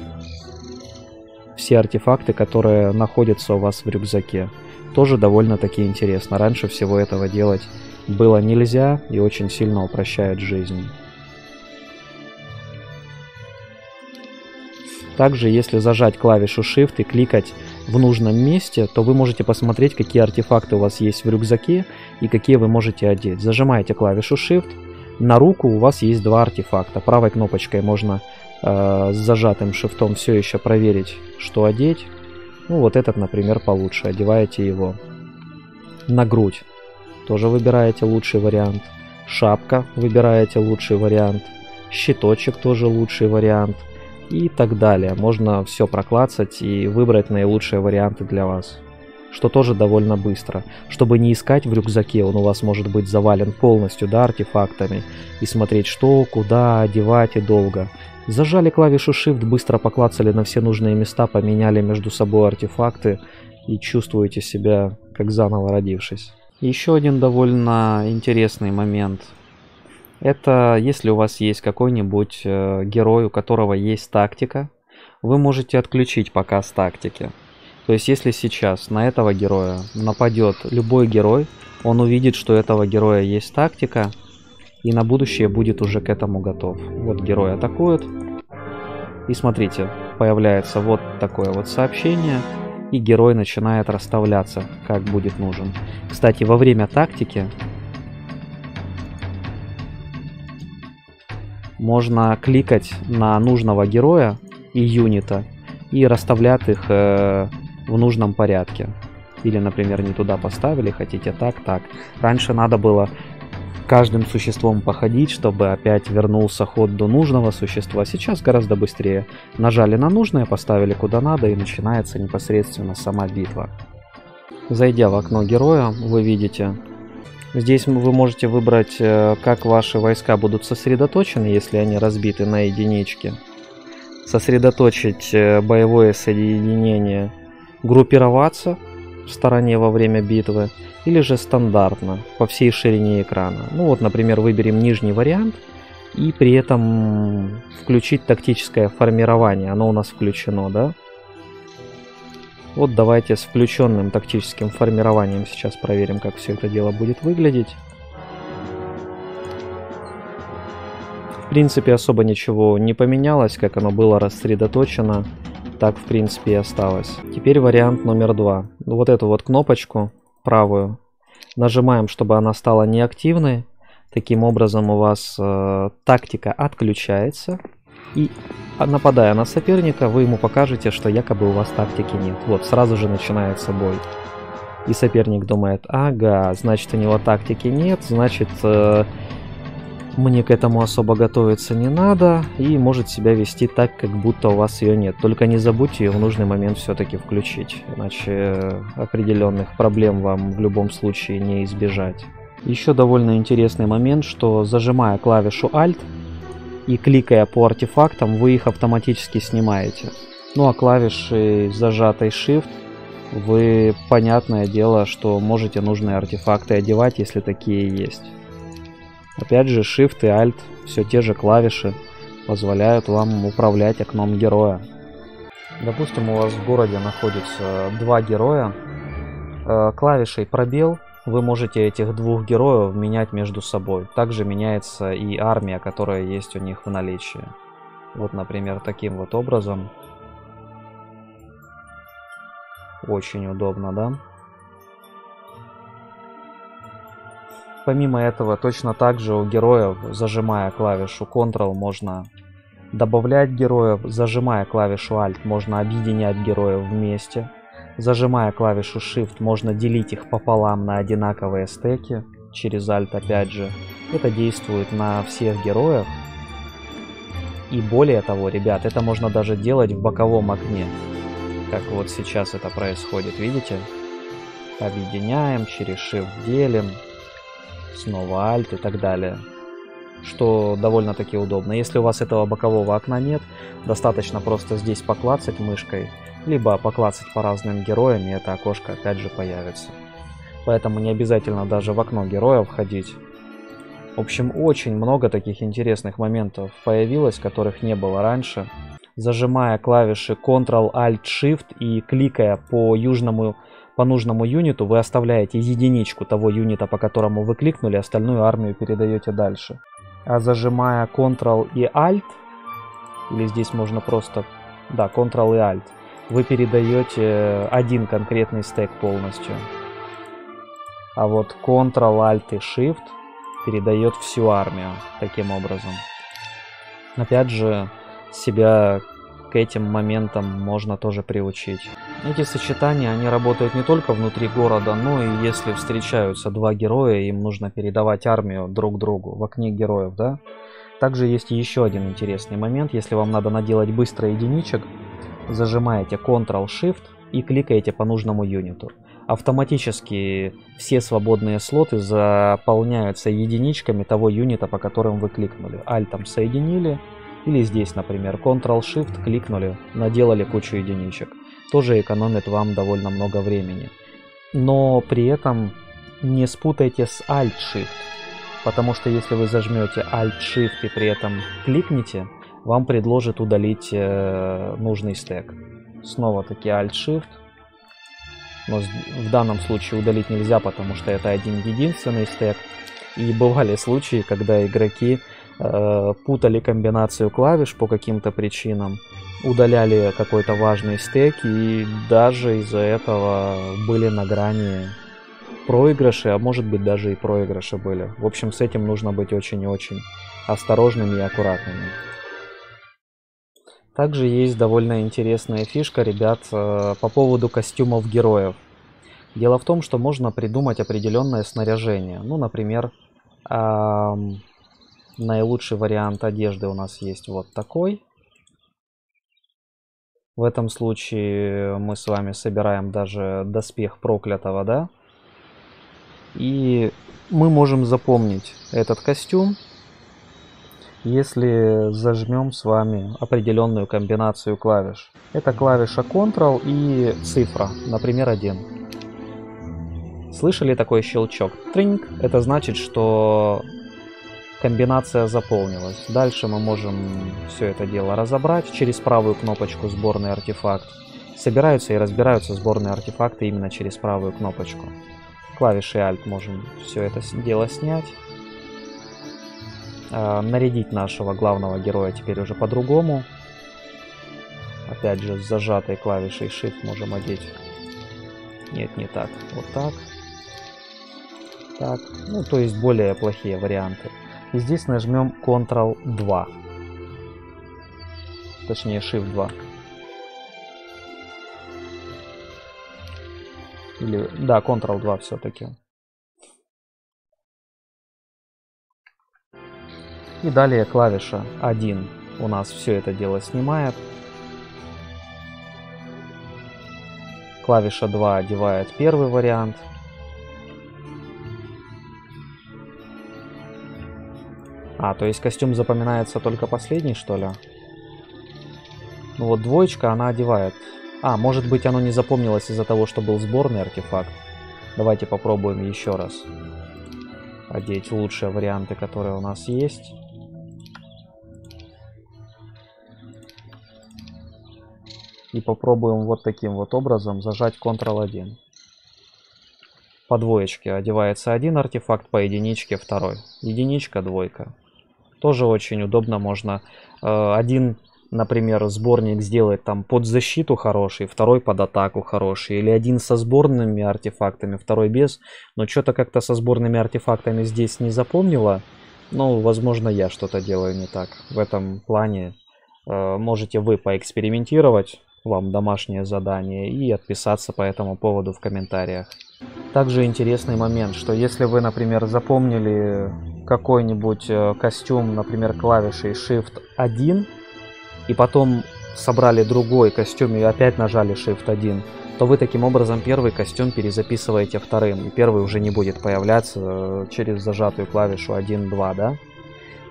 все артефакты, которые находятся у вас в рюкзаке. Тоже довольно-таки интересно. Раньше всего этого делать было нельзя и очень сильно упрощает жизнь. Также, если зажать клавишу Shift и кликать в нужном месте, то вы можете посмотреть, какие артефакты у вас есть в рюкзаке и какие вы можете одеть. Зажимаете клавишу Shift, на руку у вас есть два артефакта. Правой кнопочкой можно э, с зажатым шифтом все еще проверить, что одеть. Ну вот этот, например, получше. Одеваете его на грудь. Тоже выбираете лучший вариант. Шапка выбираете лучший вариант. Щиточек тоже лучший вариант. И так далее. Можно все проклацать и выбрать наилучшие варианты для вас. Что тоже довольно быстро. Чтобы не искать в рюкзаке, он у вас может быть завален полностью, да, артефактами. И смотреть что, куда, одевать и долго. Зажали клавишу Shift, быстро поклацали на все нужные места, поменяли между собой артефакты. И чувствуете себя как заново родившись. Еще один довольно интересный момент. Это если у вас есть какой-нибудь э, герой, у которого есть тактика, вы можете отключить показ тактики. То есть если сейчас на этого героя нападет любой герой, он увидит, что у этого героя есть тактика, и на будущее будет уже к этому готов. Вот герой атакует, и смотрите, появляется вот такое вот сообщение, и герой начинает расставляться, как будет нужен. Кстати, во время тактики можно кликать на нужного героя и юнита и расставлять их э, в нужном порядке. Или, например, не туда поставили, хотите так, так. Раньше надо было каждым существом походить, чтобы опять вернулся ход до нужного существа. Сейчас гораздо быстрее. Нажали на нужное, поставили куда надо, и начинается непосредственно сама битва. Зайдя в окно героя, вы видите... Здесь вы можете выбрать, как ваши войска будут сосредоточены, если они разбиты на единички. Сосредоточить боевое соединение, группироваться в стороне во время битвы, или же стандартно, по всей ширине экрана. Ну вот, например, выберем нижний вариант и при этом включить тактическое формирование. Оно у нас включено, да? Вот давайте с включенным тактическим формированием сейчас проверим, как все это дело будет выглядеть. В принципе, особо ничего не поменялось, как оно было рассредоточено, так в принципе и осталось. Теперь вариант номер два. Вот эту вот кнопочку правую нажимаем, чтобы она стала неактивной. Таким образом у вас э, тактика отключается. И нападая на соперника, вы ему покажете, что якобы у вас тактики нет. Вот, сразу же начинается бой. И соперник думает, ага, значит у него тактики нет, значит э, мне к этому особо готовиться не надо. И может себя вести так, как будто у вас ее нет. Только не забудьте ее в нужный момент все-таки включить. Иначе определенных проблем вам в любом случае не избежать. Еще довольно интересный момент, что зажимая клавишу Alt, и кликая по артефактам, вы их автоматически снимаете. Ну а клавишей зажатой Shift вы, понятное дело, что можете нужные артефакты одевать, если такие есть. Опять же, Shift и Alt, все те же клавиши, позволяют вам управлять окном героя. Допустим, у вас в городе находится два героя. Клавишей пробел вы можете этих двух героев менять между собой. Также меняется и армия, которая есть у них в наличии. Вот, например, таким вот образом. Очень удобно, да? Помимо этого, точно так же у героев, зажимая клавишу Ctrl, можно добавлять героев. Зажимая клавишу Alt, можно объединять героев вместе. Зажимая клавишу Shift, можно делить их пополам на одинаковые стеки, через Alt опять же. Это действует на всех героев. И более того, ребят, это можно даже делать в боковом окне. Как вот сейчас это происходит, видите? Объединяем, через Shift делим, снова Alt и так далее. Что довольно-таки удобно. Если у вас этого бокового окна нет, достаточно просто здесь поклацать мышкой, либо поклацать по разным героям, и это окошко опять же появится. Поэтому не обязательно даже в окно героя входить. В общем, очень много таких интересных моментов появилось, которых не было раньше. Зажимая клавиши Ctrl-Alt-Shift и кликая по, южному, по нужному юниту, вы оставляете единичку того юнита, по которому вы кликнули, остальную армию передаете дальше. А зажимая Ctrl и Alt, или здесь можно просто... Да, Ctrl и Alt. вы передаете один конкретный стэк полностью. А вот контрол альт и шифт передает всю армию таким образом. Опять же, себя к этим моментам можно тоже приучить. Эти сочетания, они работают не только внутри города, но и если встречаются два героя, им нужно передавать армию друг другу в окне героев, да? Также есть еще один интересный момент. Если вам надо наделать быстро единичек, зажимаете контрол шифт и кликаете по нужному юниту. Автоматически все свободные слоты заполняются единичками того юнита, по которым вы кликнули. Альтом соединили, или здесь, например, контрол шифт кликнули, наделали кучу единичек. Тоже экономит вам довольно много времени. Но при этом не спутайте с альт шифт, потому что если вы зажмете альт шифт и при этом кликните, вам предложит удалить э, нужный стэк. Снова-таки альт шифт. Но в данном случае удалить нельзя, потому что это один единственный стэк. И бывали случаи, когда игроки э, путали комбинацию клавиш по каким-то причинам, удаляли какой-то важный стэк, и даже из-за этого были на грани проигрыши, а может быть даже и проигрыши были. В общем, с этим нужно быть очень и очень осторожными и аккуратными. Также есть довольно интересная фишка, ребят, по поводу костюмов героев. Дело в том, что можно придумать определенное снаряжение. Ну, например, эм, наилучший вариант одежды у нас есть вот такой. В этом случае мы с вами собираем даже доспех проклятого, да? И мы можем запомнить этот костюм, если зажмем с вами определенную комбинацию клавиш. Это клавиша контрол и цифра, например, один. Слышали такой щелчок? Тринг. Это значит, что комбинация заполнилась. Дальше мы можем все это дело разобрать через правую кнопочку «Сборный артефакт». Собираются и разбираются сборные артефакты именно через правую кнопочку. Клавишей Alt можем все это дело снять. Нарядить нашего главного героя теперь уже по-другому. Опять же, с зажатой клавишей Shift можем одеть. Нет, не так. Вот так. Так. Ну, то есть более плохие варианты. И здесь нажмем контрол два. Точнее, шифт два. Или... Да, контрол два все-таки. И далее клавиша один у нас все это дело снимает. Клавиша два одевает первый вариант. А, то есть костюм запоминается только последний, что ли? Ну вот двоечка, она одевает. А, может быть, оно не запомнилось из-за того, что был сборный артефакт. Давайте попробуем еще раз одеть лучшие варианты, которые у нас есть. И попробуем вот таким вот образом зажать контрол один. По двоечке одевается один артефакт, по единичке второй. Единичка, двойка. Тоже очень удобно, можно э, один, например, сборник сделать там под защиту хороший, второй под атаку хороший. Или один со сборными артефактами, второй без. Но что-то как-то со сборными артефактами здесь не запомнило. Ну, возможно, я что-то делаю не так. В этом плане э, можете вы поэкспериментировать. Вам домашнее задание, и отписаться по этому поводу в комментариях. Также интересный момент, что если вы, например, запомнили какой-нибудь костюм, например, клавишей шифт один, и потом собрали другой костюм и опять нажали шифт один, то вы таким образом первый костюм перезаписываете вторым, и первый уже не будет появляться через зажатую клавишу один, два, да?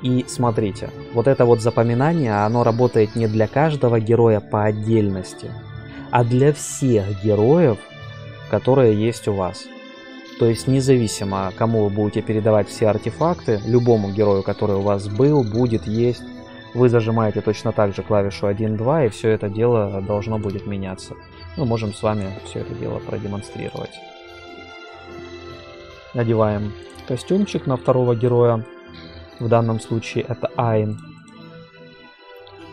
И смотрите, вот это вот запоминание, оно работает не для каждого героя по отдельности, а для всех героев, которые есть у вас. То есть независимо, кому вы будете передавать все артефакты, любому герою, который у вас был, будет, есть, вы зажимаете точно так же клавишу один, два, и все это дело должно будет меняться. Мы можем с вами все это дело продемонстрировать. Надеваем костюмчик на второго героя. В данном случае это Айн.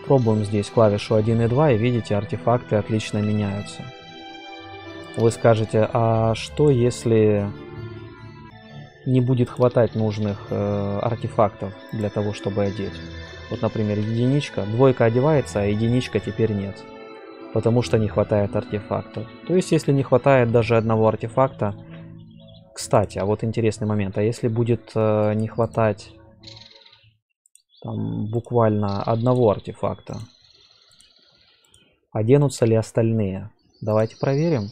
Пробуем здесь клавишу один и два, и видите, артефакты отлично меняются. Вы скажете, а что если не будет хватать нужных э, артефактов для того, чтобы одеть? Вот, например, единичка, двойка одевается, а единичка теперь нет, потому что не хватает артефактов. То есть, если не хватает даже одного артефакта, кстати, а вот интересный момент, а если будет э, не хватать там буквально одного артефакта, оденутся ли остальные? Давайте проверим.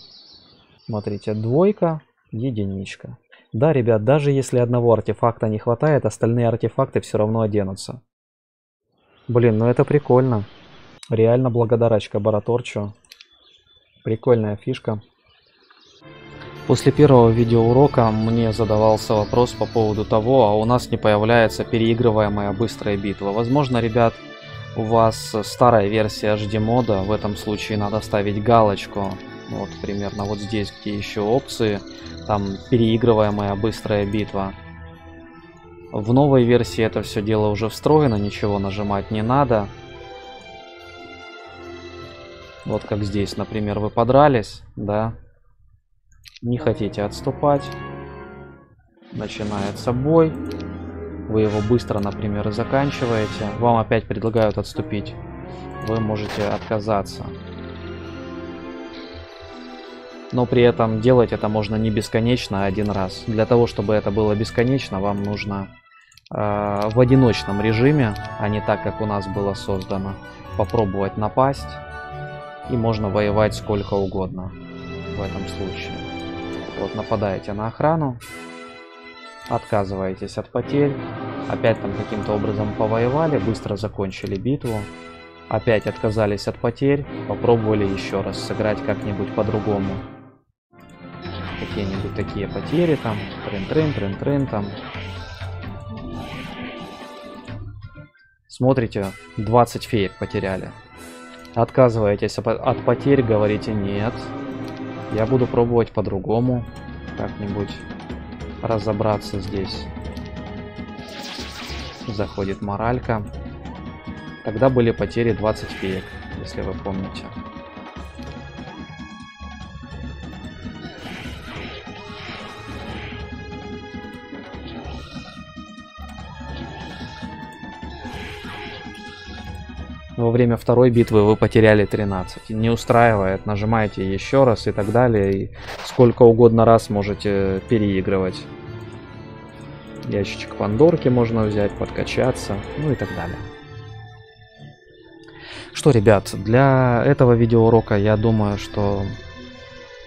Смотрите, двойка, единичка. Да, ребят, даже если одного артефакта не хватает, остальные артефакты все равно оденутся. Блин, ну это прикольно. Реально благодарочка Бараторчу. Прикольная фишка. После первого видеоурока мне задавался вопрос по поводу того, а у нас не появляется переигрываемая быстрая битва. Возможно, ребят, у вас старая версия эйч ди мода, в этом случае надо ставить галочку, вот примерно вот здесь, где еще опции, там переигрываемая быстрая битва. В новой версии это все дело уже встроено, ничего нажимать не надо. Вот как здесь, например, вы подрались, да? Не хотите отступать, начинается бой, вы его быстро, например, и заканчиваете, вам опять предлагают отступить, вы можете отказаться. Но при этом делать это можно не бесконечно, а один раз. Для того, чтобы это было бесконечно, вам нужно э, в одиночном режиме, а не так, как у нас было создано, попробовать напасть, и можно воевать сколько угодно в этом случае. Вот, нападаете на охрану, отказываетесь от потерь, опять там каким-то образом повоевали, быстро закончили битву, опять отказались от потерь, попробовали еще раз сыграть как-нибудь по-другому. Какие-нибудь такие потери там, трын-трын, трын-трын там. Смотрите, двадцать феек потеряли. Отказываетесь от потерь, говорите нет. Я буду пробовать по-другому, как-нибудь разобраться здесь. Заходит моралька. Тогда были потери двадцать феек, если вы помните. Во время второй битвы вы потеряли тринадцать. Не устраивает, нажимаете еще раз и так далее. И сколько угодно раз можете переигрывать. Ящичек Пандорки можно взять, подкачаться, ну и так далее. Что, ребят, для этого видеоурока, я думаю, что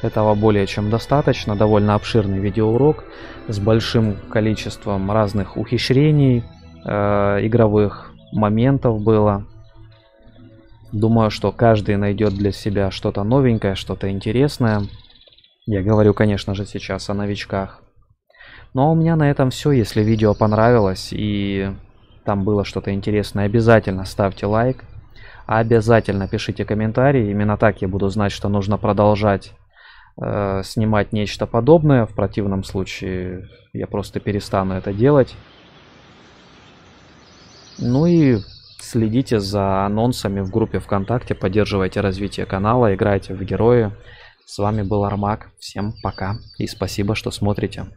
этого более чем достаточно. Довольно обширный видеоурок с большим количеством разных ухищрений, э, игровых моментов было. Думаю, что каждый найдет для себя что-то новенькое, что-то интересное. Я говорю, конечно же, сейчас о новичках. Ну а у меня на этом все. Если видео понравилось и там было что-то интересное, обязательно ставьте лайк. Обязательно пишите комментарии. Именно так я буду знать, что нужно продолжать э, снимать нечто подобное. В противном случае я просто перестану это делать. Ну и... следите за анонсами в группе ВКонтакте, поддерживайте развитие канала, играйте в герои. С вами был Армак, всем пока и спасибо, что смотрите.